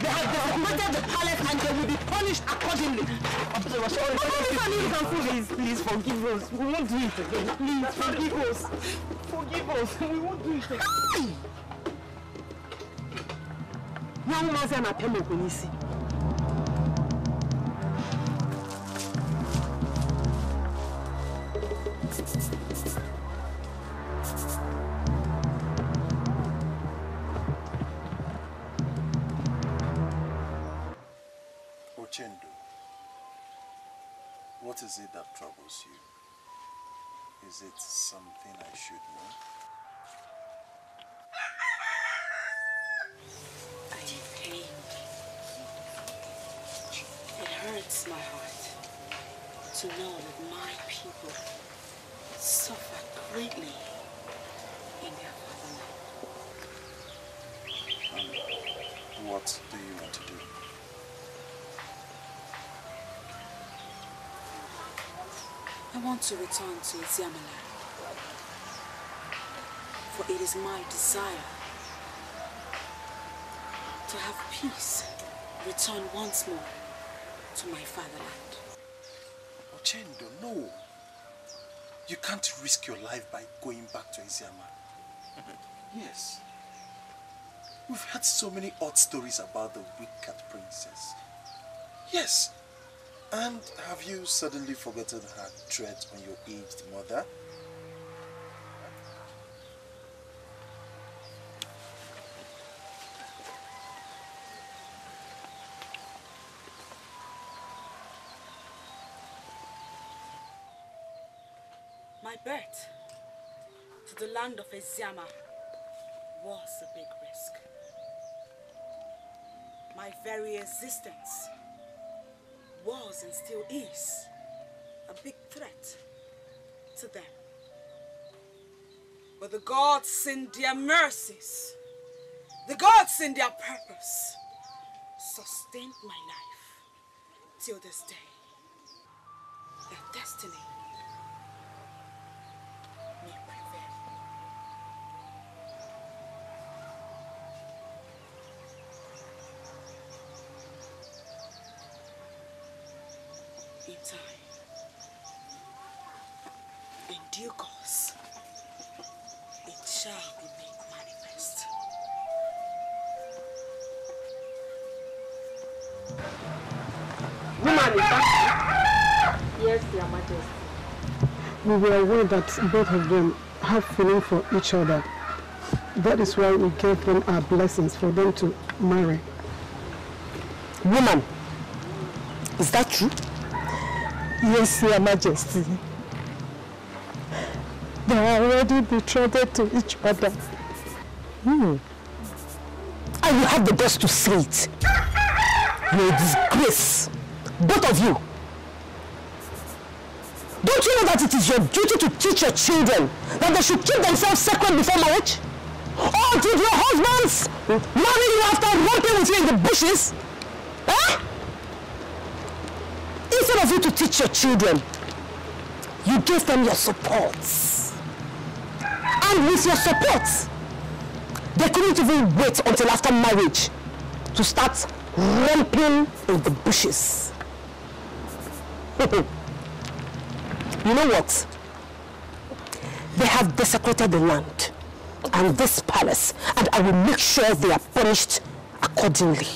They have dismantled the palace and they will be punished accordingly. Please forgive us. We won't do it again. Please forgive us. Forgive us. We won't do it again. Young man's an appeal to Nisi. What is it that troubles you? Is it something I should know? I did pain. It hurts my heart. to know that my people suffer greatly in their fatherland. And what do you want to do? I want to return to Eziama, for it is my desire to have peace return once more to my fatherland. Uchendo, no! You can't risk your life by going back to Eziama. Yes. We've heard so many odd stories about the wicked princess. Yes. And have you suddenly forgotten her threat on your aged mother? My birth to the land of Eziama was a big risk. My very existence was and still is a big threat to them. But the gods in their mercies, the gods in their purpose, sustained my life till this day. Their destiny may prevail. In time, in due course, it shall be made manifest. Woman, is that you? Yes, Your Majesty. We were aware that both of them have feeling for each other. That is why we gave them our blessings for them to marry. Woman, is that true? Yes, Your Majesty. They are already betrothed to each other. And you have the best to say it. You're a disgrace, both of you. Don't you know that it is your duty to teach your children that they should keep themselves sacred before marriage? Or did your husbands marry you after romping with you in the bushes? Eh? Instead of you to teach your children, you gave them your support. And with your support, they couldn't even wait until after marriage to start romping in the bushes. You know what? They have desecrated the land and this palace, and I will make sure they are punished accordingly.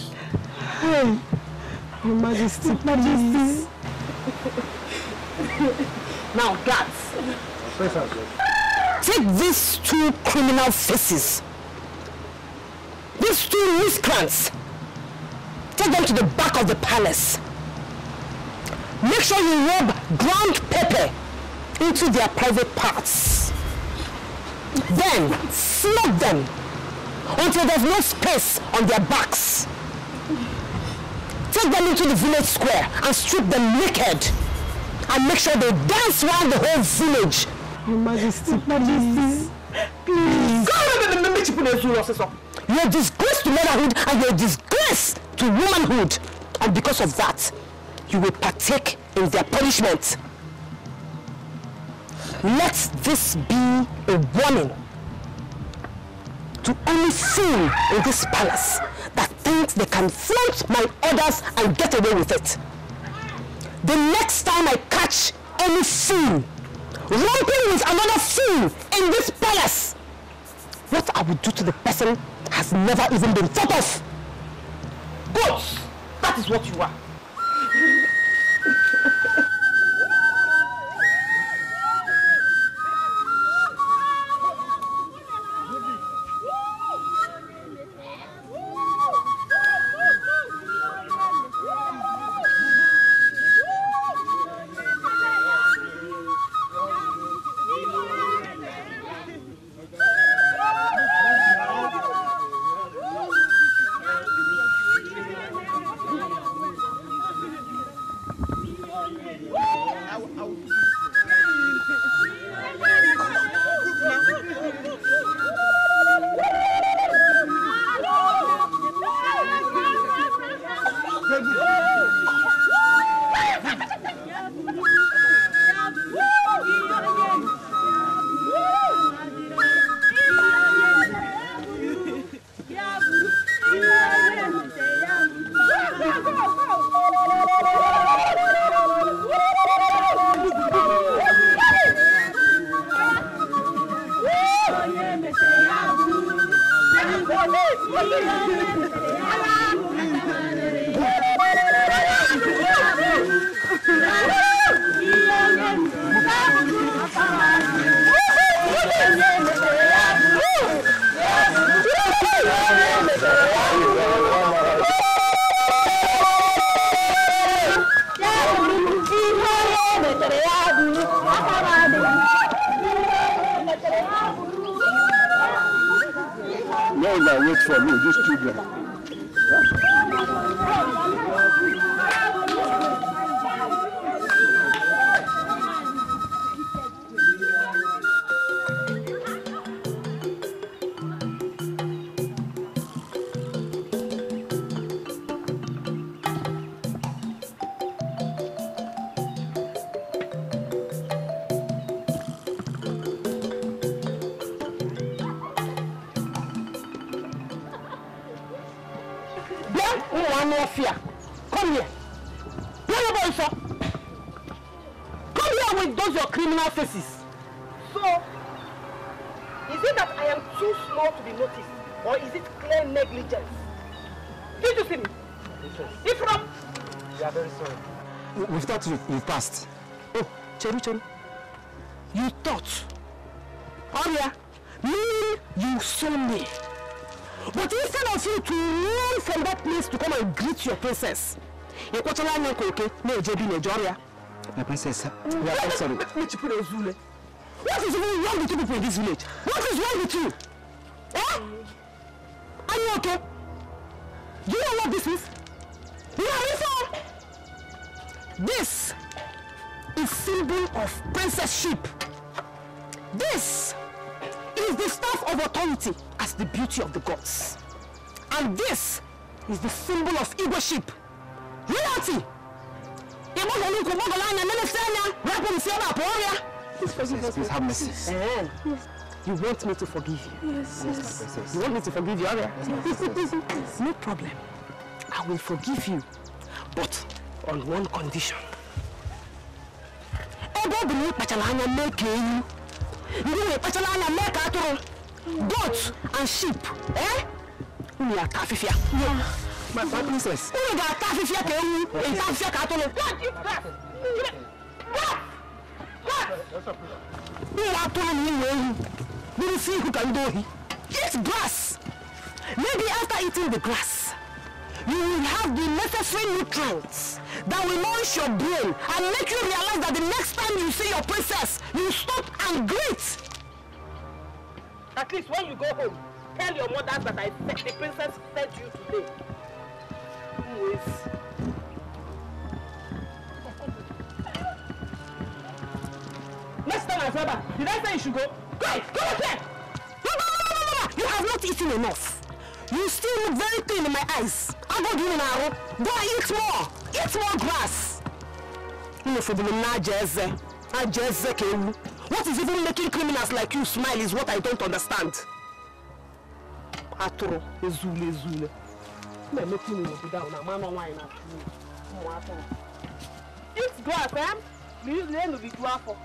Hey, Your Majesty, please. Now, guards, take these two criminal faces, these two miscreants, take them to the back of the palace. Make sure you rub ground pepper into their private parts. Then flog them until there's no space on their backs. Take them into the village square and strip them naked. And make sure they dance round the whole village. Your Majesty, please. Please. You're a disgrace to motherhood and you're a disgrace to womanhood. And because of that, you will partake in their punishment. Let this be a warning to any fool in this palace that thinks they can flaunt my orders and get away with it. The next time I catch any fool romping with another fool in this palace, what I would do to the person has never even been thought of. Goats, that is what you are. Wait for me, these children. You passed. Oh, Cheru, you thought. Oh yeah, you saw me. But instead of you to run from that place to come and greet your princess, you got to learn okay? No, JB, no, Joria. My princess, we are sorry. What is wrong with you people in this village? What is wrong with you? Eh? Are you okay? Do you know what this is? You are reformed. This is symbol of princessship. This is the staff of authority as the beauty of the gods. And this is the symbol of Igweship. Reality! Please have mercy. You want me to forgive you? Yes. You want me to forgive you? Yes. No problem. I will forgive you. But on one condition. Goats and sheep, eh? My princess. We'll see who can do it. Eat grass. Maybe after eating the grass, you will have the necessary nutrients that will nourish your brain and make you realize that the next time you see your princess, you stop and greet. At least when you go home, tell your mother that I said the princess sent you today. Next time I say back, did I say you should go? Go there! No. You have not eaten enough. You still look very thin in my eyes. I'm not doing now. Go eat more. Eat more grass. What is even making criminals like you smile is what I don't understand. Eat grass, eh? You will be dwarfed.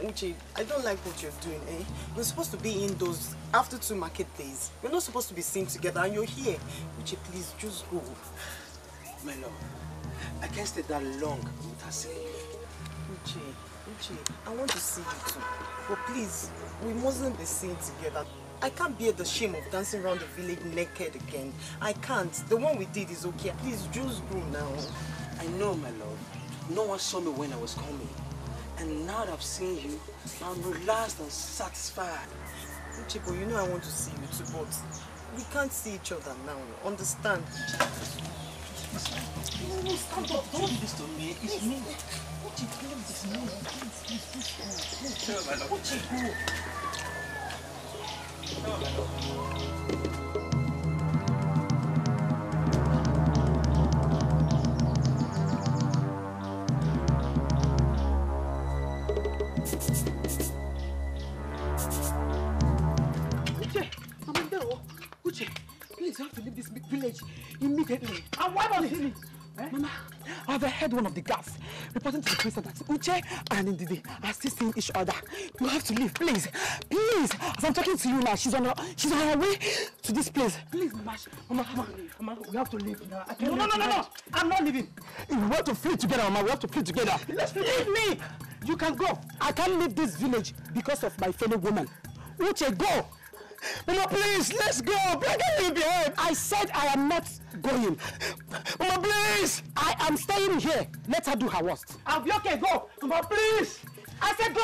Uche, I don't like what you're doing, eh? We're supposed to be indoors after 2 market days. We're not supposed to be seen together and you're here. Uche, please, just go. My love, I can't stay that long without seeing you. Uche, I want to see you too. But please, we mustn't be seen together. I can't bear the shame of dancing around the village naked again. I can't. The one we did is okay. Please, just go now. I know, my love. No one saw me when I was coming. And now that I've seen you, I'm relaxed and satisfied. Uchipo, you know I want to see you too, but we can't see each other now. Understand? Stand up. Don't do this to me. It's me. Uchipo, it's me. Uchipo. Immediately. And why not him? Eh? Mama, I've heard one of the guards reporting to the priest that Uche and Ndidi are still seeing each other. You have to leave, please. Please. As I'm talking to you now, she's on her way to this place. Please, Mama. Mama, come on. Mama, we have to leave. No, I can't no. I'm not leaving. If we have to flee together, Mama. We have to flee together. Let's leave me. You can go. I can't leave this village because of my fellow woman. Uche, go. Mama, please, let's go. I can't leave behind. I said I am not going. Mama, please. I am staying here. Let her do her worst. I'll be okay. Go. Mama, please. I said go.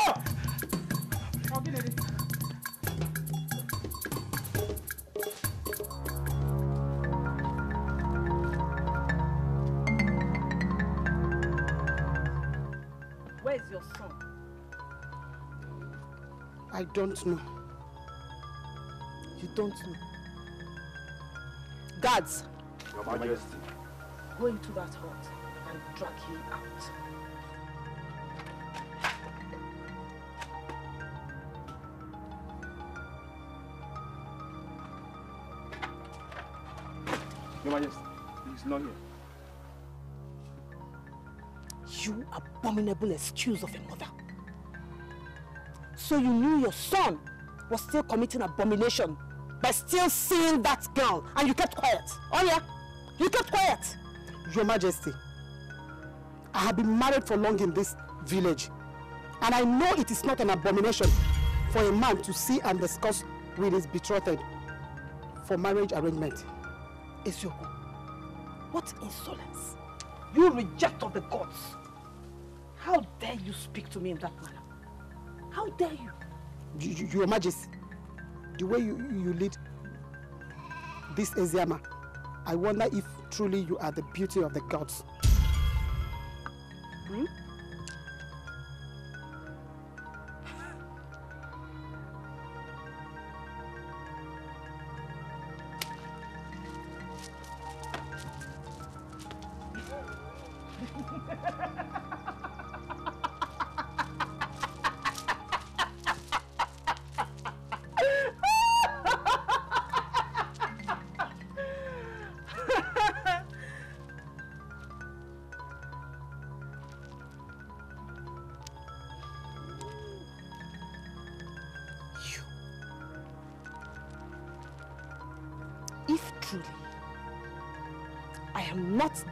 Where's your son? I don't know. You don't know. Guards! Your Majesty. Go into that hut and drag him out. Your Majesty, he's not here. You abominable excuse of a mother. So you knew your son was still committing abomination by still seeing that girl, and you kept quiet. Oh yeah, you kept quiet. Your Majesty, I have been married for long in this village, and I know it is not an abomination for a man to see and discuss with his betrothed for marriage arrangement. Esioko, what insolence! You reject of the gods. How dare you speak to me in that manner? How dare you? Your Majesty, the way you lead this Eziama, I wonder if truly you are the beauty of the gods. Hmm?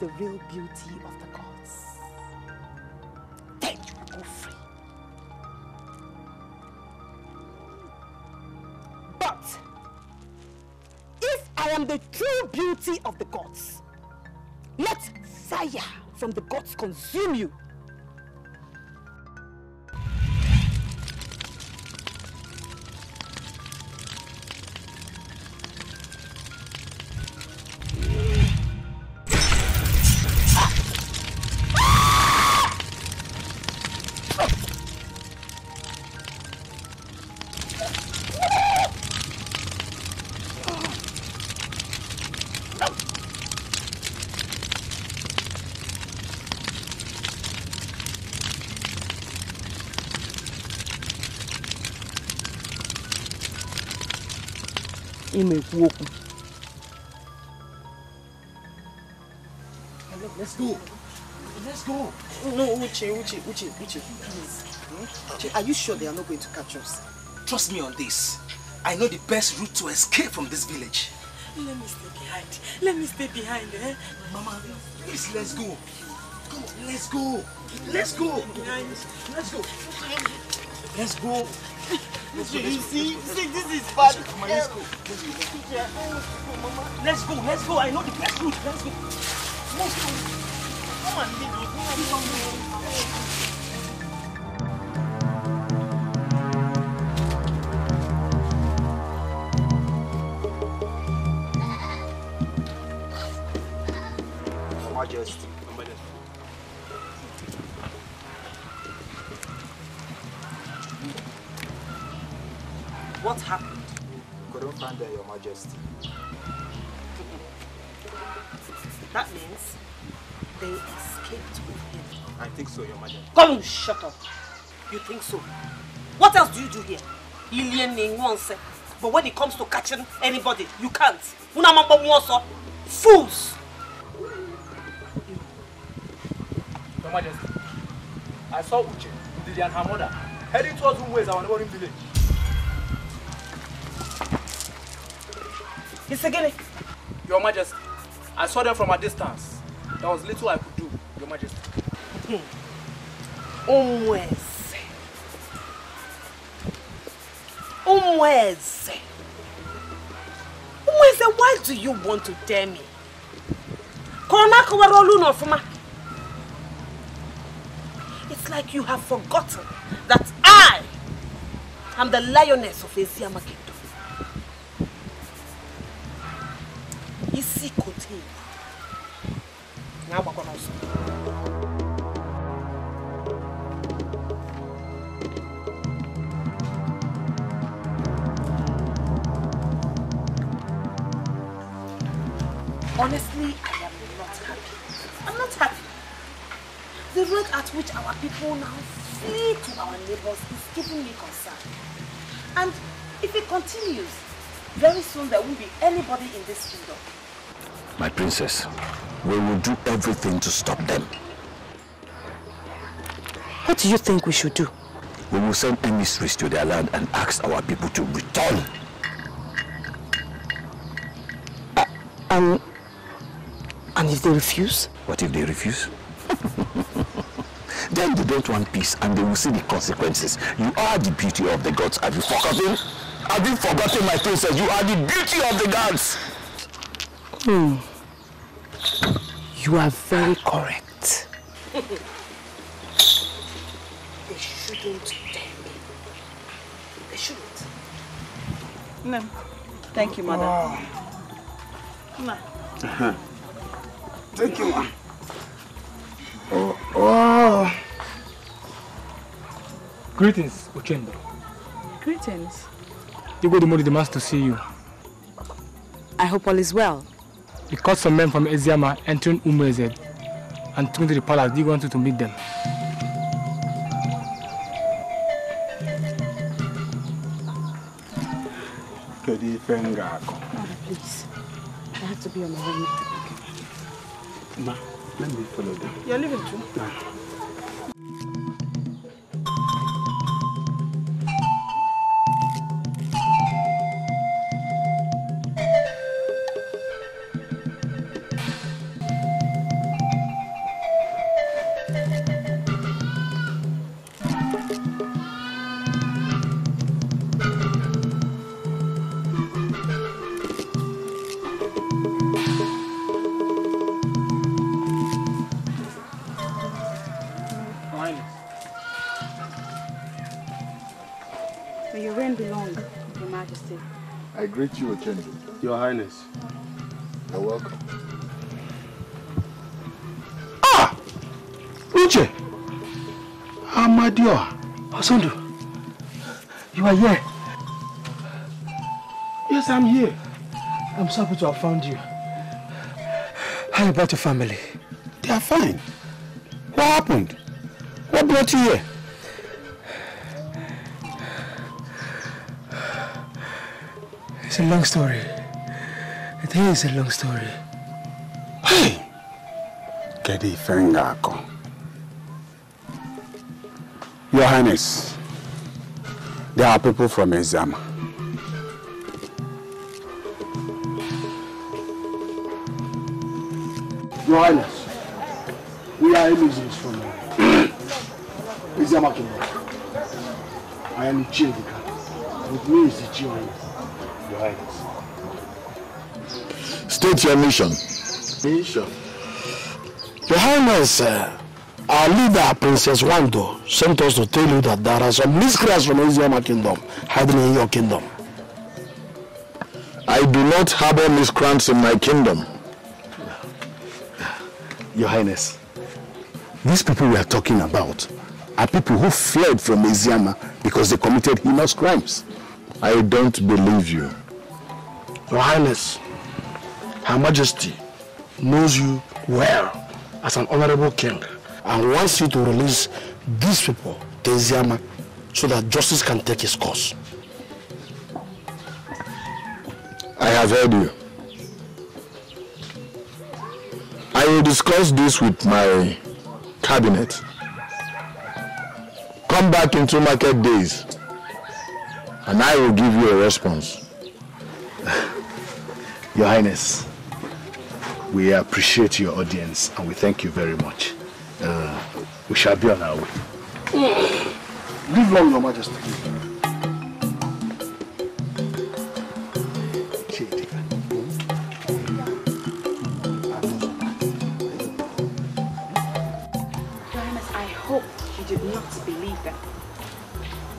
The real beauty of the gods. Then you will go free. But if I am the true beauty of the gods, let fire from the gods consume you. Let's go. Let's go. No, Uche, please. Uche, are you sure they are not going to catch us? Trust me on this. I know the best route to escape from this village. Let me stay behind. Eh? Mama, please, let's go. Come on, let's go. Let's go. You see, this is bad. Mama, let's go. Let's go. I know the best route. Let's go. Come on, baby. What happened? couldn't find her, Your Majesty. That means they escaped with him. I think so, Your Majesty. Come, shut up. You think so? What else do you do here? Alienating oneself. But when it comes to catching anybody, you can't. Fools! Your Majesty, I saw Uche, Ndidi and her mother heading towards Umweza, our neighboring village. Your Majesty, I saw them from a distance. There was little I could do, Your Majesty. Umweze. Umweze. Umweze, why do you want to tell me? It's like you have forgotten that I am the lioness of Eziama Kingdom. Now we're going to honestly, I am not happy. I'm not happy. The rate at which our people now flee to our neighbors is giving me concern. And if it continues, very soon there won't be anybody in this kingdom. My princess, we will do everything to stop them. What do you think we should do? We will send emissaries to their land and ask our people to return. And if they refuse? What if they refuse? Then they don't want peace and they will see the consequences. You are the beauty of the gods. Have you forgotten? Have you forgotten, my princess? You are the beauty of the gods. Hmm. You are very correct. They shouldn't tell me. They shouldn't. No. Thank you, Mother. Oh. No. Uh-huh. Thank you, Ma. Oh, oh. Greetings, Uchendo. Greetings. Igwe Odumodu demands to see you. I hope all is well. We caught some men from Eziama entering Umweza and took to the palace. Do you want to meet them? Mother, please. I have to be on my way. Ma, let me follow them. You're leaving too? Ma. You, Your Highness. You're welcome. Ah! Uche! Amadio! Osondo! You are here! Yes, I'm here. I'm so happy to have found you. How about your family? They are fine. What happened? What brought you here? It's a long story. It is a long story. Hey! Kedi Fengako. Your Highness, there are people from Eziama. Your Highness, we are emissaries from Eziama Kingdom. I am Uchendika. With me is the Chief. State your mission. Mission. Your Highness, our leader, Princess Wando, sent us to tell you that there are some miscreants from Eziama Kingdom hiding in your kingdom. I do not harbor miscreants in my kingdom. Your Highness, these people we are talking about are people who fled from Eziama because they committed heinous crimes. I don't believe you. Your Highness, Her Majesty knows you well as an honorable king and wants you to release these people to Eziama so that justice can take its course. I have heard you. I will discuss this with my cabinet. Come back in 2 market days and I will give you a response. Your Highness, we appreciate your audience and we thank you very much. We shall be on our way. Live long, Your Majesty.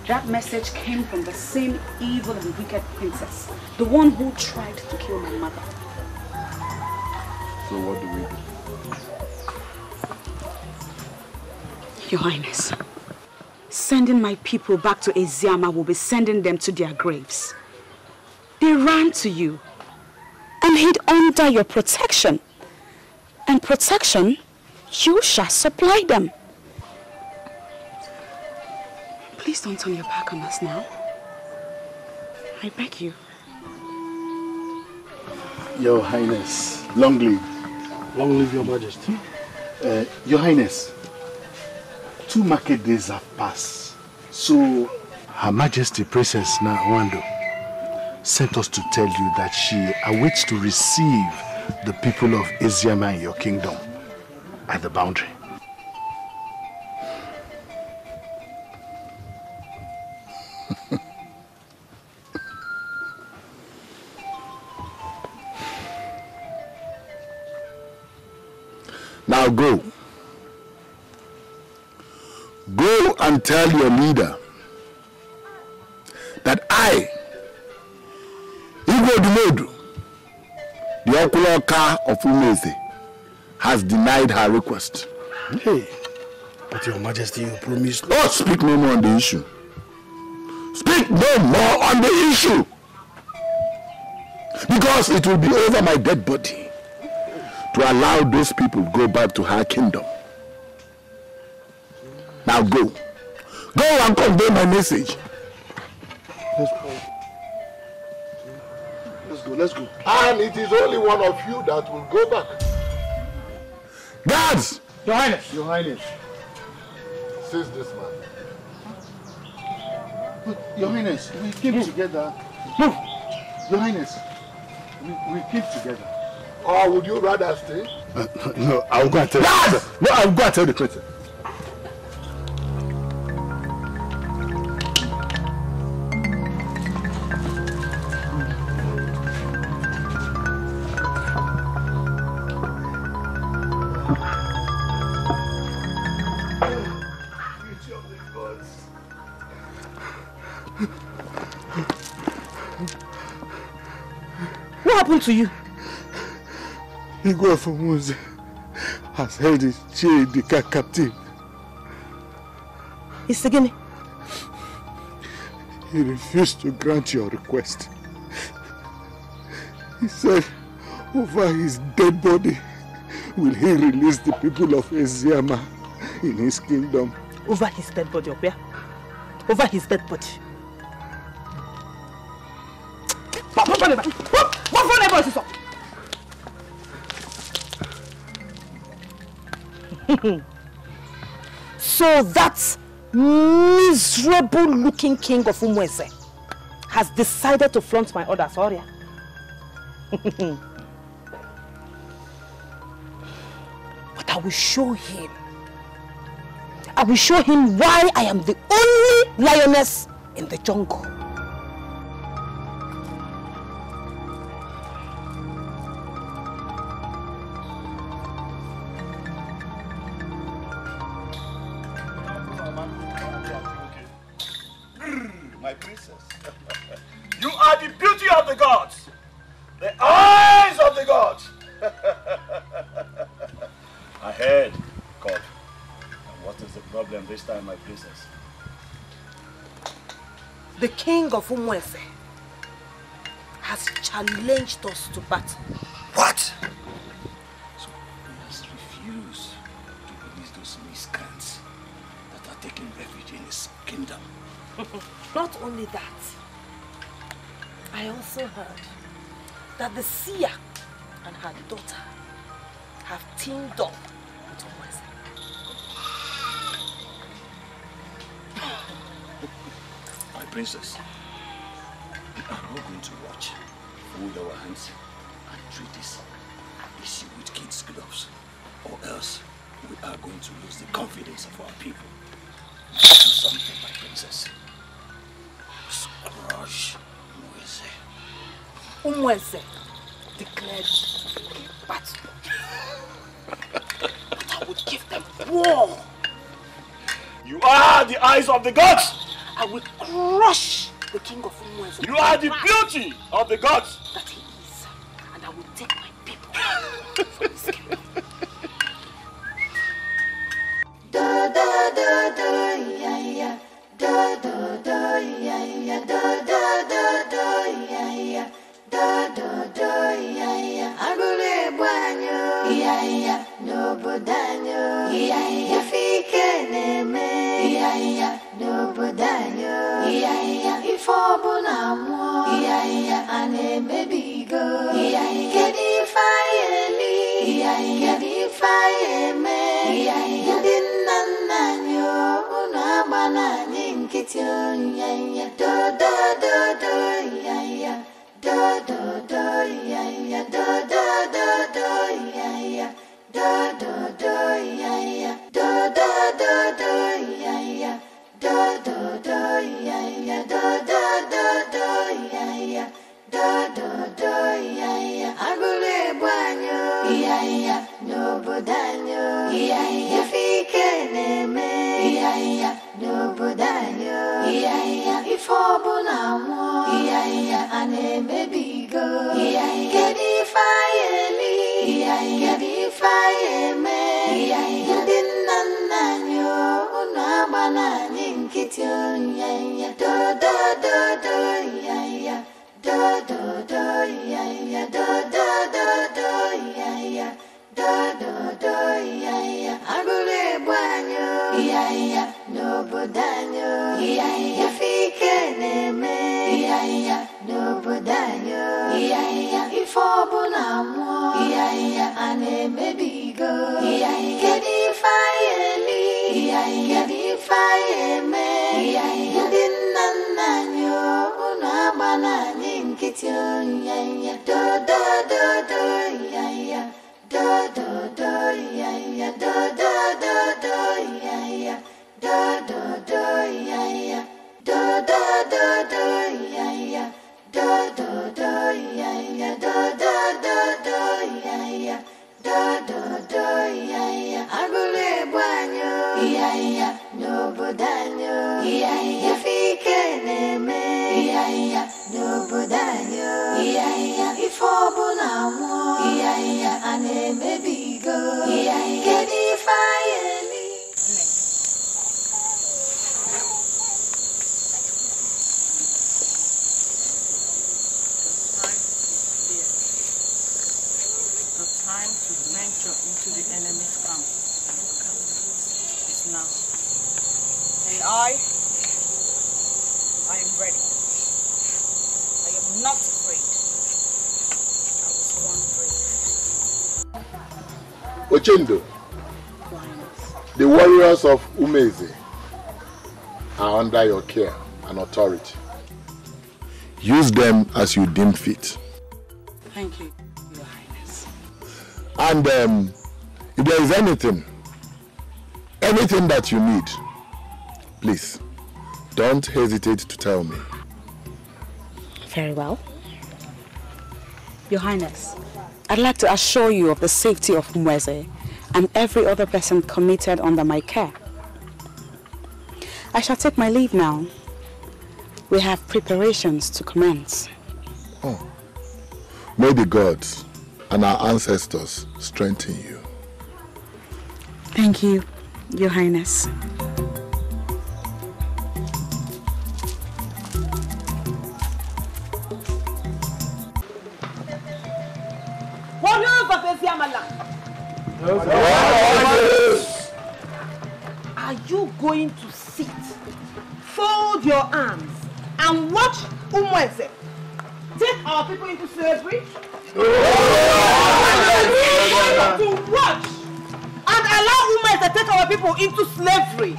That message came from the same evil and wicked princess, the one who tried to kill my mother. So what do we do? Your Highness, sending my people back to Eziama will be sending them to their graves. They ran to you and hid under your protection. And protection, you shall supply them. Please don't turn your back on us now. I beg you. Your Highness, long live. Long live Your Majesty. Your Highness, 2 market days have passed. So, Her Majesty Princess Wando sent us to tell you that she awaits to receive the people of Eziama in your kingdom at the boundary. Now go. Go and tell your leader that I, Igwe Odumodu, the Ooloko of Umweza, has denied her request. Hey, but Your Majesty, you promised. Oh, speak no more on the issue. Speak no more on the issue. Because it will be over my dead body to allow those people to go back to her kingdom. Now go. Go and convey my message. Let's go. Let's go, let's go. And it is only one of you that will go back. Guards! Your Highness. Your Highness. Seize this man. Look, Your Highness, we keep together. Move! Your Highness, we keep together. Or would you rather stay? No, I'll go and tell you. No, I'll go and tell the truth. What happened to you? Igwe of Umweza has held his Chidika captive. Isagini? He refused to grant your request. He said, over his dead body, will he release the people of Eziama in his kingdom? Over his dead body, Obia? Over his dead body? So that miserable-looking king of Umweza has decided to flaunt my orders, Oria. But I will show him. I will show him why I am the only lioness in the jungle. Of Umweza has challenged us to battle. What? So we must refuse to release those miscreants that are taking refuge in his kingdom. Not only that, I also heard that the seer and her daughter have teamed up with Umweza. My princess, we are all going to watch, fold our hands and treat this issue with kids' gloves, or else we are going to lose the confidence of our people. Do something, my princess. Scratch Umweza. Umweza declared a battle. But I would give them war. You are the eyes of the gods. I will crush the king of Umweza. You are the beauty of the gods. That he is. And I will take my people from his kingdom. Da da da da yeah yeah. Da da da yeah yeah. Da da da da yeah yeah. Da da da yeah yeah. Agule banyo yeah yeah. No bodanyo yeah yeah. Ifike neme yeah yeah. No bodanyo yeah yeah. Ifobuna mo yeah yeah. Ane baby go yeah yeah. Kedi fayeli yeah yeah. Kedi fayeme yeah yeah. Dinananyo unabana ninkityo yeah yeah. Da da da da yeah yeah. Da da da yeah yeah. Da da da da yeah yeah. Da da da yeah yeah. Da da da da yeah yeah. Da da da yeah yeah. Da da da da yeah yeah. Da da da yeah yeah. Agule banyo yeah yeah. No bodanyo yeah yeah. Ifike neme yeah yeah. No bodanyo yeah yeah. Ifobuna mo yeah yeah. Ane baby go yeah yeah. Kedi fayeli yeah yeah. Kedi fayeme yeah yeah. Dinananyo unabana ninkityo yeah yeah. Da da da da yeah yeah. Da da da yeah yeah. Da da da da yeah yeah. Da da da yeah yeah. Agule banyo yeah yeah. No bodanyo yeah yeah. Ifike neme yeah yeah. No bodanyo yeah yeah. Ifobuna mo yeah yeah. Ane baby go yeah yeah. Kedi fayeli yeah yeah. Kedi fayeme yeah yeah. Dinananyo unabana ni. No bodanyo, yeah yeah. Ifobuna mo, yeah yeah. Ane baby go, yeah yeah. Kedi fayeli. The time to venture into the enemy's camp is now, and I am ready. Not afraid. I was born brave. Uchendo, the warriors of Umweza are under your care and authority. Use them as you deem fit. Thank you, Your Highness. And if there is anything that you need, please don't hesitate to tell me. Very well. Your Highness, I'd like to assure you of the safety of Umweza and every other person committed under my care. I shall take my leave now. We have preparations to commence. Oh. May the gods and our ancestors strengthen you. Thank you, Your Highness. Amala. Are you going to sit, fold your arms, and watch Umweze take our people into slavery? Are you going to watch and allow Umweze take our people into slavery?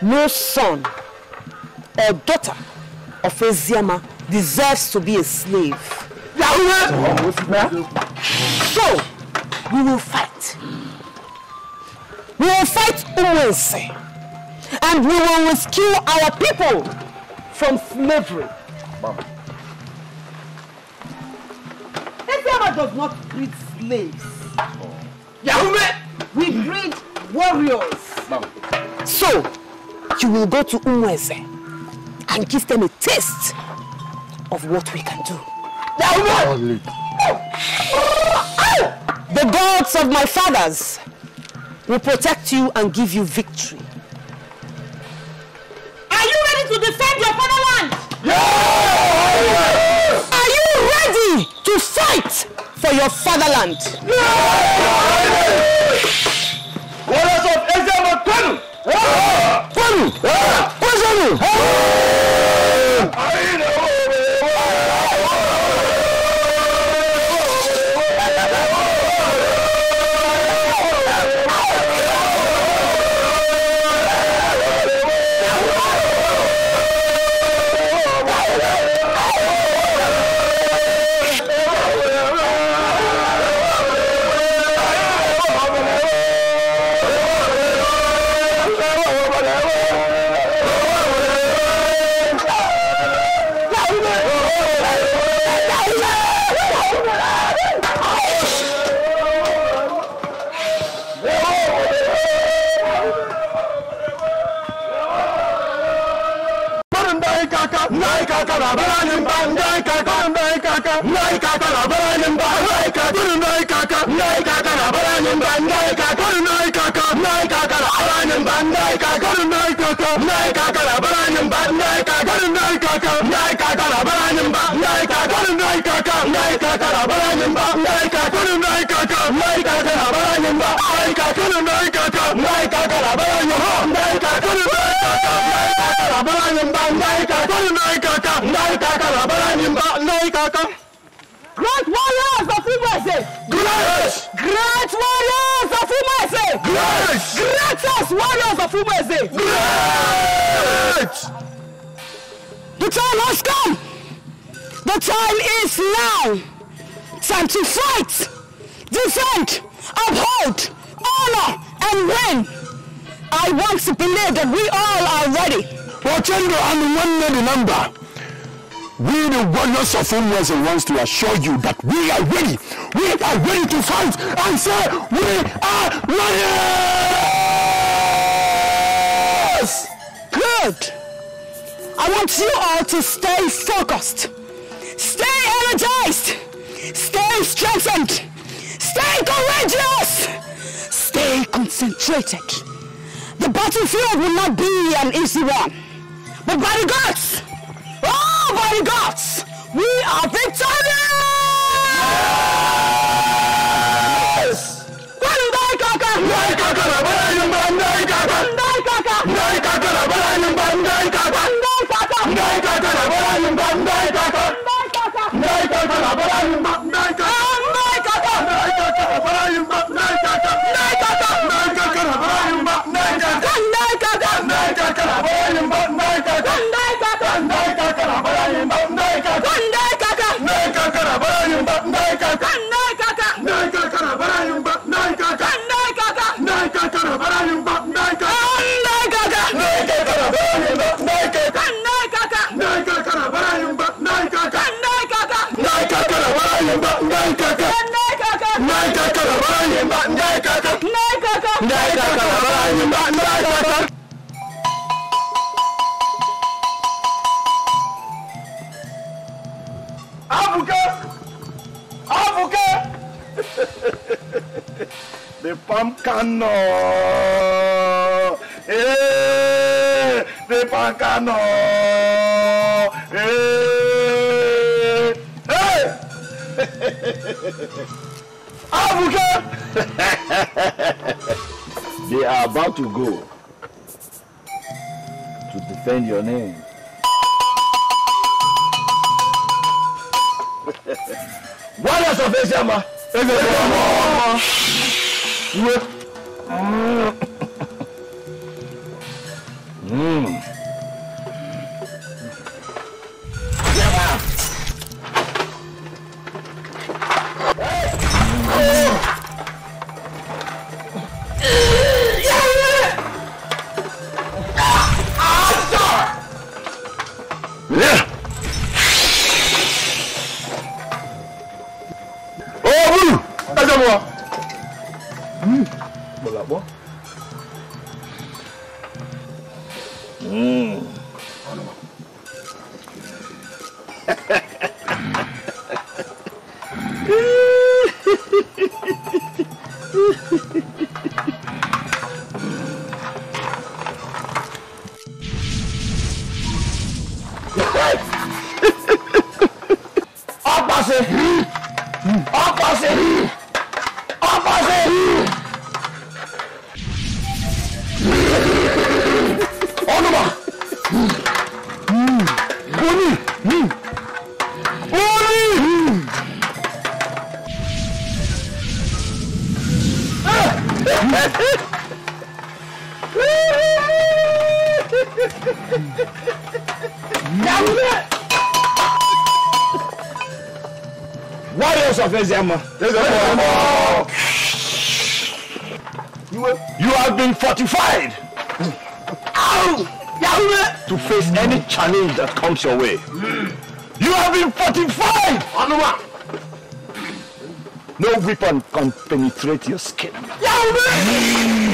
No son or daughter of Eziama deserves to be a slave. So, we will fight. We will fight Umweze. And we will rescue our people from slavery. Mama. Eziama does not breed slaves. Yahume! We breed warriors. Mama. So, you will go to Umweze and give them a taste of what we can do. Yahume! The gods of my fathers will protect you and give you victory. Are you ready to defend your fatherland? Yes! Are you ready to fight for your fatherland? Yes! Warriors of Ezemo, come! Come! Come! Come! Come! Great warriors of Umweze! Grace! Great warriors of Umweze! Grace! Greatest warriors of Umweze! Great! The time has come! The time is now! Time to fight! Defend! Uphold! Honor! And win! I want to believe that we all are ready! Ochendo, I'm one man in number! We, the warriors of Umweza, wants to assure you that we are ready. We are ready to fight and say we are warriors. Good. I want you all to stay focused, stay energized, stay strengthened, stay courageous, stay concentrated. The battlefield will not be an easy one, but by the gods. Oh my gods! We are victorious! The palm cano, hey, the palm cano, hey, hey, They are about to go to defend your name. What else of Eziama? You have been fortified to face any challenge that comes your way. You have been fortified. No weapon can penetrate your skin.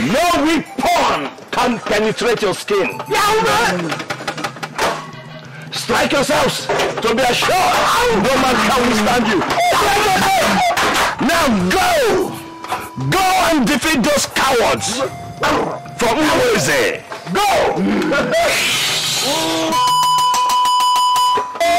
No weapon can penetrate your skin. Strike yourselves to be assured no man shall withstand you. Now go! Go and defeat those cowards from Umweza. Go!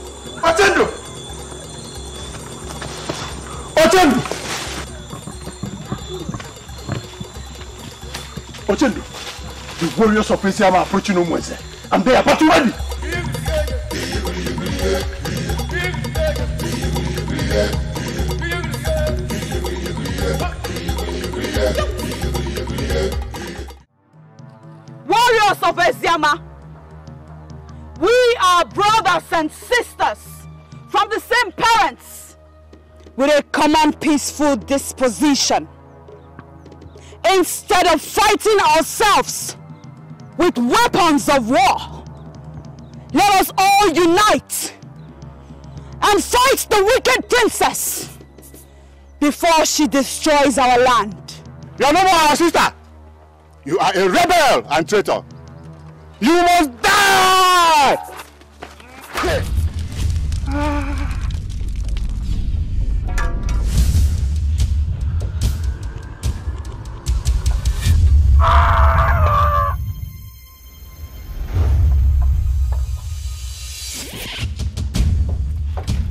Ochendo! The warriors of Eziama are approaching Umweza, and they are battle ready! Warriors of Eziama, we are brothers and sisters from the same parents with a common peaceful disposition. Instead of fighting ourselves with weapons of war, let us all unite and fight the wicked princess before she destroys our land. You are no more our sister. You are a rebel and traitor. You must die!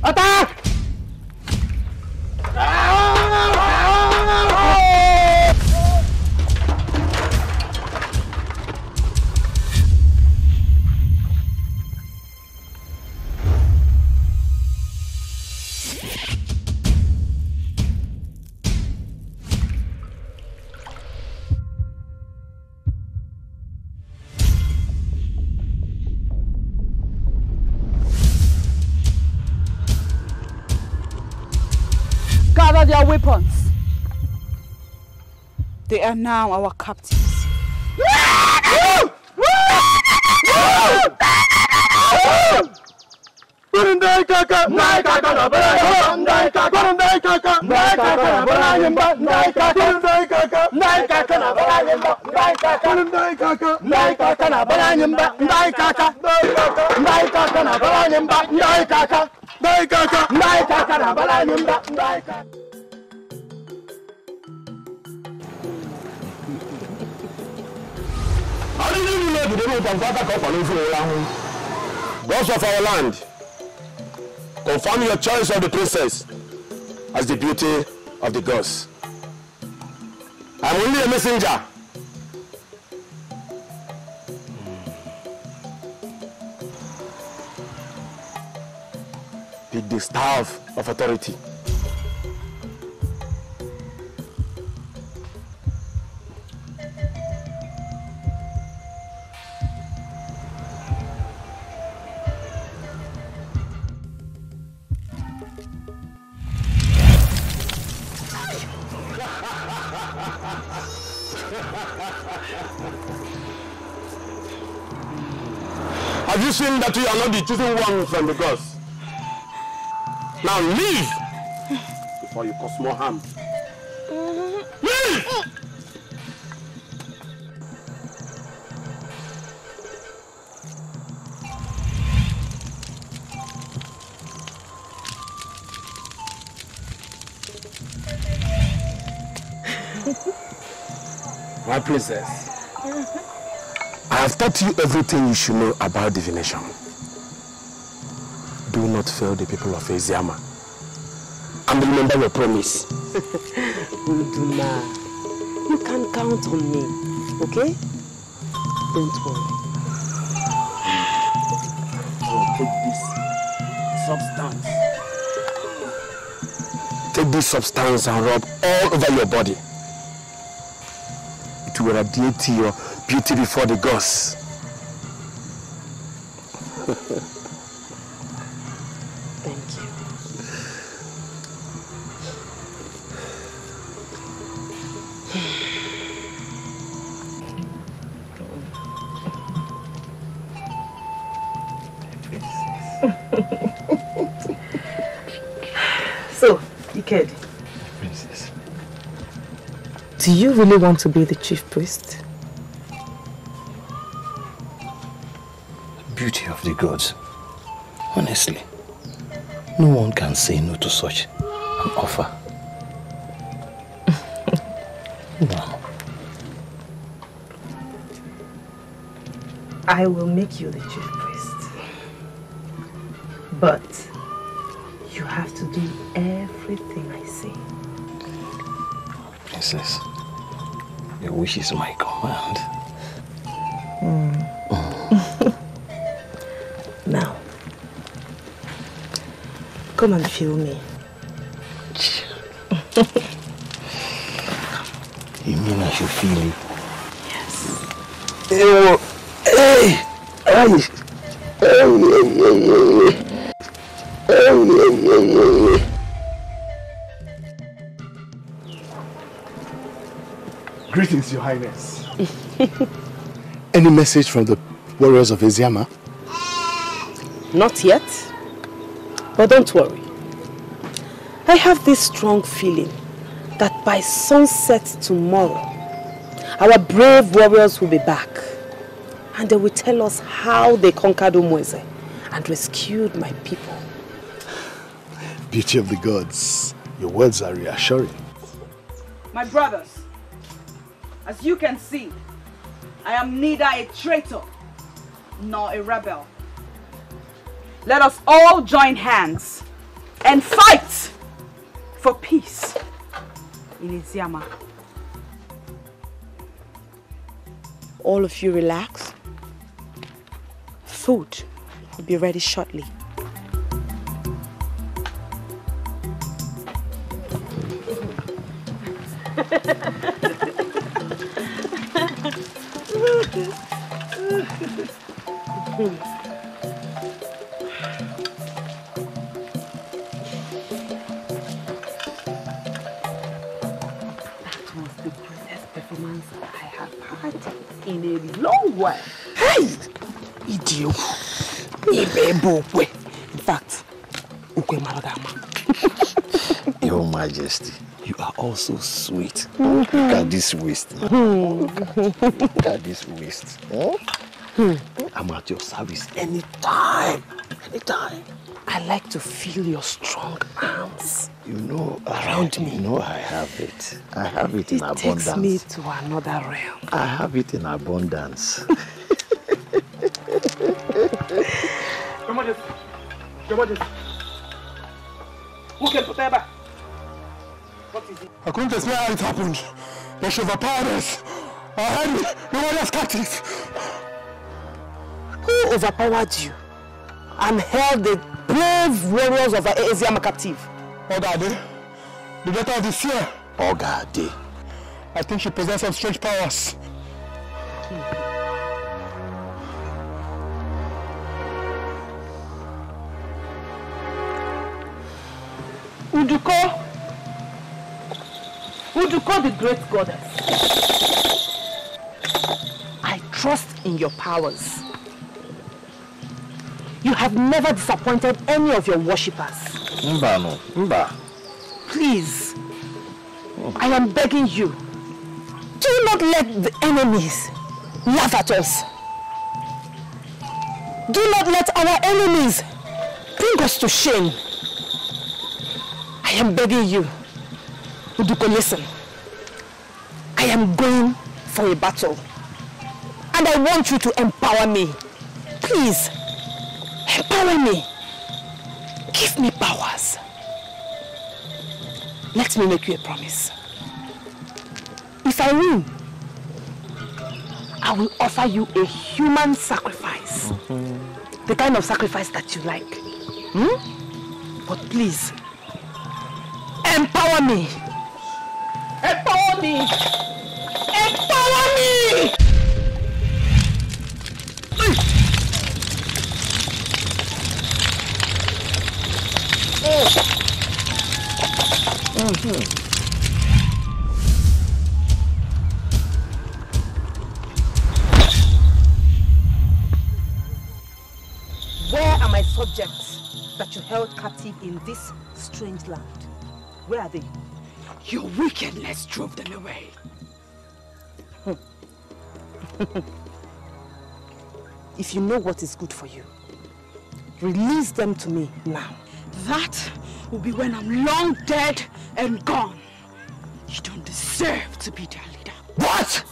Attack! their weapons. They are now our captives. Gods of our land, confirm your choice of the princess as the beauty of the gods. I am only a messenger. Pick the staff of authority. Have you seen that you are not the chosen one from the gods? Now leave before you cause more harm. Leave! My princess, I have taught you everything you should know about divination. Do not fail the people of Eziama. And remember your promise. Uduma, you can count on me, okay? Don't worry. Take this substance. Take this substance and rub all over your body. To radiate your beauty before the gods. Thank you. So, Ikeude. Do you really want to be the chief priest? Beauty of the gods. Honestly, no one can say no to such an offer. No. I will make you the chief priest. But you have to do everything I say. Princess. Your wish is my command. Now, come and feel me. You mean I should feel it? Yes. Oh, hey, hey, hey, greetings, Your Highness. Any message from the warriors of Eziama? Not yet. But don't worry. I have this strong feeling that by sunset tomorrow, our brave warriors will be back. And they will tell us how they conquered Umweza and rescued my people. Beauty of the gods, your words are reassuring. My brothers, as you can see, I am neither a traitor nor a rebel. Let us all join hands and fight for peace in Eziama. All of you relax. Food will be ready shortly. romance I have had in a long while. Hey! Idiot! In fact, Your Majesty, you are also sweet. Look at this waist. Look at this waist. I'm at your service anytime. Anytime. I like to feel your strong arms. You know, around me. You know, I have it. I have it in abundance. It takes me to another realm. I have it in abundance. Your Majesty. Your Majesty. Who can put that back? What is it? I couldn't explain how it happened. But she overpowered us. I had it. No one else got it. Who overpowered you and held the brave warriors of Eziama captive? Ogadi, the daughter of the seer. Ogadi. I think she possesses some strange powers. Uduko. Uduko, the great goddess. I trust in your powers. You have never disappointed any of your worshippers. Mbano, Mba. Please, I am begging you, do not let the enemies laugh at us. Do not let our enemies bring us to shame. I am begging you, Uduko, listen. I am going for a battle. And I want you to empower me. Please. Empower me. Give me powers. Let me make you a promise. If I win, I will offer you a human sacrifice. The kind of sacrifice that you like. But please, empower me. Empower me. Empower me! Where are my subjects that you held captive in this strange land? Where are they? Your wickedness drove them away. If you know what is good for you, release them to me now. That will be when I'm long dead and gone. You don't deserve to be their leader. What?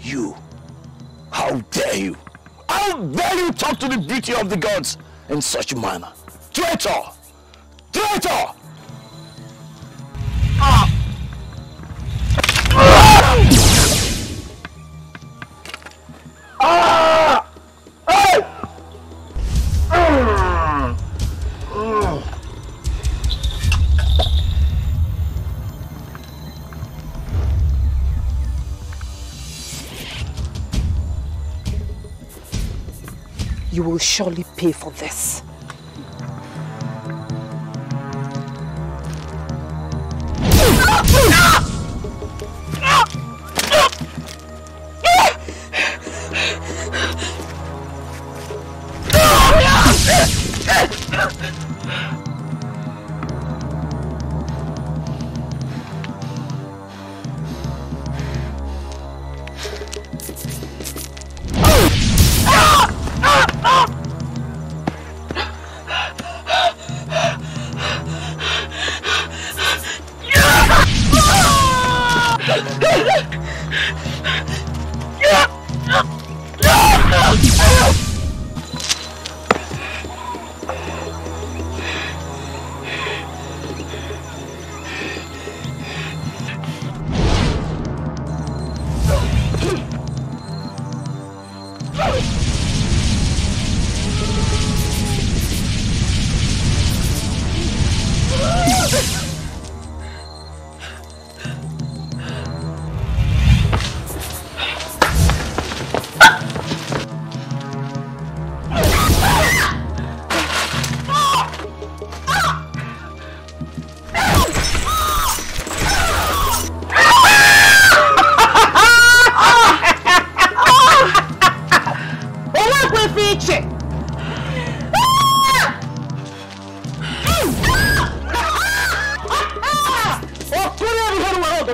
You? How dare you? How dare you talk to the beauty of the gods in such a manner? Traitor! Traitor! You will surely pay for this.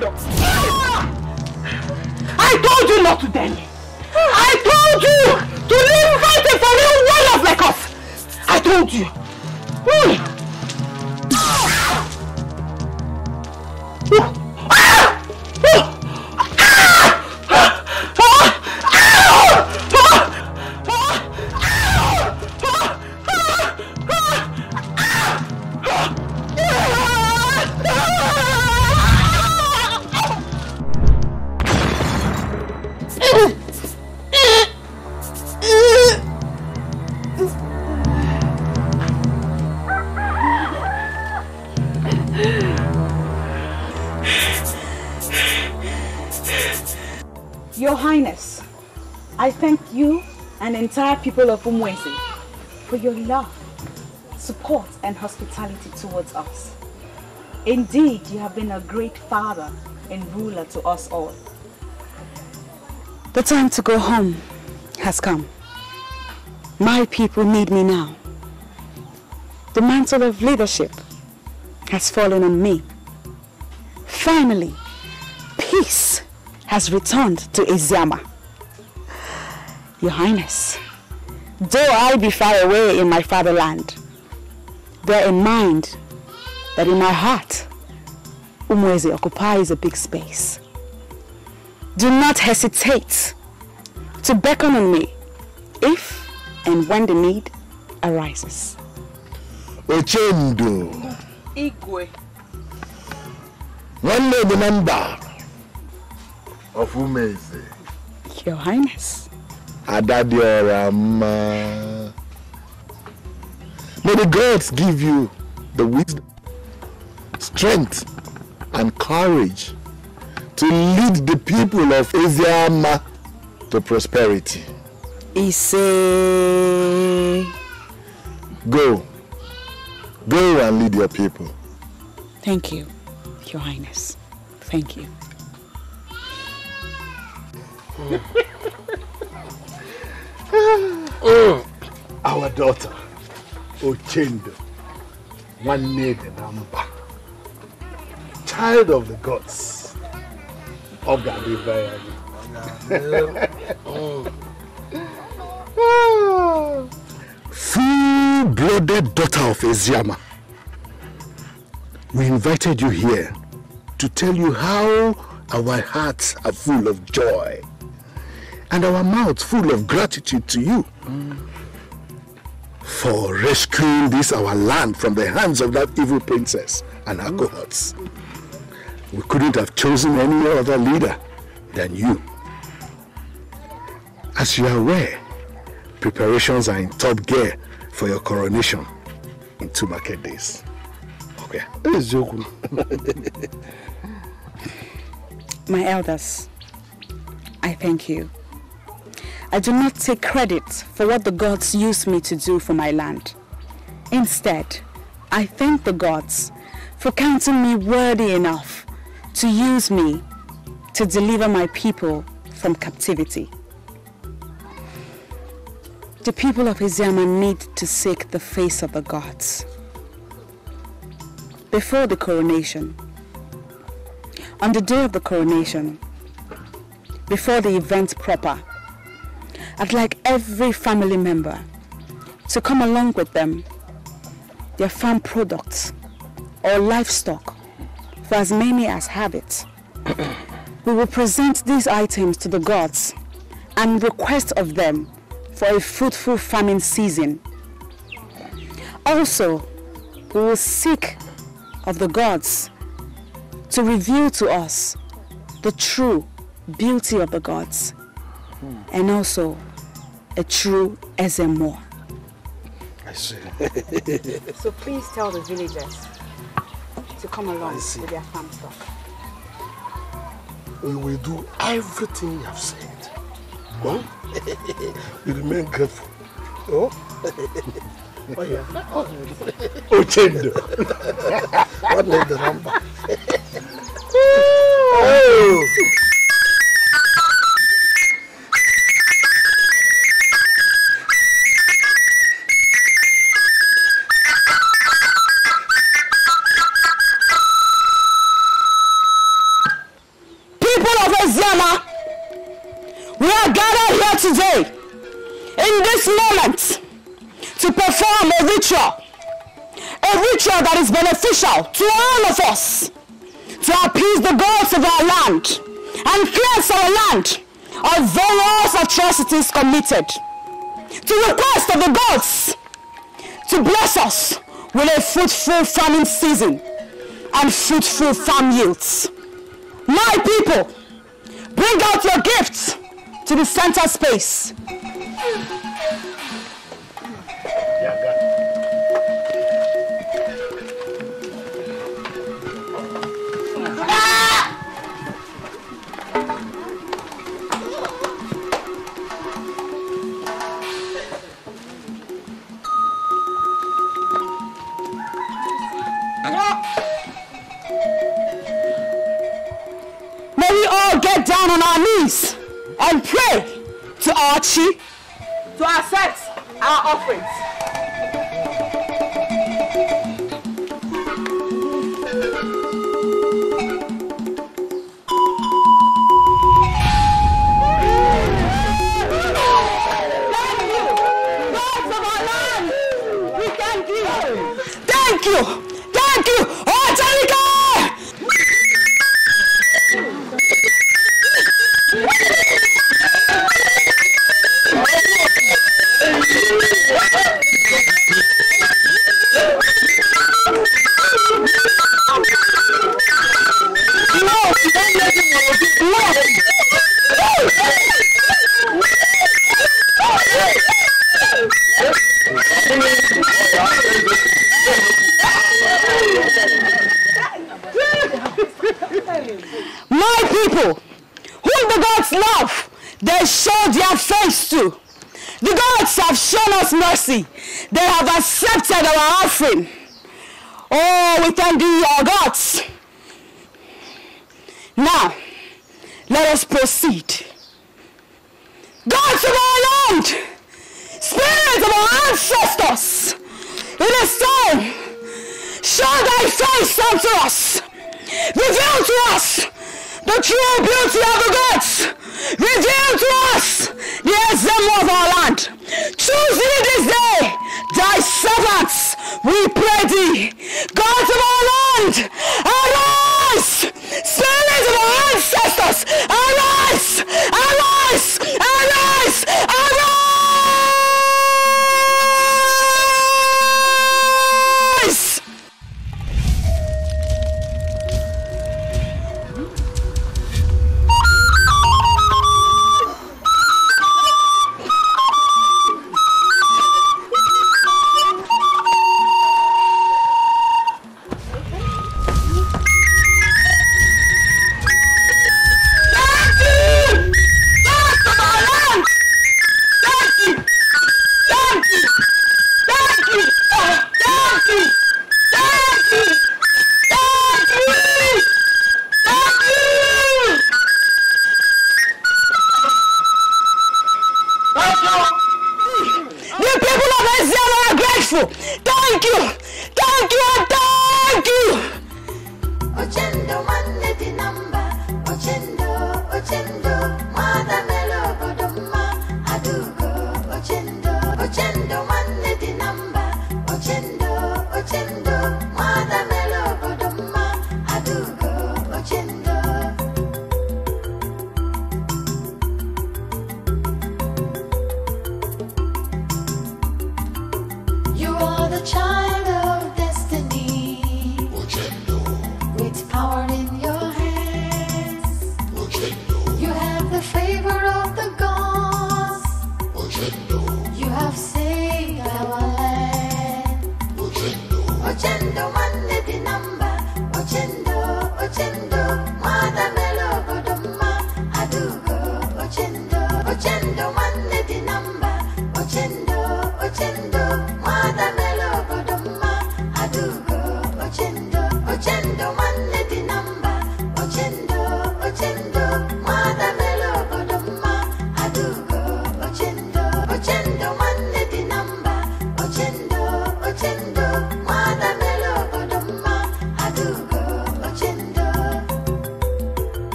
products. I told you not to dare. I told you to leave fighting for real warriors like us. I told you. Entire people of Umweza for your love, support and hospitality towards us. Indeed, you have been a great father and ruler to us all. The time to go home has come. My people need me now. The mantle of leadership has fallen on me. Finally, peace has returned to Eziama. Your Highness, though I be far away in my fatherland, bear in mind that in my heart, Umweza occupies a big space. Do not hesitate to beckon on me if and when the need arises. Uchendo. Igwe. One day the member of Umweza. Your Highness. Adadiorama. May the gods give you the wisdom, strength, and courage to lead the people of Eziama to prosperity. Ise. Go and lead your people. Thank you, Your Highness. Thank you. Oh, our daughter, Uchendo, one made in Amba, child of the gods, Ogadi. Full-blooded daughter of Eziama, we invited you here to tell you how our hearts are full of joy and our mouths full of gratitude to you for rescuing this our land from the hands of that evil princess and her cohorts. We couldn't have chosen any other leader than you. As you are aware, preparations are in top gear for your coronation in 2 market days. Okay. My elders, I thank you. I do not take credit for what the gods used me to do for my land. Instead, I thank the gods for counting me worthy enough to use me to deliver my people from captivity. The people of Eziama need to seek the face of the gods. Before the coronation, on the day of the coronation, before the event proper, I'd like every family member to come along with them, their farm products or livestock, for as many as have it. We will present these items to the gods and request of them for a fruitful farming season. Also, we will seek of the gods to reveal to us the true beauty of the gods, and also a true Ezemo. I see. So please tell the villagers to come along with their farm stock. We will do everything you have said. Oh? We remain grateful. Oh? Oh yeah. Uchendo. What is the number? Oh. Eziama, we are gathered here today, in this moment, to perform a ritual that is beneficial to all of us, to appease the gods of our land and cleanse our land of various atrocities committed, to request of the gods to bless us with a fruitful farming season and fruitful farm yields. My people, bring out your gifts to the center space. Get down on our knees and pray to our chi to accept our offerings. Thank you, gods of our land. We thank you. Thank you. Thank you. Oh, my people, whom the gods love, they show their face to. The gods have shown us mercy. They have accepted our offering. Oh, we thank you, our gods. Now, let us proceed. Gods of our land, spirits of our ancestors, it is time, show thy face unto us. Reveal to us the true beauty of the gods. Reveal to us the Ezemo of our land. Choose thee this day thy servants, we pray thee. Gods of our land,